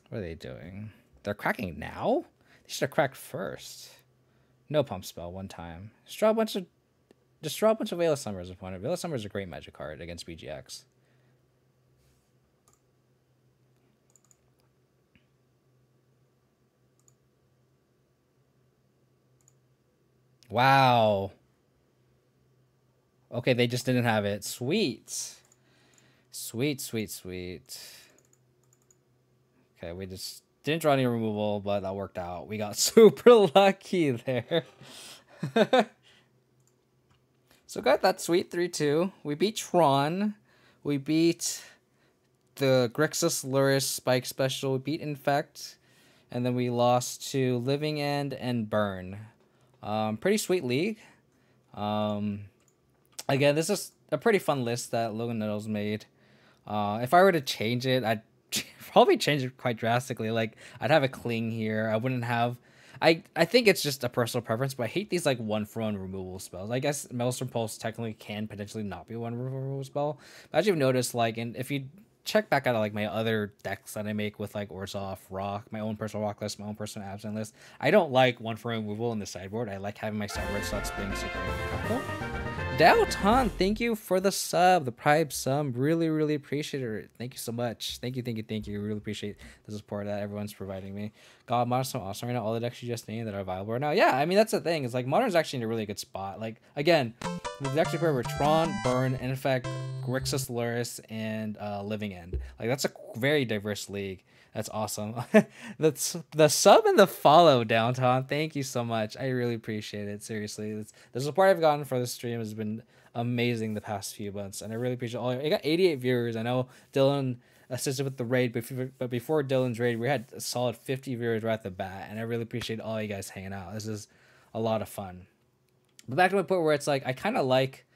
What are they doing? They're cracking now? They should have cracked first. No pump spell one time. Just draw a bunch of Veil of Summer as an opponent. Veil of Summer is a great magic card against BGX. Wow. Okay, they just didn't have it. Sweet. Sweet, sweet, sweet. Okay, we just didn't draw any removal, but that worked out. We got super lucky there. So got that sweet 3-2. We beat Tron. We beat the Grixis Lurrus Spike Special. We beat Infect. And then we lost to Living End and Burn. Pretty sweet league. Again, this is a pretty fun list that Logan Nettles made. If I were to change it, I'd probably change it quite drastically. Like, I'd have a Cling here. I wouldn't have... I think it's just a personal preference, but I hate these, like, one-for-one removal spells. I guess Maelstrom Pulse technically can potentially not be one removal spell. But as you've noticed, like, and if you check back out, like, my other decks that I make with, like, Orzhov, Rock, my own personal Rock list, my own personal Absent list, I don't like one-for-one removal in the sideboard. I like having my sideboard slots being super helpful. Dalton, thank you for the sub, the Prime sub. Really, really appreciate it. Thank you so much. Thank you, thank you, thank you. Really appreciate the support that everyone's providing me. God, Modern's so awesome right now. All the decks you just named that are viable right now. Yeah, I mean, that's the thing. It's like Modern's actually in a really good spot. Like, again, the decks you prepared were Tron, Burn, and in fact, Grixis Lurrus, and Living End. Like, that's a very diverse league. That's awesome. That's the sub and the follow, Downtown. Thank you so much. I really appreciate it. Seriously, it's, the support I've gotten for the stream has been amazing the past few months, and I really appreciate all. I got 88 viewers. I know Dylan assisted with the raid, but before Dylan's raid, we had a solid 50 viewers right at the bat, and I really appreciate all you guys hanging out. This is a lot of fun. But back to my point where it's like I kind of like.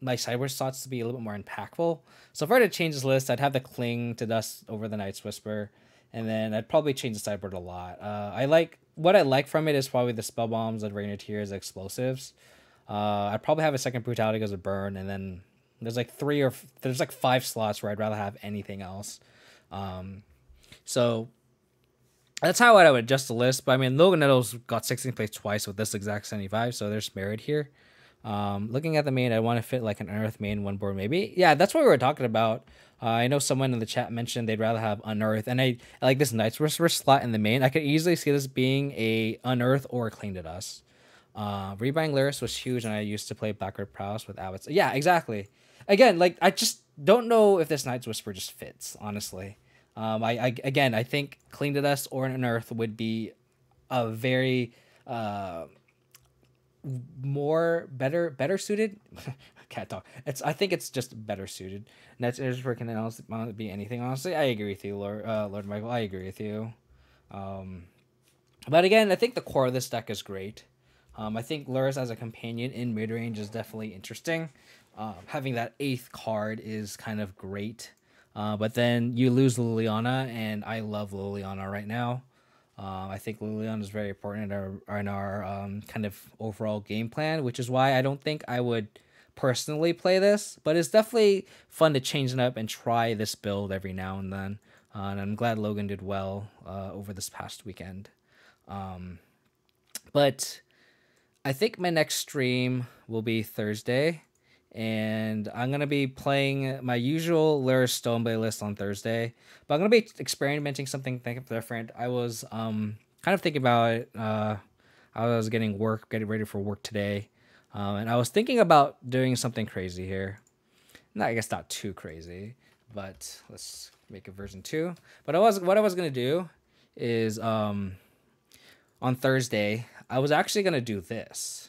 My sideboard slots to be a little bit more impactful. So if I were to change this list, I'd have the Cling to Dust over the Night's Whisper, and then I'd probably change the sideboard a lot. What I like from it is probably the Spell Bombs and Rain of Tears, Explosives. I'd probably have a second Brutality because of Burn, and then there's like five slots where I'd rather have anything else. So that's how I would adjust the list. But I mean, Logan Nettles got 16th place twice with this exact 75, so there's merit here. Looking at the main, I want to fit like an Unearth main one board maybe. Yeah, that's what we were talking about. I know someone in the chat mentioned they'd rather have Unearth, and I like this Night's Whisper slot in the main. I could easily see this being a Unearth or a Cling to Dust. Rebuying Lyris was huge, and I used to play Blackguard Prowess with Abbots. Yeah, exactly. Again, like, I just don't know if this Night's Whisper just fits, honestly. I think Cling to Dust or Unearth would be a very better suited. Can't talk. I think it's just better suited. Night's Whisper can honestly be anything. Honestly, I agree with you, Lord Michael. I agree with you. But again, I think the core of this deck is great. I think Lyris as a companion in mid range is definitely interesting. Having that 8th card is kind of great. But then you lose Liliana, and I love Liliana right now. I think Liliana is very important in our kind of overall game plan, which is why I don't think I would personally play this. But it's definitely fun to change it up and try this build every now and then. And I'm glad Logan did well over this past weekend. But I think my next stream will be Thursday, and I'm going to be playing my usual Lyris Stoneblade list on Thursday, but I'm going to be experimenting something different. I was kind of thinking about it. I was getting ready for work today, and I was thinking about doing something crazy here. No, I guess not too crazy, but let's make a version 2. But what I was going to do is on Thursday, I was actually going to do this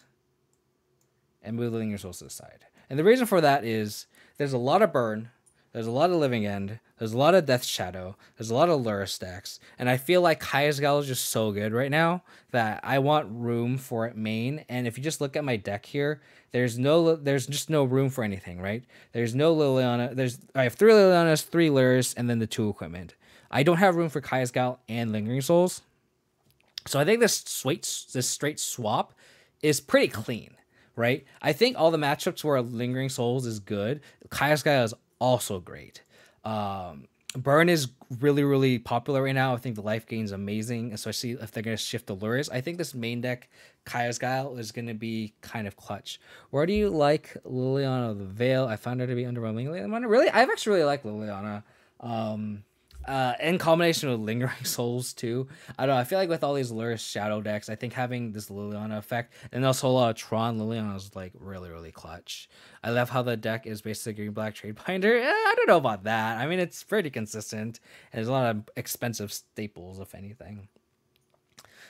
and move Living Your Souls to the side. And the reason for that is there's a lot of burn, there's a lot of Living End, there's a lot of Death Shadow, there's a lot of Lyris stacks, and I feel like Kaya's Gall is just so good right now that I want room for it main. And if you just look at my deck here, there's just no room for anything, right? There's no Liliana, I have 3 Lilianas, 3 Lyris, and then the 2 equipment. I don't have room for Kaya's Gall and Lingering Souls. So I think this straight swap is pretty clean, right? I think all the matchups where Lingering Souls is good, Kaya's Gall is also great. Burn is really, really popular right now. I think the life gain is amazing, especially if they're going to shift the Lyris. I think this main deck, Kaya's Gall, is going to be kind of clutch. Where do you like Liliana of the Veil? I found her to be underwhelming. Really? I've actually really liked Liliana. In combination with Lingering Souls too. I don't know, I feel like with all these Lyris Shadow decks, I think having this Liliana effect and also a lot of Tron, Liliana is like really, really clutch. I love how the deck is basically Green Black Trade Binder. I don't know about that. I mean, it's pretty consistent, and there's a lot of expensive staples, if anything.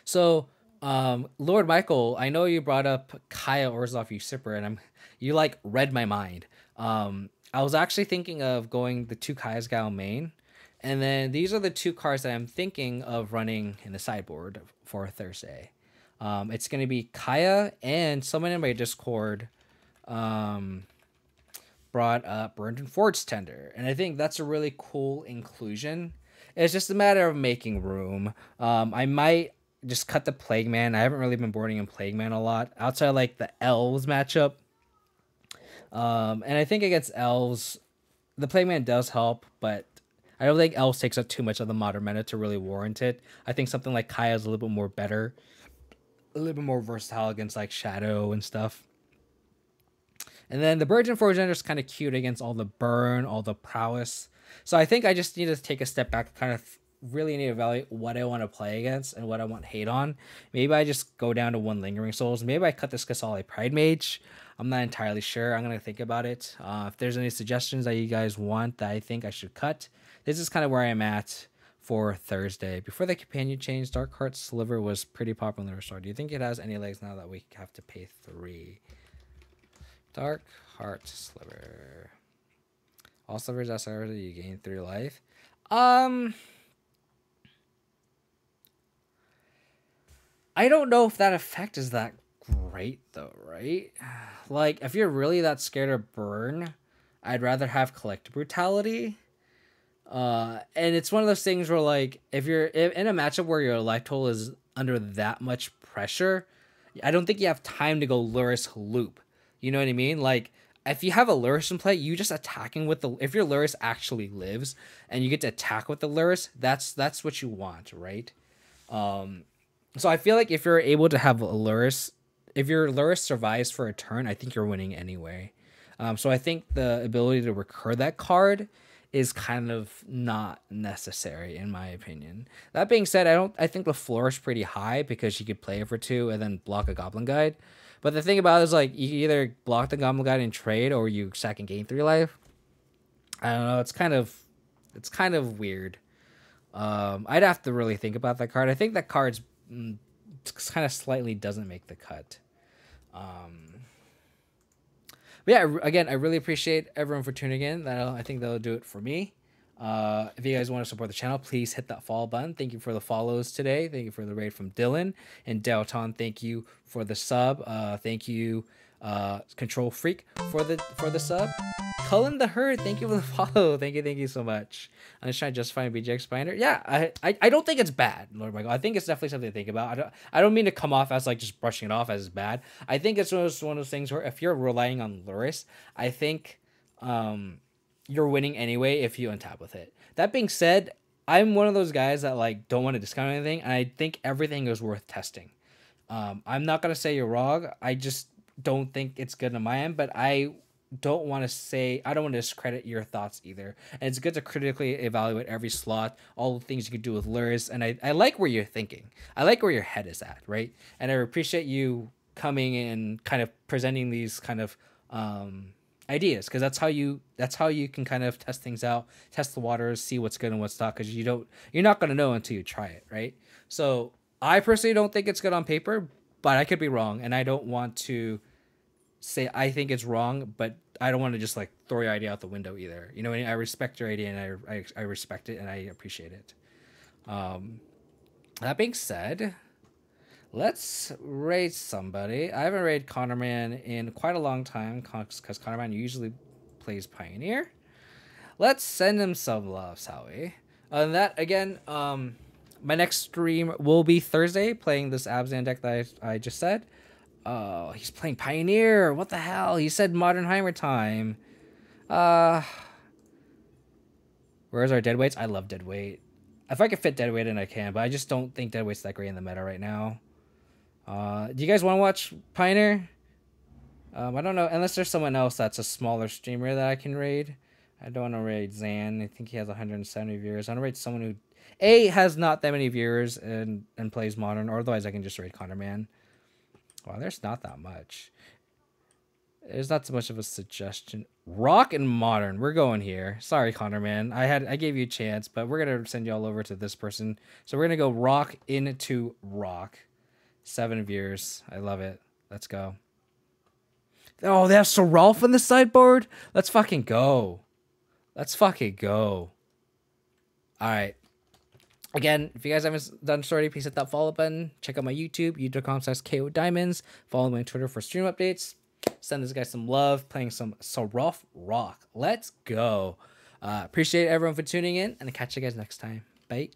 So, Lord Michael, I know you brought up Kaya Orzhov Usurper, and you like read my mind. I was actually thinking of going the 2 Kaya's Gall main. And then these are the 2 cards that I'm thinking of running in the sideboard for Thursday. It's going to be Kaya, and someone in my Discord brought up Burned and Forged Tender. And I think that's a really cool inclusion. It's just a matter of making room. I might just cut the Plague Man. I haven't really been boarding in Plague Man a lot. Outside like the Elves matchup. And I think against Elves, the Plague Man does help, but I don't think Elves takes up too much of the modern meta to really warrant it. I think something like Kaya is a little bit more better, a little bit more versatile against like Shadow and stuff. And then the Burgeon Forgender is kind of cute against all the burn, all the prowess. So I think I just need to take a step back, kind of really need to evaluate what I want to play against and what I want hate on. Maybe I just go down to 1 Lingering Souls. Maybe I cut this Kasali Pride Mage. I'm not entirely sure. I'm going to think about it. If there's any suggestions that you guys want that I think I should cut, this is kind of where I'm at for Thursday. Before the companion change, Dark Heart Sliver was pretty popular in the store. Do you think it has any legs now that we have to pay 3? Dark Heart Sliver. All slivers outside of you gain 3 life. I don't know if that effect is that great though, right? Like, if you're really that scared of burn, I'd rather have Collective Brutality. And it's one of those things where, like, if you're in a matchup where your life total is under that much pressure, I don't think you have time to go Lyris loop. You know what I mean? Like, if you have a Lyris in play, you just attacking with the, if your Lyris actually lives and you get to attack with the Lyris, that's what you want, right? So I feel like if you're able to have a Lyris, if your Lyris survives for a turn, I think you're winning anyway. So I think the ability to recur that card is kind of not necessary, in my opinion. That being said, I think LaFleur is pretty high because she could play for 2 and then block a Goblin Guide. But the thing about it is, like, you either block the Goblin Guide and trade, or you sack and gain 3 life. I don't know. It's kind of weird. I'd have to really think about that card. I think that card's kind of slightly doesn't make the cut. But yeah, again, I really appreciate everyone for tuning in. I think that'll do it for me. If you guys want to support the channel, please hit that follow button. Thank you for the follows today. Thank you for the raid from Dylan and Delton. Thank you for the sub. Thank you, Control Freak, for the sub. Cullen the Herd, thank you for the follow. Thank you so much. I'm just trying to justify a BGX binder. Yeah, I don't think it's bad, Lord Michael. I think it's definitely something to think about. I don't mean to come off as like just brushing it off as bad. I think it's one of those things where if you're relying on Luris, I think you're winning anyway if you untap with it. That being said, I'm one of those guys that like don't want to discount anything, and I think everything is worth testing. I'm not gonna say you're wrong. I just don't think it's good on my end, but I don't want to discredit your thoughts either. And it's good to critically evaluate every slot, all the things you can do with Luris, and I like where you're thinking. I like where your head is at, right? And I appreciate you coming in, kind of presenting these kind of ideas, because that's how you can kind of test things out, test the waters, see what's good and what's not, because you're not going to know until you try it, right? So I personally don't think it's good on paper, but I could be wrong, and I don't want to say I think it's wrong, but I don't want to just like throw your idea out the window either. You know what I mean? I respect your idea, and I respect it, and I appreciate it. That being said, let's raid somebody. I haven't raided Connorman in quite a long time because Connorman usually plays Pioneer. Let's send him some love, shall we? Other than that, again, my next stream will be Thursday, playing this Abzan deck that I just said. Oh, he's playing Pioneer. What the hell? He said Modernheimer time. Where's our deadweights? I love deadweight. If I could fit deadweight in, I can, but I just don't think deadweight's that great in the meta right now. Do you guys want to watch Pioneer? I don't know, unless there's someone else that's a smaller streamer that I can raid. I don't want to raid Zan. I think he has 170 viewers. I want to raid someone who A, has not that many viewers and plays Modern, or otherwise I can just raid Connorman. Wow, there's not that much. There's not so much of a suggestion. Rock and Modern. We're going here. Sorry, Connorman. I gave you a chance, but we're going to send you all over to this person. So we're going to go Rock into Rock. 7 viewers. I love it. Let's go. Oh, they have Seralf on the sideboard? Let's fucking go. Let's fucking go. All right. Again, if you guys haven't done so already, please hit that follow button. Check out my YouTube, youtube.com/KODiamonds. Follow me on Twitter for stream updates. Send this guy some love, playing some Seralf Rock. Let's go. Appreciate everyone for tuning in, and I'll catch you guys next time. Bye.